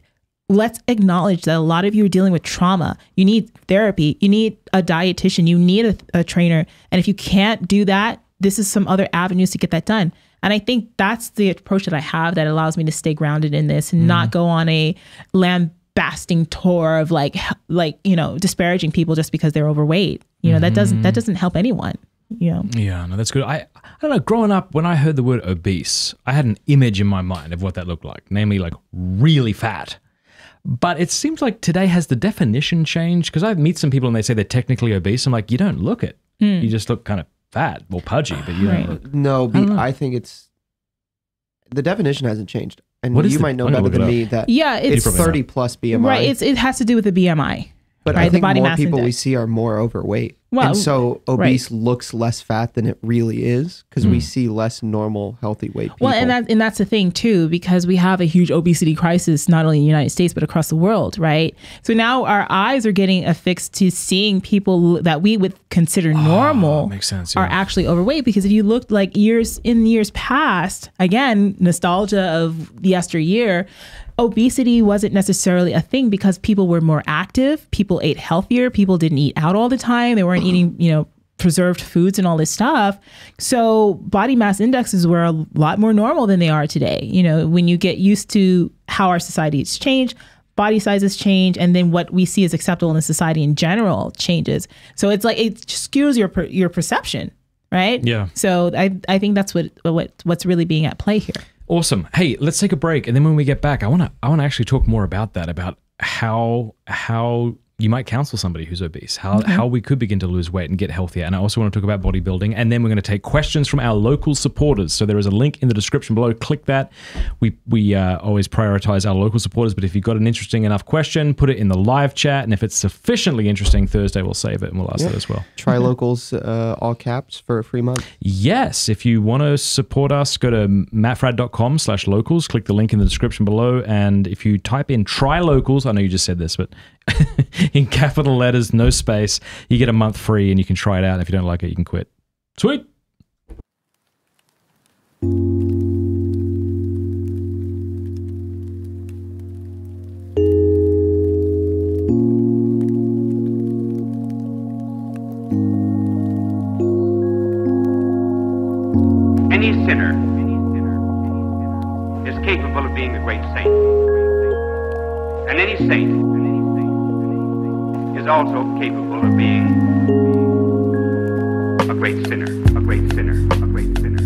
Let's acknowledge that a lot of you are dealing with trauma. You need therapy. You need a dietitian. You need a trainer. And if you can't do that, this is some other avenues to get that done. And I think that's the approach that I have that allows me to stay grounded in this and not go on a lambasting tour of like, you know, disparaging people just because they're overweight. You know, that doesn't help anyone. Yeah. Yeah, no, that's good. I don't know, growing up, when I heard the word obese, I had an image in my mind of what that looked like, namely like really fat. But it seems like today has the definition changed? Because I meet some people and they say they're technically obese. I'm like, you don't look it. You just look kind of fat or pudgy, but you don't look. No, I think it's, the definition hasn't changed. And you might know better than me that it's 30 plus BMI. Right, it has to do with the BMI. But right, I think more people we see are more overweight. Well, and so obese looks less fat than it really is, because we see less normal, healthy weight people. Well, and that's the thing too, because we have a huge obesity crisis, not only in the United States, but across the world, right? So now our eyes are getting affixed to seeing people that we would consider normal makes sense, are actually overweight. Because if you looked like years past, again, nostalgia of the yesteryear, obesity wasn't necessarily a thing because people were more active, people ate healthier, people didn't eat out all the time, they weren't eating, you know, preserved foods and all this stuff. So body mass indexes were a lot more normal than they are today. You know, when you get used to how our society's changed, body sizes change, and then what we see as acceptable in society in general changes. So it's like, it skews your perception, right? Yeah. So I think that's what's really being at play here. Awesome. Hey, let's take a break, and then when we get back, I want to actually talk more about that, about how you might counsel somebody who's obese, how we could begin to lose weight and get healthier. And I also want to talk about bodybuilding, and then we're going to take questions from our local supporters. So there is a link in the description below. Click that. We always prioritize our local supporters, but if you've got an interesting enough question, put it in the live chat, and if it's sufficiently interesting, Thursday we'll save it and we'll ask that as well. Try locals, all caps, for a free month. Yes. If you want to support us, go to mattfradd.com/locals. Click the link in the description below, and if you type in try locals, I know you just said this, but in capital letters, no space, you get a month free and you can try it out. And if you don't like it, you can quit. Sweet. Any sinner is capable of being a great saint. And any saint is also capable of being a great sinner, a great sinner, a great sinner.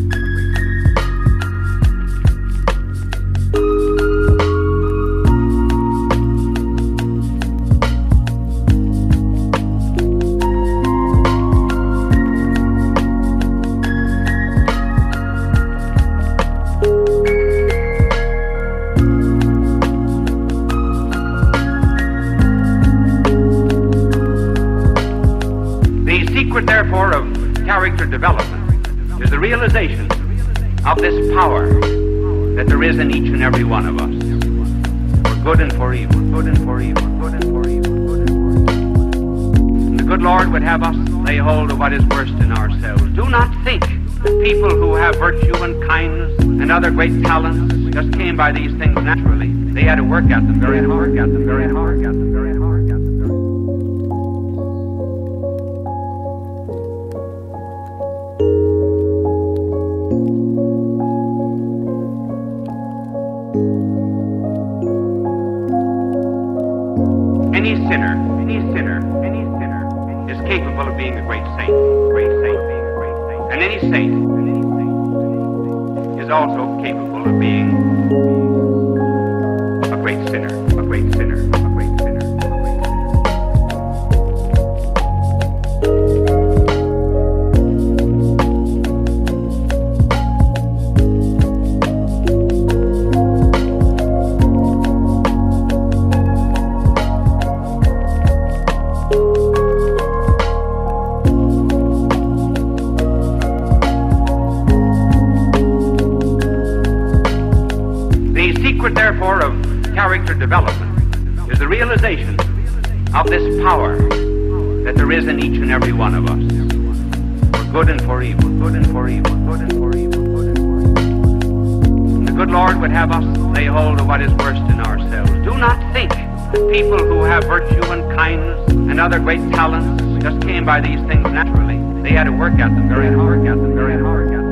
character development is the realization of this power that there is in each and every one of us, for good and for evil, good and for evil, good and for evil, good and for evil. And the good Lord would have us lay hold of what is worst in ourselves. Do not think that people who have virtue and kindness and other great talents just came by these things naturally. They had to work at them very hard, got them very hard, got them very hard, got them very hard. Any sinner is capable of being a great saint. And any saint is also capable of being a great sinner, a great sinner, a great sinner, Development is the realization of this power that there is in each and every one of us, for good and for evil, good and for evil, good and for evil, good and for evil. And the good Lord would have us lay hold of what is worst in ourselves. Do not think that people who have virtue and kindness and other great talents just came by these things naturally. They had to work at them very hard, got them very hard, got them.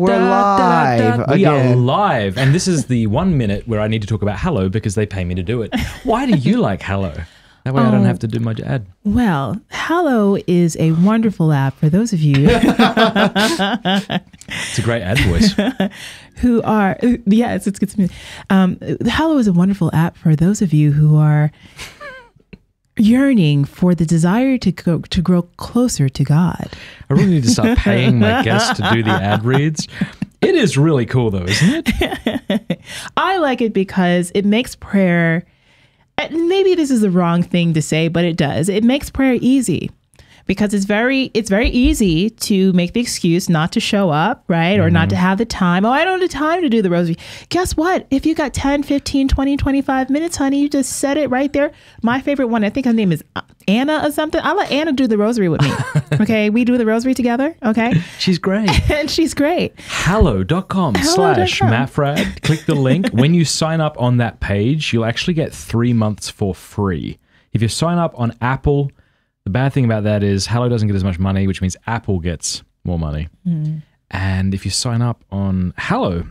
We're live. And this is the 1 minute where I need to talk about Hallow because they pay me to do it. Why do you like Hallow? That way I don't have to do my ad. Well, Hallow is a wonderful app for those of you. It's a great ad voice. Who are, yeah, it's good to me. Hallow is a wonderful app for those of you who are yearning for the desire to grow closer to God. I really need to start paying my guests to do the ad reads. It is really cool though, isn't it? I like it because it makes prayer, and maybe this is the wrong thing to say, but it does. It makes prayer easy because it's very easy to make the excuse not to show up, right? Mm-hmm. Or not to have the time. Oh, I don't have the time to do the rosary. Guess what? If you got 10, 15, 20, 25 minutes, honey, you just said it right there. My favorite one, I think her name is Anna or something. I'll let Anna do the rosary with me. Okay, we do the rosary together. Okay, she's great. And she's great. Hallow.com/Matt Fradd. Click the link. When you sign up on that page, you'll actually get 3 months for free. If you sign up on Apple, the bad thing about that is Hallow doesn't get as much money, which means Apple gets more money. Mm. And if you sign up on Hallow,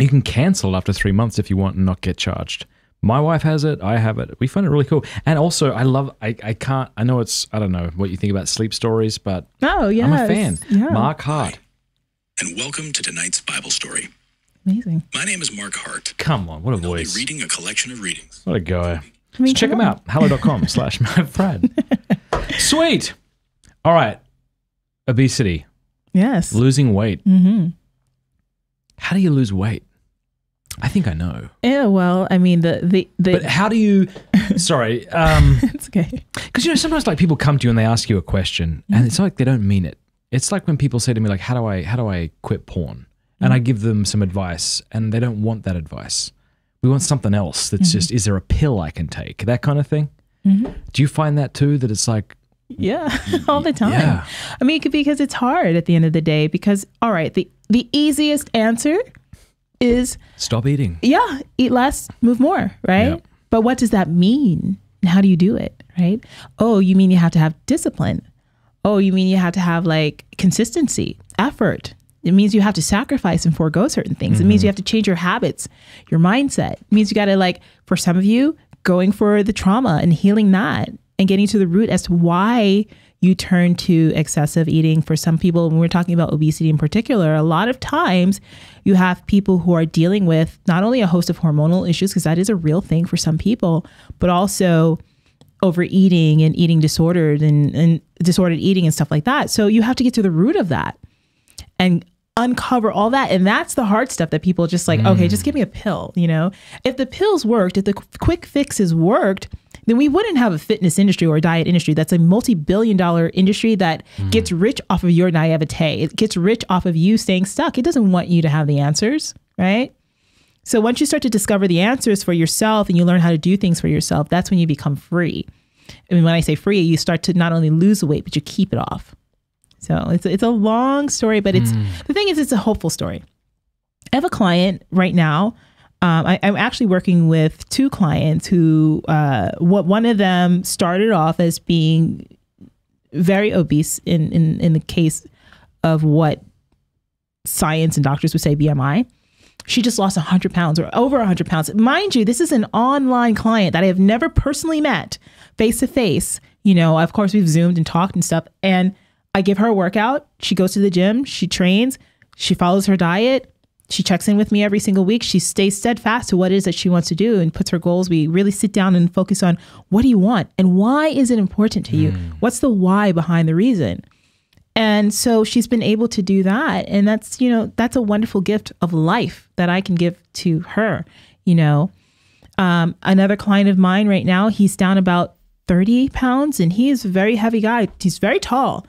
you can cancel after 3 months if you want and not get charged. My wife has it. I have it. We find it really cool. And also, I love, I know it's, I don't know what you think about sleep stories, but I'm a fan. Yeah. Mark Hart. And welcome to tonight's Bible story. Amazing. My name is Mark Hart. Come on, what a voice. I'll be reading a collection of readings. What a guy. I mean, so check him out. Hallow.com/Matt Fradd. Sweet. All right. Obesity. Yes. Losing weight. Mm-hmm. How do you lose weight? I think I know. Yeah, well, I mean, But how do you... Sorry. It's okay. Because, you know, sometimes, like, people come to you and they ask you a question, and it's like they don't mean it. It's like when people say to me, like, how do I quit porn? And I give them some advice, and they don't want that advice. We want something else that's just, is there a pill I can take? That kind of thing. Mm-hmm. Do you find that, too, that it's like... Yeah, all the time. Yeah. I mean, it could be because it's hard at the end of the day because, all right, the easiest answer... is stop eating. Yeah, eat less, move more, right? Yep. But what does that mean? How do you do it, right? Oh, you mean you have to have discipline. Oh, you mean you have to have like consistency, effort. It means you have to sacrifice and forego certain things. Mm-hmm. It means you have to change your habits, your mindset. It means you got to, like, for some of you, going for the trauma and healing that and getting to the root as to why you turn to excessive eating. For some people, when we're talking about obesity in particular, a lot of times you have people who are dealing with not only a host of hormonal issues, because that is a real thing for some people, but also overeating and eating disordered and disordered eating and stuff like that. So you have to get to the root of that and uncover all that. And that's the hard stuff that people just like, okay, just give me a pill. You know, if the pills worked, if the quick fixes worked, then we wouldn't have a fitness industry or a diet industry. That's a multi-billion-dollar industry that gets rich off of your naivete. It gets rich off of you staying stuck. It doesn't want you to have the answers, right? So once you start to discover the answers for yourself and you learn how to do things for yourself, that's when you become free. I mean, when I say free, you start to not only lose the weight, but you keep it off. So it's a long story, but it's the thing is, it's a hopeful story. I have a client right now. I'm actually working with two clients who, one of them started off as being very obese in the case of what science and doctors would say BMI. She just lost 100 pounds or over 100 pounds. Mind you, this is an online client that I have never personally met face to face. You know, of course, we've Zoomed and talked and stuff. And I give her a workout. She goes to the gym. She trains. She follows her diet. She checks in with me every single week. She stays steadfast to what it is that she wants to do and puts her goals. We really sit down and focus on what do you want and why is it important to you? What's the why behind the reason? And so she's been able to do that. And that's, you know, that's a wonderful gift of life that I can give to her. You know, another client of mine right now, he's down about 30 pounds and he is a very heavy guy. He's very tall.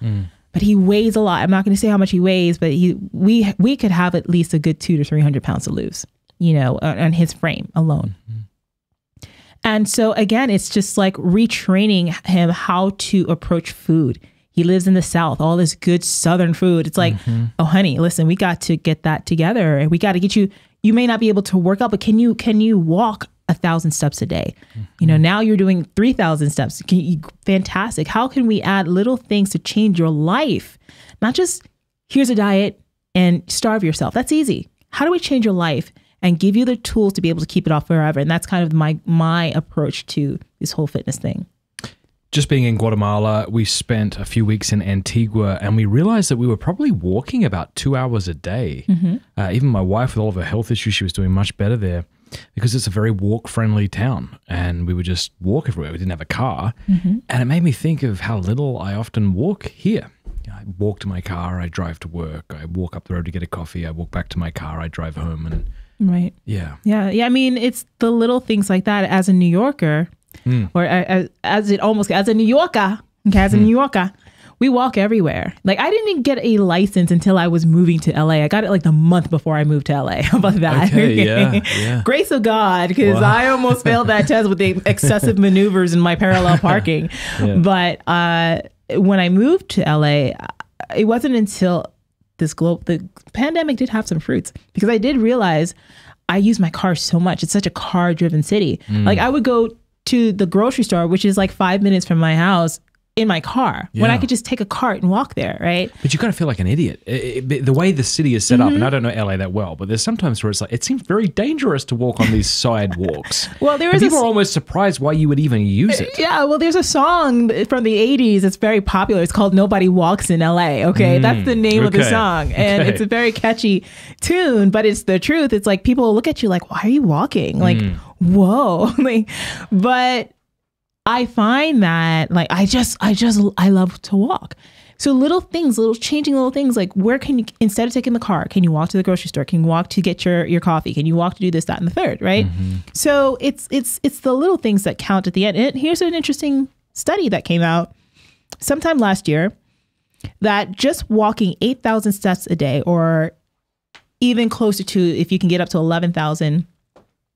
But he weighs a lot. I'm not going to say how much he weighs, but we could have at least a good 200 to 300 pounds to lose, you know, on his frame alone. And so again, it's just like retraining him how to approach food. He lives in the South, all this good Southern food. It's like, oh honey, listen, we got to get that together, and we got to get you. You may not be able to work out, but can you walk 1,000 steps a day? You know, now you're doing 3,000 steps. Fantastic. How can we add little things to change your life? Not just here's a diet and starve yourself. That's easy. How do we change your life and give you the tools to be able to keep it off forever? And that's kind of my approach to this whole fitness thing. Just being in Guatemala, we spent a few weeks in Antigua, and we realized that we were probably walking about 2 hours a day. Even my wife, with all of her health issues, she was doing much better there, because it's a very walk-friendly town, and we would just walk everywhere. We didn't have a car, and it made me think of how little I often walk here. I walk to my car, I drive to work, I walk up the road to get a coffee, I walk back to my car, I drive home, and yeah. I mean, it's the little things like that. As a New Yorker, or as a New Yorker, okay, as a New Yorker, we walk everywhere. Like, I didn't even get a license until I was moving to LA. I got it like the month before I moved to LA. How about that? Okay, yeah. Grace of God, because I almost failed that test with the excessive maneuvers in my parallel parking. But when I moved to LA, it wasn't until the pandemic did have some fruits, because I did realize I use my car so much. It's such a car-driven city. Like, I would go to the grocery store, which is like 5 minutes from my house, in my car when I could just take a cart and walk there, right? But you kind of feel like an idiot. The way the city is set up, and I don't know LA that well, but there's sometimes where it's like, it seems very dangerous to walk on these sidewalks. Well, there is people are almost surprised why you would even use it. Yeah, well, there's a song from the 80s that's very popular. It's called Nobody Walks in LA, okay? That's the name of the song. And it's a very catchy tune, but it's the truth. It's like people look at you like, why are you walking? Like, whoa. Like, but I find that like, I love to walk. So little things, little things like where can you, instead of taking the car, can you walk to the grocery store? Can you walk to get your coffee? Can you walk to do this, that, and the third, right? So it's the little things that count at the end. And here's an interesting study that came out sometime last year that just walking 8,000 steps a day, or even closer to, if you can get up to 11,000,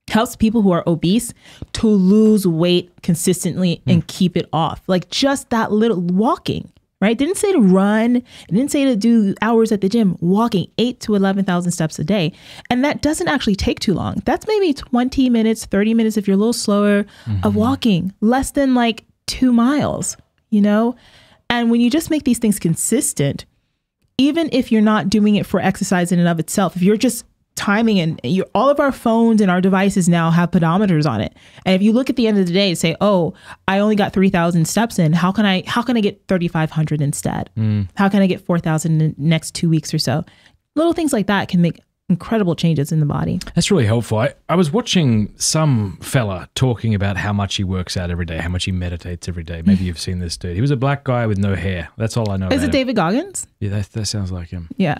helps people who are obese to lose weight consistently and keep it off. Like just that little walking, right? Didn't say to run. Didn't say to do hours at the gym. Walking 8 to 11,000 steps a day. And that doesn't actually take too long. That's maybe 20 minutes, 30 minutes if you're a little slower of walking. Less than like 2 miles, you know? And when you just make these things consistent, even if you're not doing it for exercise in and of itself, if you're just timing, and all of our phones and our devices now have pedometers on it. And if you look at the end of the day and say, oh, I only got 3,000 steps in, how can I get 3,500 instead? How can I get 4,000 in the next 2 weeks or so? Little things like that can make incredible changes in the body. That's really helpful. I was watching some fella talking about how much he works out every day, how much he meditates every day. Maybe you've seen this dude. He was a black guy with no hair. That's all I know. Is it David Goggins? Yeah, that sounds like him. Yeah.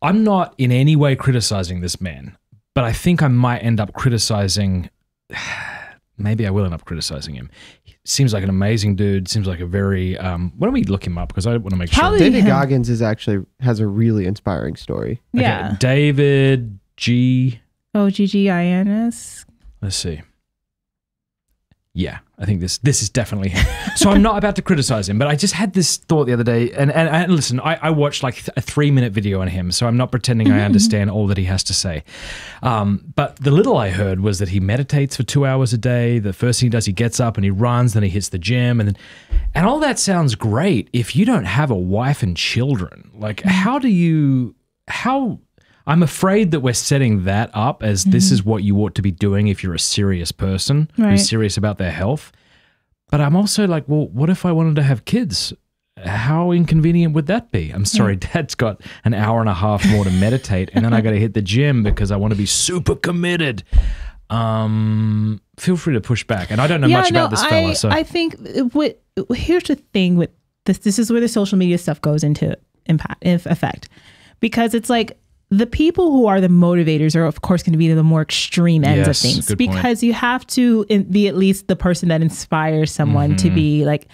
I'm not in any way criticizing this man, but I think I might end up criticizing, maybe I will end up criticizing him. He seems like an amazing dude, seems like a very, why don't we look him up, because I want to make sure. David Goggins has a really inspiring story. Okay, yeah. David G. Oh, G-G-I-N-S. Let's see. Yeah, I think this is definitely him. So I'm not about to criticize him, but I just had this thought the other day. And listen, I watched like a 3-minute video on him, so I'm not pretending I understand all that he has to say. But the little I heard was that he meditates for 2 hours a day. The first thing he does, he gets up and he runs, then he hits the gym. And all that sounds great if you don't have a wife and children. Like, I'm afraid that we're setting that up as this is what you ought to be doing if you're a serious person who's serious about their health. But I'm also like, well, what if I wanted to have kids? How inconvenient would that be? I'm sorry, Dad's got an hour and a half more to meditate, and then I got to hit the gym because I want to be super committed. Feel free to push back. And I don't know much about this fella. So I think here's the thing with this. This is where the social media stuff goes into effect, because it's like, the people who are the motivators are, of course, going to be the more extreme ends of things, because you have to be at least the person that inspires someone to be like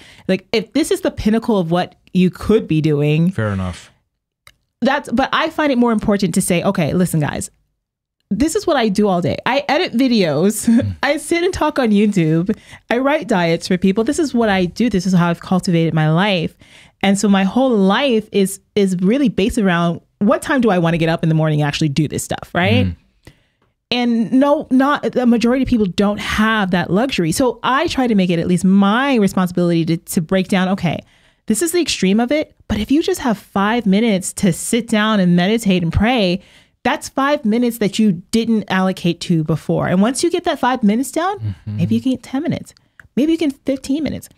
if this is the pinnacle of what you could be doing. Fair enough. But I find it more important to say, okay, listen, guys, this is what I do all day. I edit videos. I sit and talk on YouTube. I write diets for people. This is what I do. This is how I've cultivated my life. And so my whole life is really based around, what time do I want to get up in the morning and actually do this stuff, right? And no, not the majority of people don't have that luxury. So I try to make it at least my responsibility to break down, okay, this is the extreme of it, but if you just have 5 minutes to sit down and meditate and pray, that's 5 minutes that you didn't allocate to before. And once you get that 5 minutes down, maybe you can get 10 minutes. Maybe you can 15 minutes.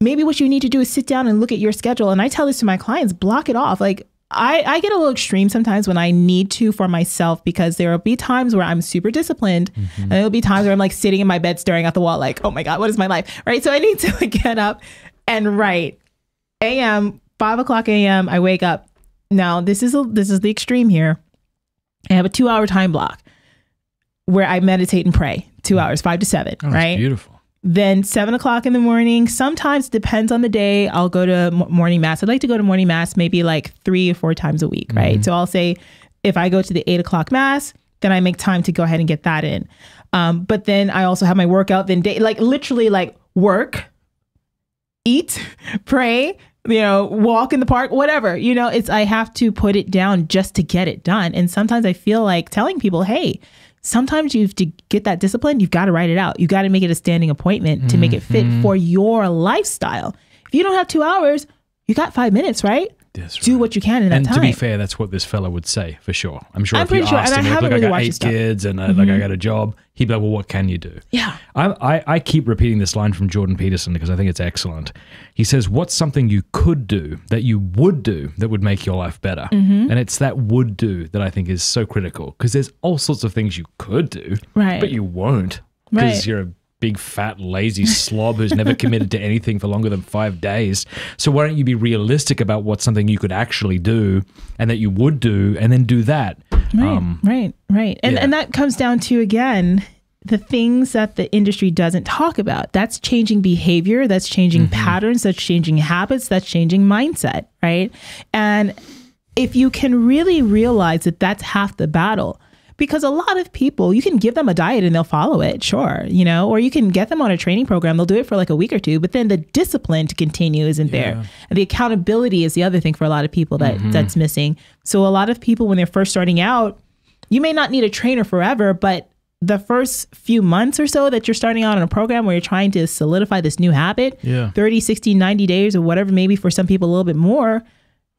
Maybe what you need to do is sit down and look at your schedule. And I tell this to my clients, block it off. Like, I get a little extreme sometimes when I need to for myself, because there will be times where I'm super disciplined and there'll be times where I'm like sitting in my bed staring at the wall like, oh my God, what is my life? Right. So I need to like, get up and write. 5 o'clock a.m. I wake up. Now this is the extreme here. I have a 2-hour time block where I meditate and pray 2 hours, 5 to 7. Oh, right. Beautiful. Then 7 o'clock in the morning, sometimes depends on the day, I'll go to morning mass. I'd like to go to morning mass maybe like 3 or 4 times a week, right? So I'll say if I go to the 8 o'clock mass, then I make time to go ahead and get that in. But then I also have my workout, then day, like literally like work, eat, pray, you know, walk in the park, whatever, you know, it's, I have to put it down just to get it done. And sometimes I feel like telling people, hey, sometimes you have to get that discipline. You've got to write it out. You got to make it a standing appointment to make it fit for your lifestyle. If you don't have 2 hours, you got 5 minutes, right? That's right. Do what you can in that time. And to be fair, that's what this fella would say for sure. I'm sure if you asked him, like, I got 8 kids and like I got a job, he'd be like, well, what can you do? Yeah. I keep repeating this line from Jordan Peterson because I think it's excellent. He says, what's something you could do that would make your life better? Mm-hmm. And it's that would do that I think is so critical, because there's all sorts of things you could do, right, but you won't because you're a big, fat, lazy slob who's never committed to anything for longer than 5 days. So why don't you be realistic about what's something you could actually do and that you would do, and then do that. Right. And that comes down to, again, the things that the industry doesn't talk about. That's changing behavior. That's changing patterns. That's changing habits. That's changing mindset, right? And if you can really realize that that's half the battle. Because a lot of people, you can give them a diet and they'll follow it, sure, you know, or you can get them on a training program, they'll do it for like a week or two, but then the discipline to continue isn't there. And the accountability is the other thing for a lot of people that that's missing. So a lot of people, when they're first starting out, you may not need a trainer forever, but the first few months or so that you're starting out on a program where you're trying to solidify this new habit, 30, 60, 90 days or whatever, maybe for some people a little bit more,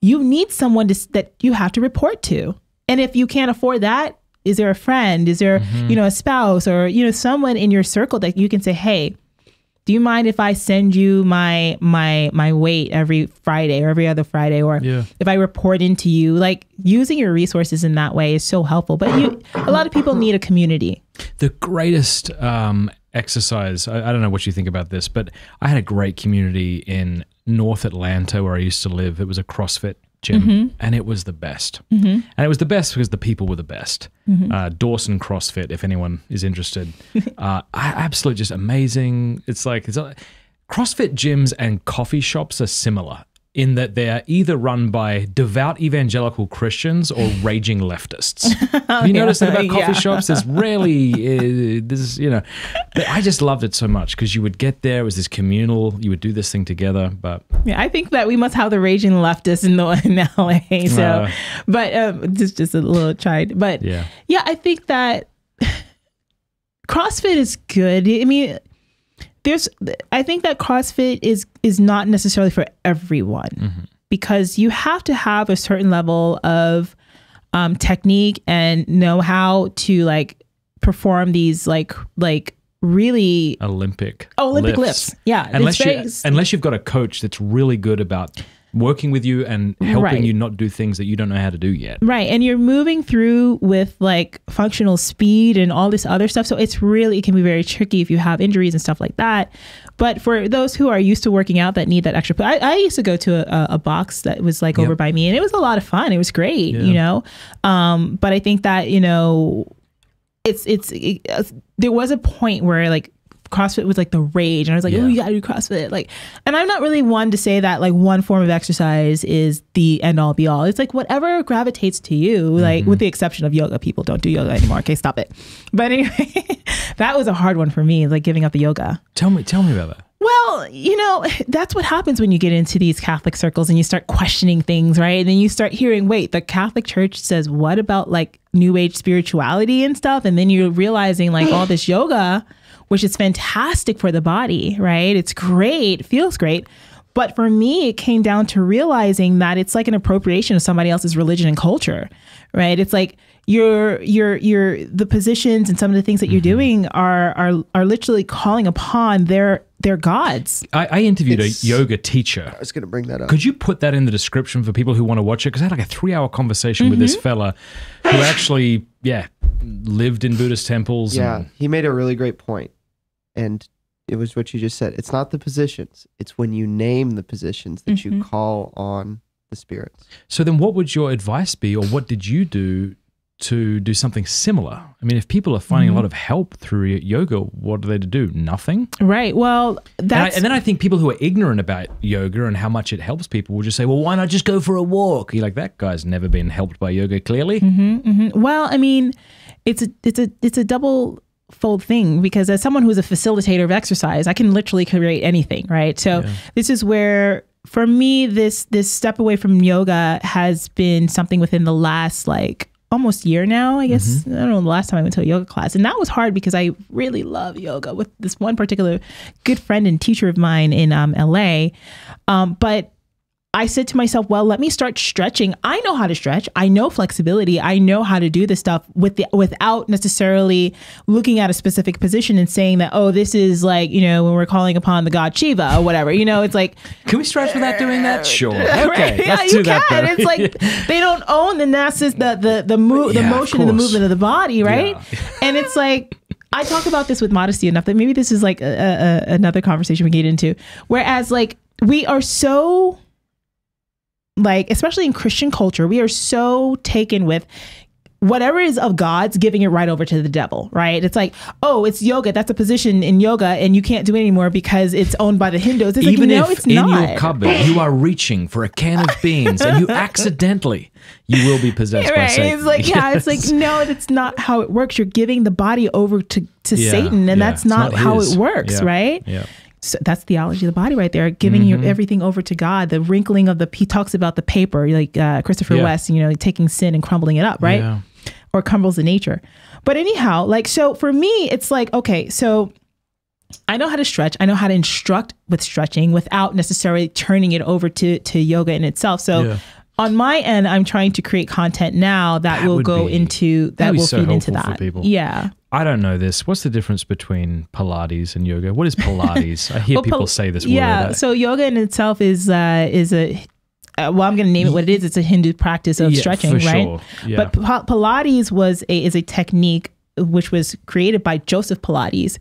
you need someone that you have to report to. And if you can't afford that, is there a friend? Is there, you know, a spouse or, you know, someone in your circle that you can say, hey, do you mind if I send you my weight every Friday or every other Friday? Or if I report into you, like using your resources in that way is so helpful. But a lot of people need a community. The greatest exercise, I don't know what you think about this, but I had a great community in North Atlanta where I used to live. It was a CrossFit gym, and it was the best. And it was the best because the people were the best. Dawson CrossFit, if anyone is interested. Absolutely just amazing. It's like CrossFit gyms and coffee shops are similar in that they're either run by devout evangelical Christians or raging leftists. Have you noticed that about coffee shops? There's rarely, you know, but I just loved it so much because you would get there, it was this communal, you would do this thing together. But yeah, I think that we must have the raging leftists in LA. So, just a little tried. But yeah, I think that CrossFit is good. I mean, I think that CrossFit is not necessarily for everyone because you have to have a certain level of technique and know how to like perform these like really Olympic lifts. Yeah, unless you've got a coach that's really good about working with you and helping you not do things that you don't know how to do yet. Right. And you're moving through with like functional speed and all this other stuff. So it's really, it can be very tricky if you have injuries and stuff like that. But for those who are used to working out that need that extra, I used to go to a box that was like over by me and it was a lot of fun. It was great, you know? But I think that, you know, there was a point where like, CrossFit was like the rage and I was like, oh, you gotta do CrossFit. Like, and I'm not really one to say that like one form of exercise is the end all be all. It's like whatever gravitates to you, like with the exception of yoga. People don't do yoga anymore. Okay, stop it. But anyway, that was a hard one for me, like giving up the yoga. Tell me about that. Well, you know, that's what happens when you get into these Catholic circles and you start questioning things, right? And then you start hearing, wait, the Catholic Church says what about like New Age spirituality and stuff? And then you're realizing like all this yoga, which is fantastic for the body, right? It's great, it feels great. But for me, it came down to realizing that it's like an appropriation of somebody else's religion and culture, right? It's like the positions and some of the things that you're doing are literally calling upon their gods. I interviewed a yoga teacher. I was going to bring that up. Could you put that in the description for people who want to watch it? Because I had like a 3-hour conversation with this fella who actually, lived in Buddhist temples. Yeah, he made a really great point. And it was what you just said. It's not the positions. It's when you name the positions that you call on the spirits. So then what would your advice be, or what did you do to do something similar? I mean, if people are finding a lot of help through yoga, what do they do? Nothing? Right. Well, that's... And then I think people who are ignorant about yoga and how much it helps people will just say, well, why not just go for a walk? You're like, that guy's never been helped by yoga, clearly. Well, I mean, it's a double... fold thing, because as someone who's a facilitator of exercise, I can literally create anything, right? So this is where, for me, this step away from yoga has been something within the last like almost year now, I guess. I don't know the last time I went to a yoga class. And that was hard because I really love yoga with this one particular good friend and teacher of mine in LA. But I said to myself, well, let me start stretching. I know how to stretch. I know flexibility. I know how to do this stuff with the, without necessarily looking at a specific position and saying that, oh, this is like, you know, when we're calling upon the god Shiva or whatever, you know, it's like, can we stretch without doing that? Sure. Okay. Right? Yeah, let's do that. Though. It's like, they don't own the nassus, the motion and the movement of the body. Right. Yeah. And it's like, I talk about this with modesty enough that maybe this is like another conversation we get into. Whereas like, we are so, like, especially in Christian culture, we are so taken with whatever is of God's, giving it right over to the devil, right? It's like, oh, it's yoga. That's a position in yoga, and you can't do it anymore because it's owned by the Hindus. It's even like, no, if it's not. In your cupboard, you are reaching for a can of beans, and you accidentally, you will be possessed by Satan. It's like, yeah, it's like, no, that's not how it works. You're giving the body over to Satan, and that's not how it works, right? Yeah. So that's theology of the body right there, giving you everything over to God. The wrinkling of the, he talks about the paper, like Christopher West, you know, taking sin and crumbling it up, right? Yeah. Or crumbles the nature. But anyhow, like, so for me, it's like, okay, so I know how to stretch. I know how to instruct with stretching without necessarily turning it over to yoga in itself. So on my end, I'm trying to create content now that will go into, that will feed into that. Yeah. I don't know this. What's the difference between Pilates and yoga? What is Pilates? I hear people say this word. Yeah, so yoga in itself is well, I'm going to name it what it is. It's a Hindu practice of stretching, right? Sure. Yeah. But Pilates is a technique which was created by Joseph Pilates,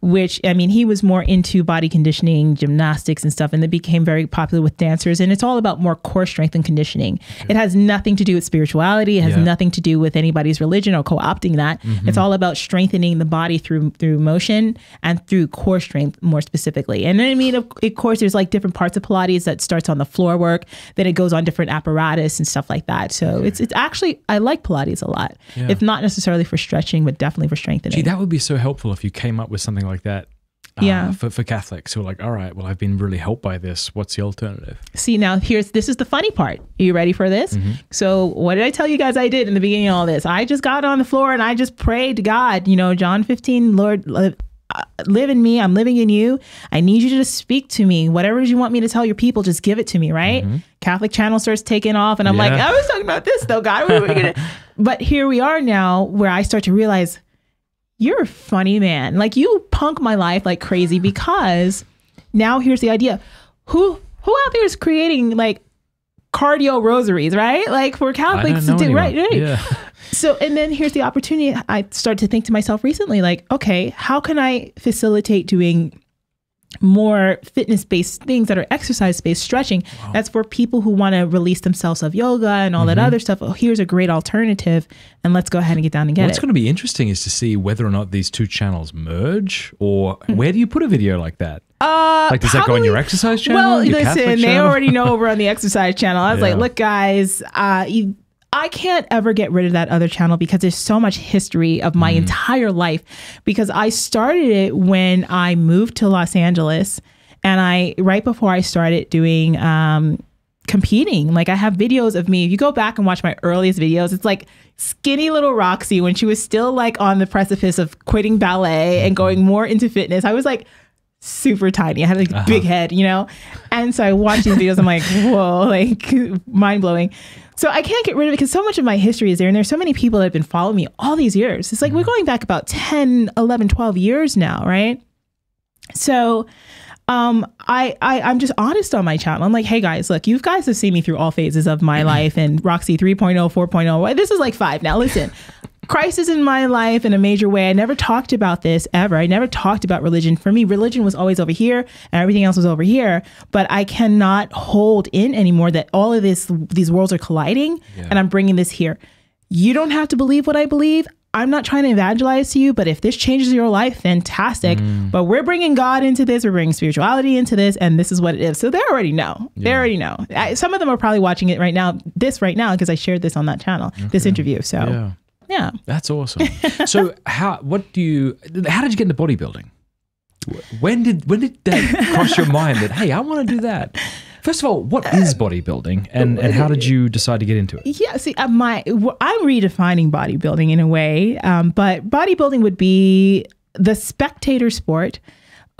which, I mean, he was more into body conditioning, gymnastics and stuff, and it became very popular with dancers. And it's all about more core strength and conditioning. Yeah. It has nothing to do with spirituality. It has nothing to do with anybody's religion or co-opting that. It's all about strengthening the body through motion and through core strength more specifically. And then, I mean, of course, there's like different parts of Pilates that starts on the floor work, then it goes on different apparatus and stuff like that. So it's actually, I like Pilates a lot, if not necessarily for stretching, but definitely for strengthening. Gee, that would be so helpful if you came up with something like that for Catholics who are like, all right, well, I've been really helped by this. What's the alternative? See, now this is the funny part. Are you ready for this? So what did I tell you guys I did in the beginning of all this? I just got on the floor and I just prayed to God, you know, John 15, Lord, live in me. I'm living in you. I need you to just speak to me. Whatever you want me to tell your people, just give it to me, right? Catholic channel starts taking off and I'm like, I was talking about this though, God. What are we gonna... But here we are now where I start to realize, you're a funny man. Like, you punk my life like crazy, because now here's the idea. Who out there is creating like cardio rosaries, right? Like for Catholics to do, right? Yeah. So, and then here's the opportunity. I started to think to myself recently, like, okay, how can I facilitate doing more fitness-based things that are exercise-based stretching? Wow. That's for people who want to release themselves of yoga and all that other stuff. Oh, here's a great alternative, and let's go ahead and get down and get it. What's going to be interesting is to see whether or not these two channels merge, or where do you put a video like that? Like, does that go on your exercise channel? Well, listen, they already know over on the exercise channel. I was like, look, guys, I can't ever get rid of that other channel because there's so much history of my entire life, because I started it when I moved to Los Angeles, and right before I started doing competing, like I have videos of me. If you go back and watch my earliest videos, it's like skinny little Roxy when she was still like on the precipice of quitting ballet and going more into fitness. I was like super tiny. I had like a big head, you know? And so I watched these videos. I'm like, whoa, like mind blowing. So I can't get rid of it because so much of my history is there. And there's so many people that have been following me all these years. It's like, we're going back about 10, 11, 12 years now. Right. So, I'm just honest on my channel. I'm like, hey guys, look, you guys have seen me through all phases of my life, and Roxy 3.0, 4.0. This is like 5 now. Listen, Christ is in my life in a major way. I never talked about this ever. I never talked about religion. For me, religion was always over here and everything else was over here, but I cannot hold in anymore that all of these worlds are colliding and I'm bringing this here. You don't have to believe what I believe. I'm not trying to evangelize to you, but if this changes your life, fantastic. But we're bringing God into this. We're bringing spirituality into this, and this is what it is. So they already know. Yeah. They already know. Some of them are probably watching it right now, because I shared this on that channel, this interview. So yeah. That's awesome. So how did you get into bodybuilding? When did that cross your mind that, hey, I want to do that? First of all, what is bodybuilding, and how did you decide to get into it? Yeah, see, I'm redefining bodybuilding in a way, but bodybuilding would be the spectator sport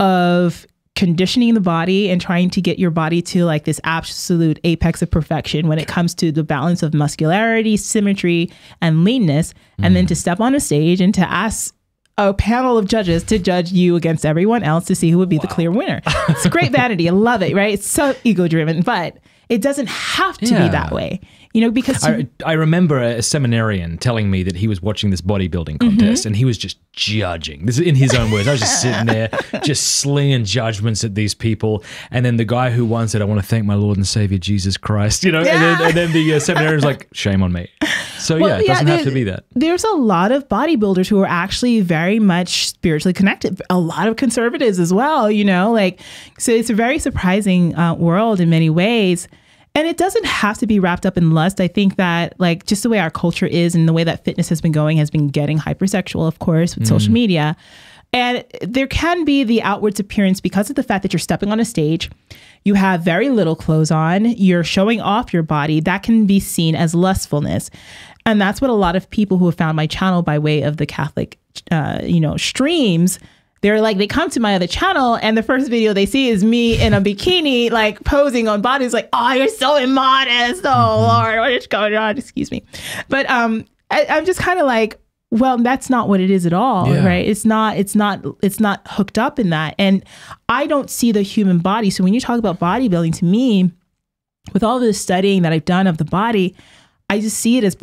of conditioning the body and trying to get your body to like this absolute apex of perfection when it comes to the balance of muscularity, symmetry, and leanness, and then to step on a stage and to ask a panel of judges to judge you against everyone else to see who would be the clear winner. It's great vanity. I love it, right? It's so ego-driven, but it doesn't have to be that way. You know, because I remember a seminarian telling me that he was watching this bodybuilding contest and he was just judging. This is in his own words. I was just sitting there, just slinging judgments at these people. And then the guy who won said, "I want to thank my Lord and Savior Jesus Christ." You know, and then the seminarian was like, "Shame on me." So well, yeah, it doesn't have to be that. There's a lot of bodybuilders who are actually very much spiritually connected. A lot of conservatives as well. You know, like, so it's a very surprising world in many ways. And it doesn't have to be wrapped up in lust. I think that like just the way our culture is and the way that fitness has been going has been getting hypersexual, of course, with social media. And there can be the outwards appearance because of the fact that you're stepping on a stage, you have very little clothes on, you're showing off your body. That can be seen as lustfulness. And that's what a lot of people who have found my channel by way of the Catholic, you know, streams. They're like, they come to my other channel and the first video they see is me in a bikini, like posing on bodies like, "Oh, you're so immodest. Oh, Lord, what is going on?" Excuse me. But I'm just kind of like, well, that's not what it is at all, right? It's not hooked up in that. And I don't see the human body. So when you talk about bodybuilding, to me, with all the studying that I've done of the body, I just see it as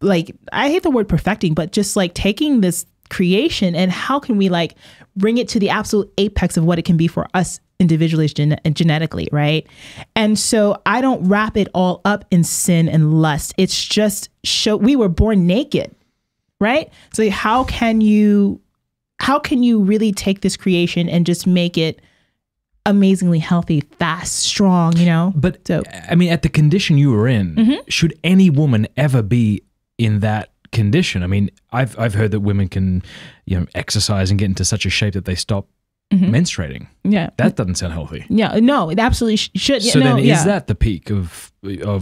like, I hate the word perfecting, but just like taking this creation and how can we like bring it to the absolute apex of what it can be for us individually and genetically, right? And so I don't wrap it all up in sin and lust. It's just we were born naked, right? So how can you really take this creation and just make it amazingly healthy, fast, strong, you know? But so, I mean, at the condition you were in, should any woman ever be in that condition? I mean, I've heard that women can, you know, exercise and get into such a shape that they stop menstruating. Yeah, that doesn't sound healthy. Yeah, no, it absolutely should. So no, then is that the peak of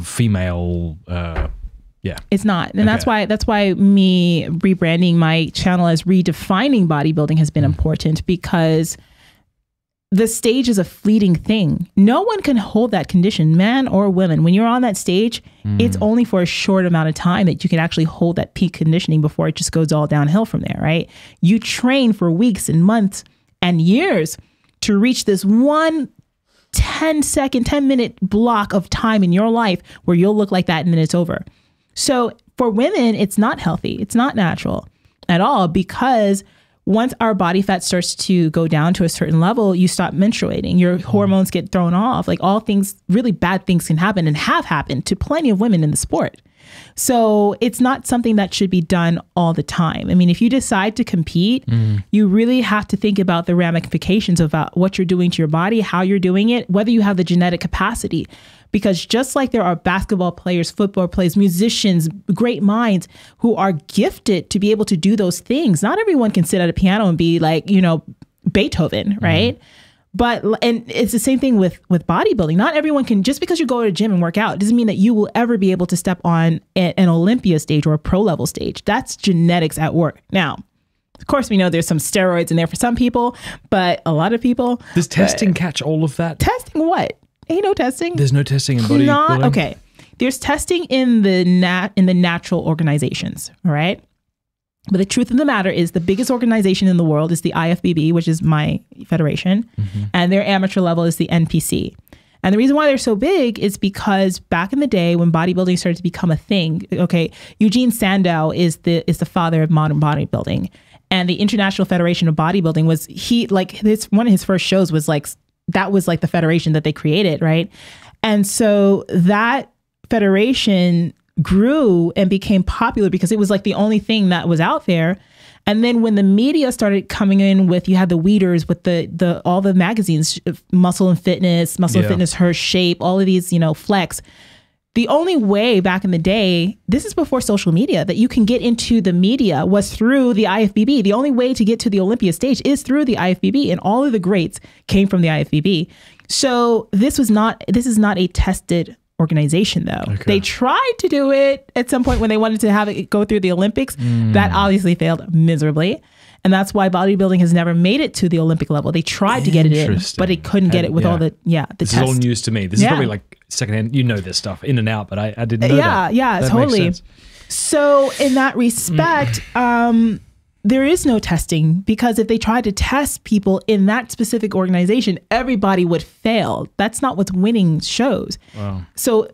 female? Yeah, it's not, and that's why me rebranding my channel as redefining bodybuilding has been important, because the stage is a fleeting thing. No one can hold that condition, man or women. When you're on that stage, it's only for a short amount of time that you can actually hold that peak conditioning before it just goes all downhill from there, right? You train for weeks and months and years to reach this one 10-minute block of time in your life where you'll look like that and then it's over. So for women, it's not healthy. It's not natural at all, because once our body fat starts to go down to a certain level, you stop menstruating. Your hormones get thrown off. Like all things, really bad things can happen and have happened to plenty of women in the sport. So it's not something that should be done all the time. I mean, if you decide to compete, you really have to think about the ramifications about what you're doing to your body, how you're doing it, whether you have the genetic capacity. Because just like there are basketball players, football players, musicians, great minds who are gifted to be able to do those things. Not everyone can sit at a piano and be like, you know, Beethoven, right? But, and it's the same thing with bodybuilding. Not everyone can, just because you go to a gym and work out, doesn't mean that you will ever be able to step on an Olympia stage or a pro level stage. That's genetics at work. Now, of course, we know there's some steroids in there for some people, but a lot of people. Does testing catch all of that? Testing what? Ain't no testing. There's no testing in bodybuilding? Not, okay. There's testing in the natural organizations, all right? But the truth of the matter is the biggest organization in the world is the IFBB, which is my federation, and their amateur level is the NPC. And the reason why they're so big is because back in the day when bodybuilding started to become a thing, okay, Eugene Sandow is the father of modern bodybuilding. And the International Federation of Bodybuilding was, one of his first shows was like, that was like the federation that they created, right? And so that federation grew and became popular because it was like the only thing that was out there. And then when the media started coming in with, you had the Weeders with the all the magazines, Muscle and Fitness, Her Shape, all of these, you know, Flex. The only way back in the day, this is before social media, that you can get into the media was through the IFBB. The only way to get to the Olympia stage is through the IFBB, and all of the greats came from the IFBB. So this is not a tested organization, though. Okay. They tried to do it at some point when they wanted to have it go through the Olympics. That obviously failed miserably. And that's why bodybuilding has never made it to the Olympic level. They tried to get it in, but it couldn't get it with all the, the tests. This is all news to me. This is probably like secondhand, you know, this stuff in and out, but I didn't know that. Yeah, totally. So in that respect, there is no testing, because if they tried to test people in that specific organization, everybody would fail. That's not what's winning shows. Wow. So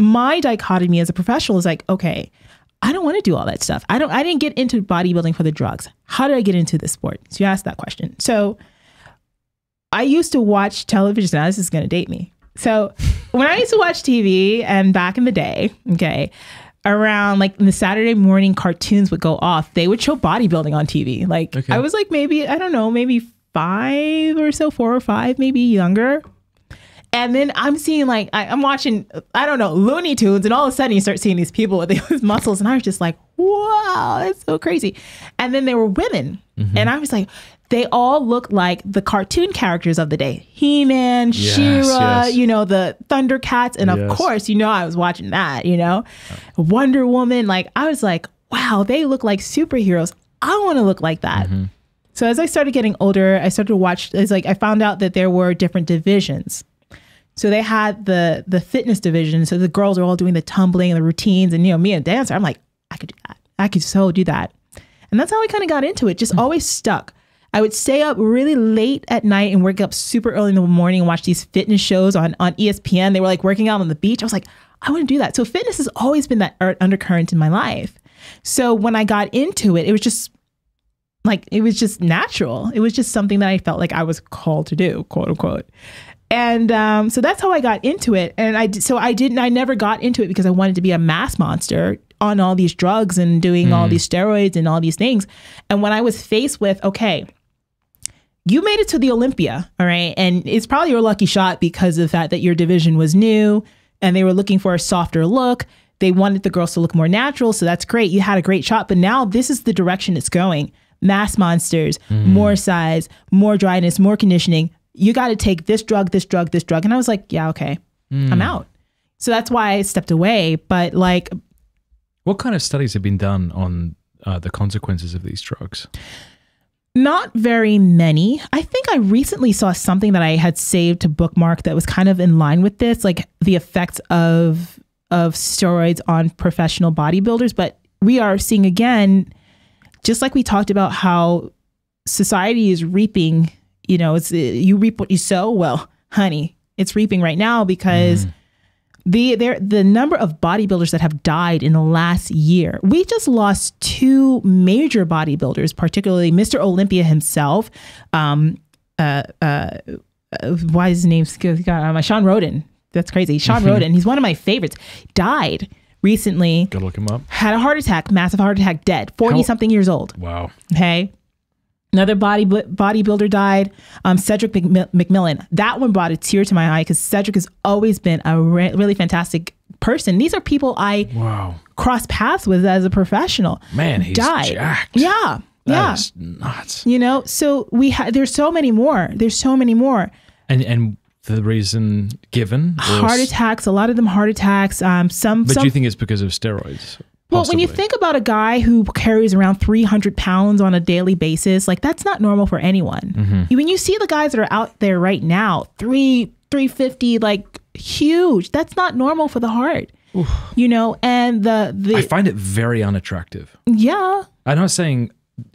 my dichotomy as a professional is like, okay, I don't want to do all that stuff. I didn't get into bodybuilding for the drugs. How did I get into this sport? So you asked that question. So I used to watch television. Now this is going to date me. So when I used to watch TV, and back in the day, okay, around like in the Saturday morning cartoons would go off. They would show bodybuilding on TV. Like I was like maybe, I don't know, maybe 4 or 5, maybe younger. And then I'm seeing like, I'm watching, I don't know, Looney Tunes, and all of a sudden you start seeing these people with these muscles, and I was just like, wow, that's so crazy. And then there were women, and I was like, they all look like the cartoon characters of the day. He-Man, She-Ra, you know, the Thundercats. And of course, you know, I was watching that, you know, Wonder Woman. Like, I was like, wow, they look like superheroes. I want to look like that. So as I started getting older, I started to watch, it's like, I found out that there were different divisions. So they had the fitness division. So the girls are all doing the tumbling and the routines, and, you know, me, a dancer, I'm like, I could do that. I could so do that. And that's how I kind of got into it. Just always stuck. I would stay up really late at night and wake up super early in the morning and watch these fitness shows on ESPN. They were like working out on the beach. I was like, I want to do that. So fitness has always been that undercurrent in my life. So when I got into it, it was just natural. It was just something that I felt like I was called to do, quote unquote. And so that's how I got into it. And I never got into it because I wanted to be a mass monster on all these drugs and doing all these steroids and all these things. And when I was faced with, okay, you made it to the Olympia, all right? And it's probably your lucky shot because of the fact that your division was new and they were looking for a softer look. They wanted the girls to look more natural. So that's great. You had a great shot, but now this is the direction it's going. Mass monsters, more size, more dryness, more conditioning. You got to take this drug, this drug, this drug. And I was like, yeah, okay, I'm out. So that's why I stepped away. But like, what kind of studies have been done on the consequences of these drugs? Not very many. I think I recently saw something that I had saved to bookmark that was kind of in line with this, like the effects of steroids on professional bodybuilders. But we are seeing again, just like we talked about how society is reaping, you know, it's you reap what you sow. Well, honey, it's reaping right now, because the number of bodybuilders that have died in the last year, we just lost 2 major bodybuilders, particularly Mr. Olympia himself. Why is his name? Sean Roden. That's crazy. Sean Roden. He's one of my favorites. Died recently. Go look him up. Had a heart attack, massive heart attack, dead, 40-something years old. Wow. Okay. Another bodybuilder died, Cedric McMillan. That one brought a tear to my eye because Cedric has always been a really fantastic person. These are people I crossed paths with as a professional. Man, he's died. Jacked. Yeah. That is nuts. You know, so there's so many more. There's so many more. And the reason given? Heart attacks. A lot of them heart attacks. But do you think it's because of steroids? Well, when you think about a guy who carries around 300 pounds on a daily basis, like that's not normal for anyone. When you see the guys that are out there right now, 350, like huge, that's not normal for the heart. Oof. You know, and the I find it very unattractive. Yeah. I'm not saying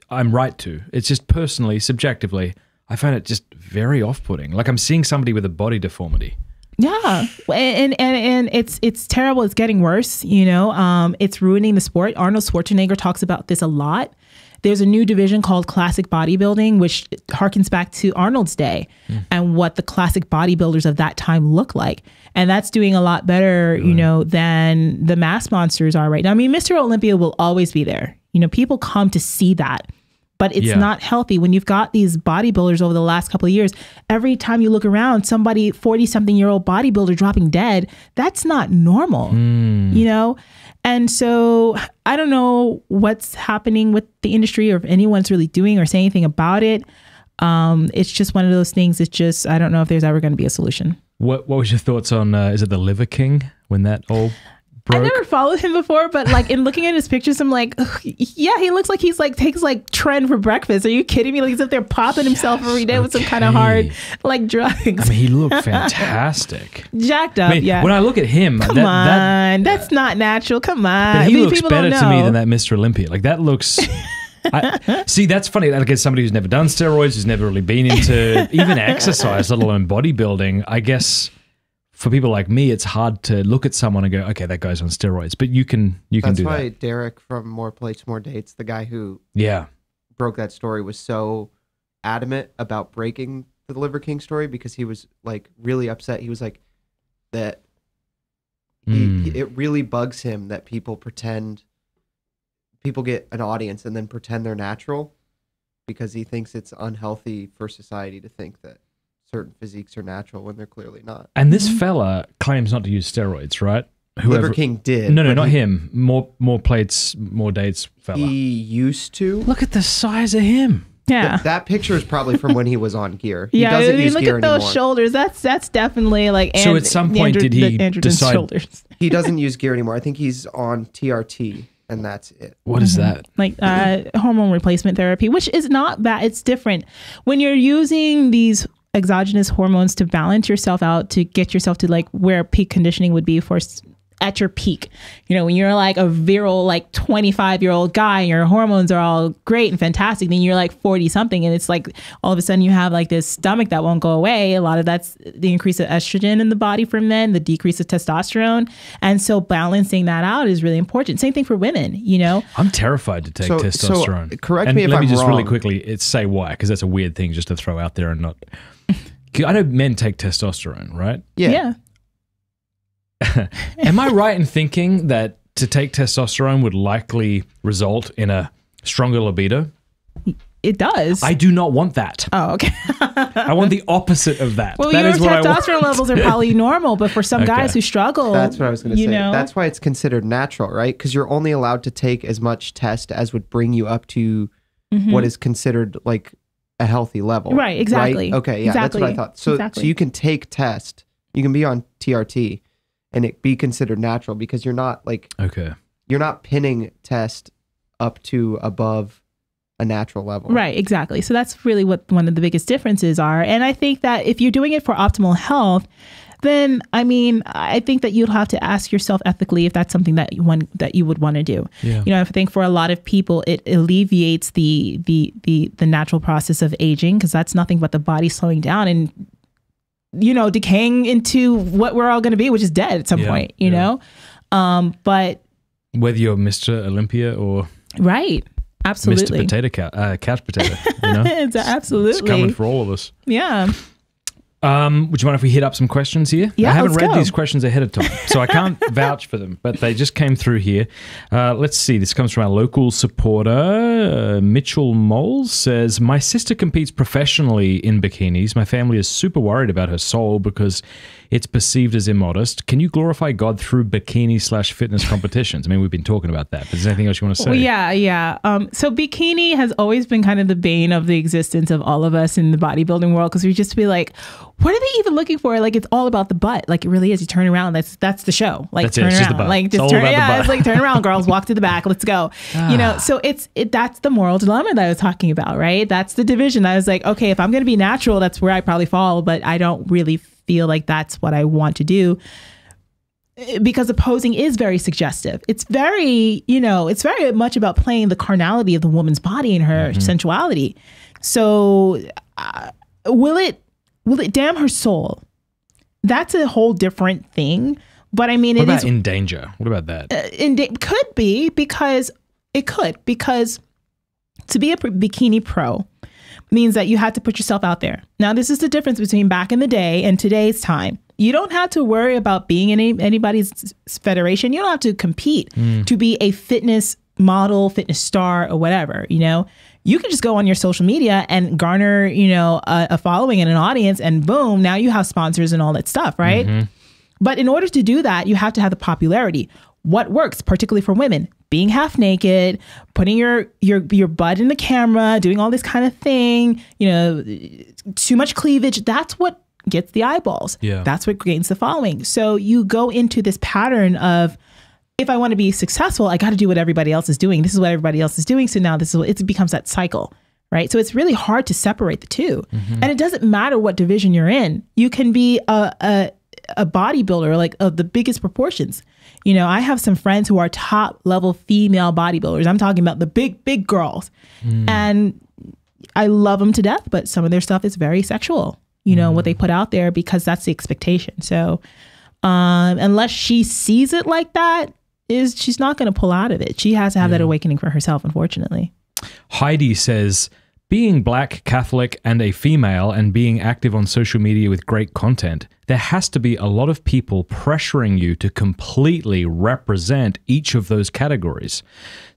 I'm right to. It's just personally, subjectively, I find it just very off-putting. Like I'm seeing somebody with a body deformity. Yeah. And it's terrible. It's getting worse. You know, it's ruining the sport. Arnold Schwarzenegger talks about this a lot. There's a new division called classic bodybuilding, which harkens back to Arnold's day and what the classic bodybuilders of that time look like. And that's doing a lot better, you know, than the mass monsters are right now. I mean, Mr. Olympia will always be there. You know, people come to see that. but it's not healthy. When you've got these bodybuilders over the last couple of years, every time you look around, somebody 40-something-year-old bodybuilder dropping dead, that's not normal, you know? And so I don't know what's happening with the industry or if anyone's really doing or saying anything about it. It's just one of those things. It's just, I don't know if there's ever going to be a solution. What was your thoughts on, is it the Liver King when that all broke? I never followed him before, but like in looking at his pictures, I'm like, yeah, he looks like he's like, takes like Tren for breakfast. Are you kidding me? Like he's up there popping himself every day with some kind of hard like drugs. I mean, he looked fantastic. Jacked up. I mean, when I look at him, that's not natural. Come on. But he looks better to me than that Mr. Olympia. Like that looks... see, that's funny. Like, as somebody who's never done steroids, who's never really been into even exercise, let alone bodybuilding, I guess for people like me, it's hard to look at someone and go, "Okay, that guy's on steroids." But you can do that. That's why Derek from More Plates More Dates, the guy who broke that story, was so adamant about breaking the Liver King story because he was like really upset. He was like that. It really bugs him that people pretend. People get an audience and then pretend they're natural because he thinks it's unhealthy for society to think that certain physiques are natural when they're clearly not. And this fella claims not to use steroids, right? Whoever, Liver King did. No, not him. More Plates, More Dates fella. He used to. Look at the size of him. Yeah. That picture is probably from when he was on gear. He doesn't use look gear at those anymore. Shoulders. That's definitely like Andrew. So at some point did he decide? Shoulders. He doesn't use gear anymore. I think he's on TRT. And that's it. What is that? Like hormone replacement therapy, which is not bad. It's different. When you're using these exogenous hormones to balance yourself out, to get yourself to like where peak conditioning would be for at your peak. You know, when you're like a virile, like 25-year-old guy and your hormones are all great and fantastic, then you're like 40-something and it's like all of a sudden you have like this stomach that won't go away. A lot of that's the increase of estrogen in the body for men, the decrease of testosterone. And so balancing that out is really important. Same thing for women, you know? I'm terrified to take testosterone. So correct me if I'm wrong. Let me just really quickly say why, because that's a weird thing just to throw out there and not... I know men take testosterone, right? Yeah. Am I right in thinking that to take testosterone would likely result in a stronger libido? It does. I do not want that. Oh, okay. I want the opposite of that. Well, that your is testosterone levels are probably normal, but for some guys who struggle... That's what I was going to say. Know? That's why it's considered natural, right? Because you're only allowed to take as much test as would bring you up to what is considered like a healthy level. Right, exactly. Right? Okay, yeah, exactly. That's what I thought. So, so you can take test. You can be on TRT. And it be considered natural because you're not like you're not pinning test up to above a natural level. Right, exactly. So that's really what one of the biggest differences are. And I think that if you're doing it for optimal health, then I mean, I think that you'll have to ask yourself ethically if that's something that you would want to do. Yeah. You know, I think for a lot of people, it alleviates the natural process of aging because that's nothing but the body slowing down and you know, decaying into what we're all going to be, which is dead at some point, you know? But whether you're Mr. Olympia or Mr. Potato Cat, Couch Potato, you know? It's coming for all of us. Yeah. Would you mind if we hit up some questions here? Yeah, I haven't read these questions ahead of time, so I can't vouch for them, but they just came through here. Let's see. This comes from our local supporter, Mitchell Moles says, my sister competes professionally in bikinis. My family is super worried about her soul because it's perceived as immodest. Can you glorify God through bikini/fitness competitions? I mean, we've been talking about that, but is there anything else you want to say? Well, yeah. So bikini has always been kind of the bane of the existence of all of us in the bodybuilding world because we just be like, what are they even looking for? Like, it's all about the butt. Like, it really is. You turn around. That's the show. Like, turn around. Like, just turn. Yeah, it's like, turn around, girls. Walk to the back. Let's go. You know, so that's the moral dilemma that I was talking about, right? That's the division. I was like, okay, if I'm going to be natural, that's where I probably fall, but I don't really feel like that's what I want to do. Because the posing is very suggestive. It's very, you know, it's very much about playing the carnality of the woman's body and her sensuality. So will it damn her soul? That's a whole different thing. But I mean, what about in danger? What about that? It could because to be a bikini pro means that you had to put yourself out there. Now, this is the difference between back in the day and today's time. You don't have to worry about being in anybody's federation. You don't have to compete to be a fitness model, fitness star, or whatever, you know? you can just go on your social media and garner, you know, a following and an audience, and boom, now you have sponsors and all that stuff, right? Mm-hmm. But in order to do that, you have to have the popularity. What works, particularly for women? Being half naked, putting your butt in the camera, doing all this kind of thing, you know, too much cleavage. That's what gets the eyeballs. Yeah. That's what gains the following. So you go into this pattern of, if I want to be successful, I got to do what everybody else is doing. This is what everybody else is doing. So now this is what, it becomes that cycle, right? So it's really hard to separate the two. Mm-hmm. And it doesn't matter what division you're in. You can be a bodybuilder, like of the biggest proportions. You know, I have some friends who are top level female bodybuilders. I'm talking about the big, big girls. Mm. And I love them to death, but some of their stuff is very sexual, you know, what they put out there, because that's the expectation. So unless she sees it like that, she's not going to pull out of it. She has to have that awakening for herself, unfortunately. Heidi says, being Black, Catholic, and a female, and being active on social media with great content, there has to be a lot of people pressuring you to completely represent each of those categories.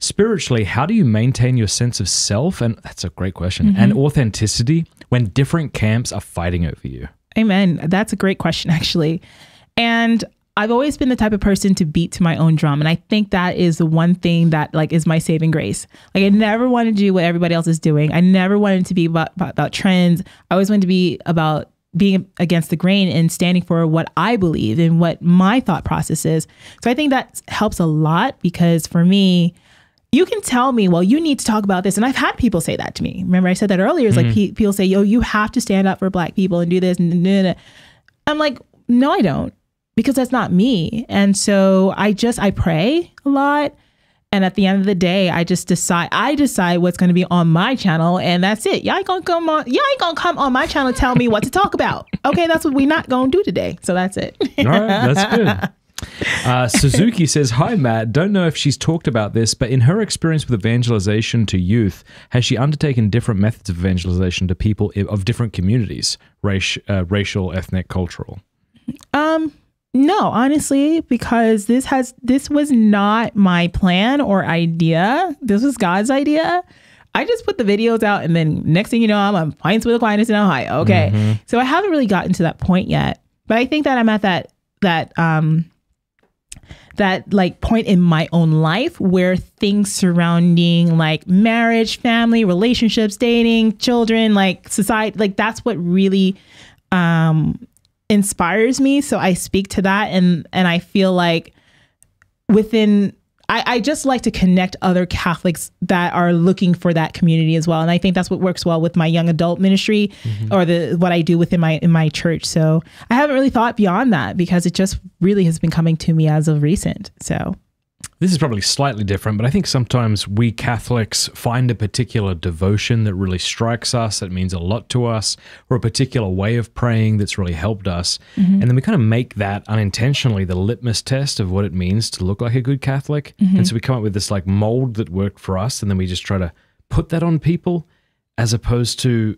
Spiritually, how do you maintain your sense of self? And that's a great question. Mm-hmm. And authenticity when different camps are fighting over you? Amen. That's a great question, actually. And I've always been the type of person to beat to my own drum. And I think that is the one thing that like is my saving grace. Like I never wanted to do what everybody else is doing. I never wanted to be about trends. I always wanted to be about being against the grain and standing for what I believe and what my thought process is. So I think that helps a lot, because for me, you can tell me, well, you need to talk about this. And I've had people say that to me. Remember I said that earlier, it's like people say, yo, you have to stand up for Black people and do this. And I'm like, no, I don't. Because that's not me. And so I pray a lot. And at the end of the day, I decide what's going to be on my channel. And that's it. Y'all ain't gonna come on my channel and tell me what to talk about. Okay, that's what we're not going to do today. So that's it. All right, that's good. Suzuki says, hi, Matt. Don't know if she's talked about this, but in her experience with evangelization to youth, has she undertaken different methods of evangelization to people of different communities, racial, ethnic, cultural? No, honestly, because this was not my plan or idea. This was God's idea. I just put the videos out, and then next thing you know, I'm on Pines with Aquinas in Ohio. Okay. Mm-hmm. So I haven't really gotten to that point yet, but I think that I'm at that like point in my own life where things surrounding like marriage, family, relationships, dating, children, like society, like that's what really, inspires me. So I speak to that, and I feel like I just like to connect other Catholics that are looking for that community as well. And I think that's what works well with my young adult ministry or what I do within my church. So I haven't really thought beyond that, because it just really has been coming to me as of recent. So this is probably slightly different, but I think sometimes we Catholics find a particular devotion that really strikes us, that means a lot to us, or a particular way of praying that's really helped us. And then we kind of make that unintentionally the litmus test of what it means to look like a good Catholic. And so we come up with this like mold that worked for us, and then we just try to put that on people, as opposed to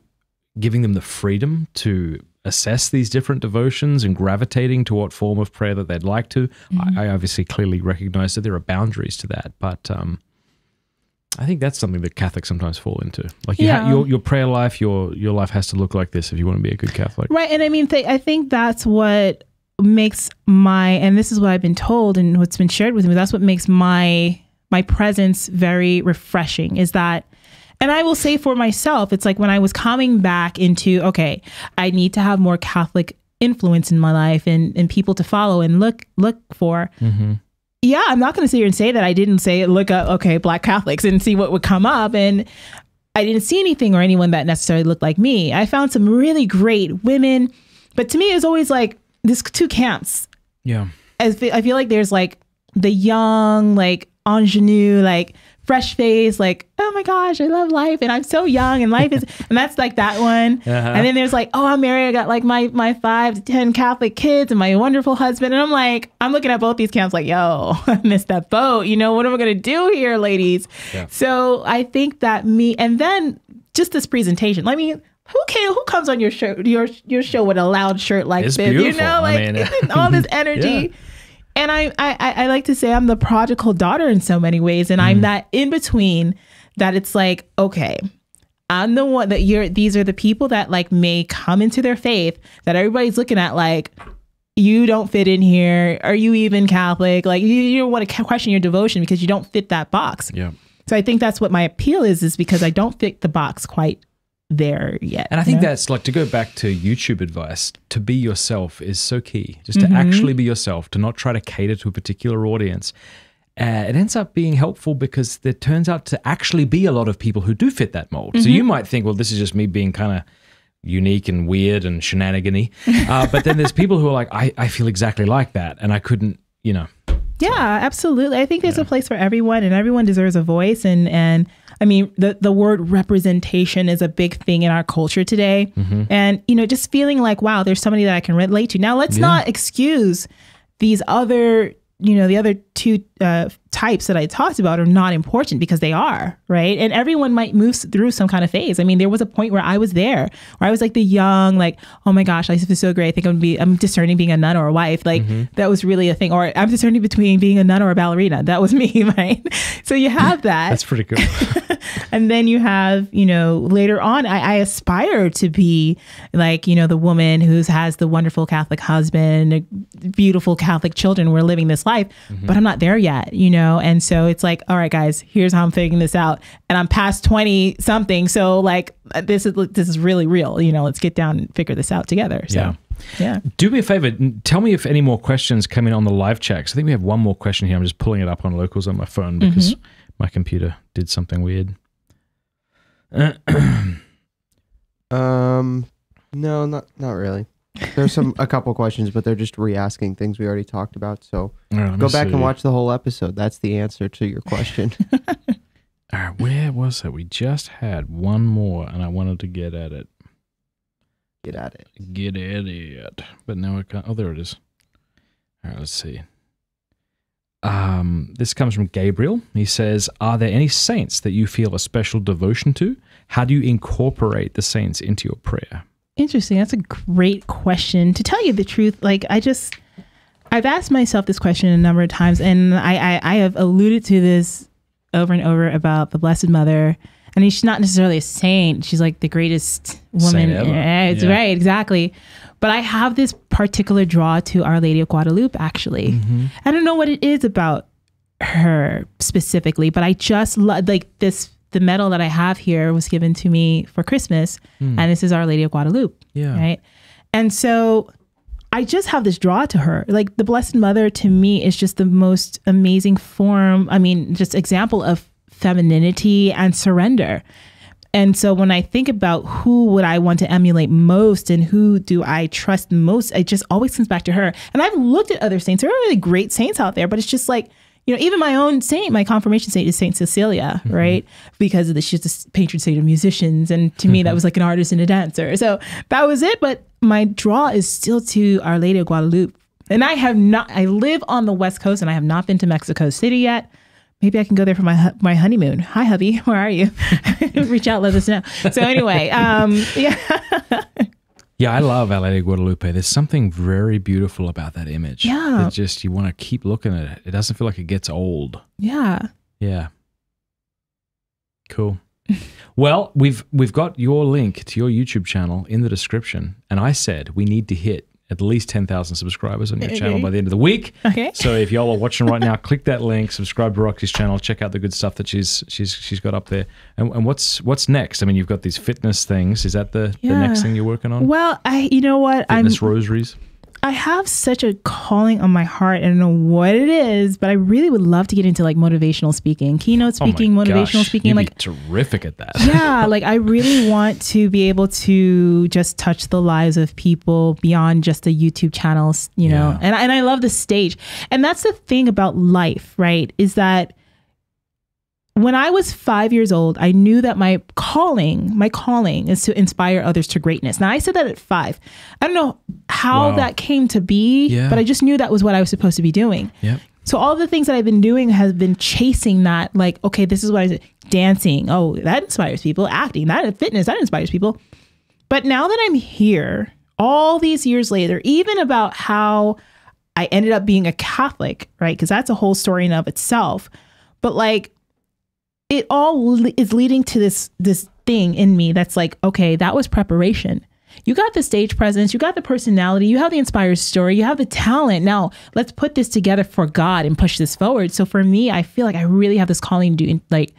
giving them the freedom to assess these different devotions and gravitating to what form of prayer that they'd like to. I obviously clearly recognize that there are boundaries to that, but I think that's something that Catholics sometimes fall into. Like your prayer life, your life has to look like this if you want to be a good Catholic. Right, and I mean, I think that's what makes and this is what I've been told and what's been shared with me, that's what makes my presence very refreshing, is that. And I will say for myself, it's like when I was coming back into, okay, I need to have more Catholic influence in my life and people to follow and look for. Yeah, I'm not going to sit here and say that I didn't say, look up, okay, Black Catholics, and see what would come up. And I didn't see anything or anyone that necessarily looked like me. I found some really great women. But to me, it's always like there's two camps. Yeah. I feel like there's like the young, like ingenue, like fresh face, like, oh my gosh, I love life and I'm so young and life is, and that's like that one. And then there's like, oh, I'm married, I got like my 5 to 10 Catholic kids and my wonderful husband. And I'm like, I'm looking at both these camps like, yo, I missed that boat. You know, what am I going to do here, ladies? Yeah. So I think that and then just this presentation, I mean, who comes on your show, your show with a loud shirt like it's this, beautiful. You know, like I mean, all this energy. And I like to say I'm the prodigal daughter in so many ways. And I'm that in between that it's like, okay, I'm the one that you're, these are the people that like may come into their faith that everybody's looking at like, you don't fit in here. Are you even Catholic? Like you don't want to question your devotion because you don't fit that box. Yeah. So I think that's what my appeal is because I don't fit the box quite there yet. And I think that's like, to go back to YouTube advice, to be yourself is so key. Just to actually be yourself, to not try to cater to a particular audience. It ends up being helpful because there turns out to actually be a lot of people who do fit that mold. So you might think, well, this is just me being kind of unique and weird and shenanigan-y. But then there's people who are like, I feel exactly like that. And I couldn't, you know. Yeah, absolutely. I think there's a place for everyone and everyone deserves a voice. And I mean, the word representation is a big thing in our culture today. And, you know, just feeling like, wow, there's somebody that I can relate to. Now, let's not excuse these other, you know, the other two types that I talked about are not important because they are, right? And everyone might move through some kind of phase. I mean, there was a point where I was there, where I was like the young, like, oh my gosh, I feel so great. I think I'm discerning being a nun or a wife. Like that was really a thing. Or I'm discerning between being a nun or a ballerina. That was me, right? So you have that. That's pretty good. And then you have, you know, later on, I aspire to be like, you know, the woman who has the wonderful Catholic husband, beautiful Catholic children. We're living this life, but I'm not there yet, you know? And so it's like, all right, guys, here's how I'm figuring this out. And I'm past 20 something. So like, this is really real, you know, let's get down and figure this out together. So, yeah. Do me a favor. Tell me if any more questions come in on the live chat. I think we have one more question here. I'm just pulling it up on Locals on my phone because my computer did something weird. No, not really. There's a couple questions, but they're just re-asking things we already talked about. So go back and watch the whole episode. That's the answer to your question. All right, where was it? We just had one more, and I wanted to get at it. Get at it. Get at it. But now I can't. Oh, there it is. All right, let's see. This comes from Gabriel. He says, are there any saints that you feel a special devotion to? How do you incorporate the saints into your prayer? Interesting. That's a great question. To tell you the truth, like I've asked myself this question a number of times, and I have alluded to this over and over about the Blessed Mother. I mean, she's not necessarily a saint. She's like the greatest woman. It's right, exactly. But I have this particular draw to Our Lady of Guadalupe, actually. I don't know what it is about her specifically, but I just love, like, this, the medal that I have here was given to me for Christmas, and this is Our Lady of Guadalupe, right? And so I just have this draw to her. Like, the Blessed Mother to me is just the most amazing form, I mean, just example of femininity and surrender. And so when I think about who would I want to emulate most and who do I trust most, it just always comes back to her. And I've looked at other saints. There are really great saints out there, but it's just like, you know, even my own saint, my confirmation saint is Saint Cecilia, right? Because of this, she's the patron saint of musicians. And to me, that was like an artist and a dancer. So that was it. But my draw is still to Our Lady of Guadalupe. And I have not, I live on the West Coast and I have not been to Mexico City yet. Maybe I can go there for my honeymoon. Hi, hubby. Where are you? Reach out, let us know. So anyway, yeah. Yeah, I love Our Lady of Guadalupe. There's something very beautiful about that image. Yeah. It's just, you want to keep looking at it. It doesn't feel like it gets old. Yeah. Yeah. Cool. Well, we've got your link to your YouTube channel in the description. And I said we need to hit at least 10,000 subscribers on your channel by the end of the week. So if y'all are watching right now, click that link, subscribe to Roxie's channel, check out the good stuff that she's got up there. And what's next? I mean, you've got these fitness things. Is that the next thing you're working on? Well, you know what? Fitness rosaries. I have such a calling on my heart. I don't know what it is, but I really would love to get into like motivational speaking, keynote speaking, motivational speaking. You'd like, be terrific at that. Yeah, like I really want to be able to just touch the lives of people beyond just the YouTube channels, you know. And I love the stage, and that's the thing about life, right? Is that when I was 5 years old, I knew that my calling is to inspire others to greatness. Now, I said that at 5. I don't know how that came to be, but I just knew that was what I was supposed to be doing. So all the things that I've been doing has been chasing that, like, okay, this is what I did. Dancing. Oh, that inspires people. Acting. That fitness. That inspires people. But now that I'm here, all these years later, even about how I ended up being a Catholic, right? Because that's a whole story in and of itself. But like, it all is leading to this thing in me that's like, okay, that was preparation. You got the stage presence, you got the personality, you have the inspired story, you have the talent. Now let's put this together for God and push this forward. So for me, I feel like I really have this calling to like,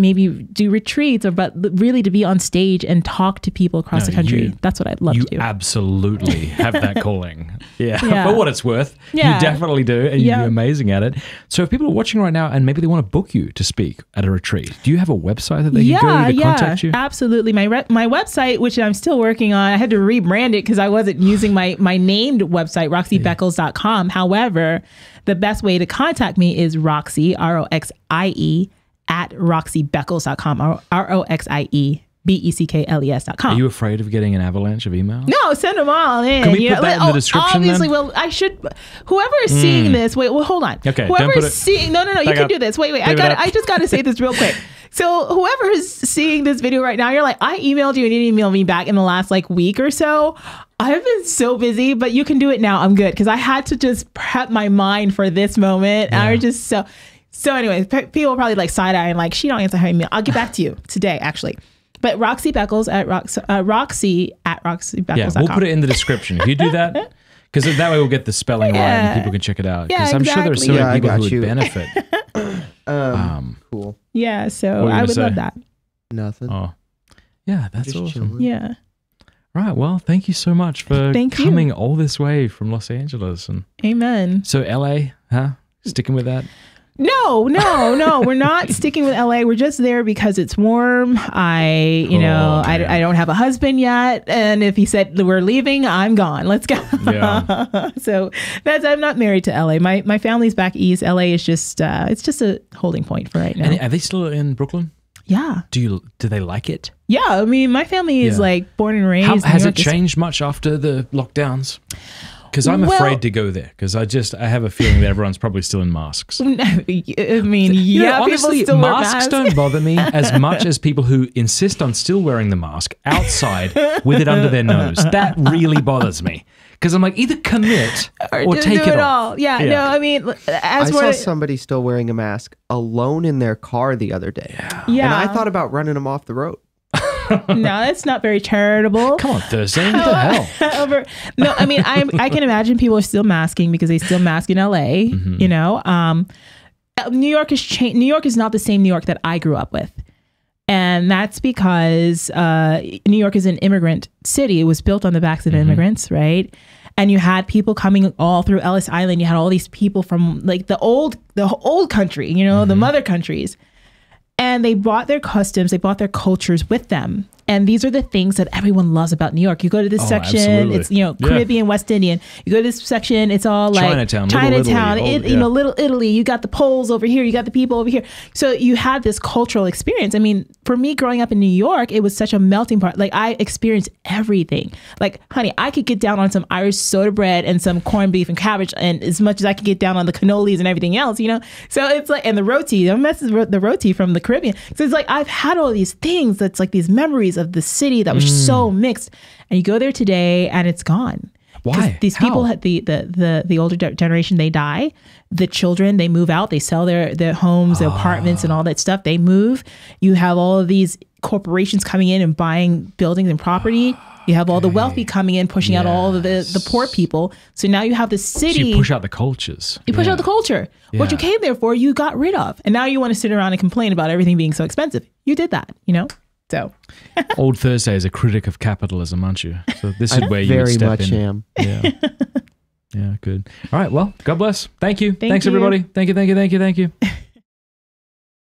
maybe do retreats, or but really to be on stage and talk to people across the country. That's what I'd love to do. You absolutely have that calling. For what it's worth. You definitely do, and you're amazing at it. So if people are watching right now and maybe they want to book you to speak at a retreat, do you have a website that they can go to contact you? Absolutely. My website, which I'm still working on, I had to rebrand it because I wasn't using my named website, RoxieBeckles.com. However, the best way to contact me is Roxie, R-O-X-I-E, at RoxieBeckles.com, RoxieBeckles.com. Are you afraid of getting an avalanche of emails? No, send them all in. Can we put that in the description? Obviously, well, I should. Whoever is seeing this, wait, hold on. Okay, whoever is seeing, no, you can do this. Wait, I just got to say this real quick. So whoever is seeing this video right now, you're like, I emailed you and you didn't email me back in the last like week or so. I've been so busy, but you can do it now. I'm good because I had to just prep my mind for this moment. Yeah. I was just so. So anyways, people probably like side-eye and like, she don't answer her email. I'll get back to you today, actually. But Roxie Beckles at RoxieBeckles.com. Yeah, we'll put it in the description. If you do that, because that way we'll get the spelling right and people can check it out. Because I'm sure there's so many people who would benefit. Cool. Yeah, so I would love that. Nothing. Oh, yeah, that's awesome. Chilling. Yeah. Right. Well, thank you so much for coming all this way from Los Angeles. And Amen. So LA, huh? Sticking with that? No, we're not sticking with LA. We're just there because it's warm. I don't have a husband yet. And if he said we're leaving, I'm gone. Let's go. Yeah. So I'm not married to LA. My family's back east. LA is just, it's just a holding point for right now. And are they still in Brooklyn? Yeah. Do they like it? Yeah. I mean, my family is like born and raised. Has it changed much after the lockdowns? Because I'm afraid to go there because I have a feeling that everyone's probably still in masks. I mean, honestly, people still masks don't bother me as much as people who insist on still wearing the mask outside with it under their nose. That really bothers me because I'm like, either commit or take it off. Yeah, no, I mean, I saw somebody still wearing a mask alone in their car the other day. Yeah. And I thought about running them off the road. No, that's not very charitable. Come on, Thursday. What the hell? However, no, I mean, I can imagine people are still masking because they still mask in LA, you know. New York is not the same New York that I grew up with. And that's because New York is an immigrant city. It was built on the backs of immigrants, right? And you had people coming all through Ellis Island. You had all these people from like the old country, you know, the mother countries. And they brought their customs, they brought their cultures with them. And these are the things that everyone loves about New York. You go to this section, it's, you know, Caribbean, West Indian. You go to this section, it's all like Chinatown, Little Italy. You know, Little Italy. You got the Poles over here, you got the people over here. So you had this cultural experience. I mean, for me growing up in New York, it was such a melting pot. Like I experienced everything. Like, honey, I could get down on some Irish soda bread and some corned beef and cabbage, and as much as I could get down on the cannolis and everything else, you know? So it's like, and the roti, don't mess with the roti from the Caribbean. So it's like, I've had all these things that's like these memories of the city that was so mixed, and you go there today and it's gone. Why? These people had the older generation, they die. The children, they move out, they sell their homes, their apartments and all that stuff. They move. You have all of these corporations coming in and buying buildings and property. You have all the wealthy coming in, pushing out all of the poor people. So now you have the city. So you push out the cultures. You push out the culture. Yeah. What you came there for, you got rid of. And now you want to sit around and complain about everything being so expensive. You did that, you know? So, Old Thursday is a critic of capitalism, aren't you? So this is where you would step in. I very much am. Yeah. Yeah, good. All right. Well, God bless. Thank you. Thanks, everybody. Thank you.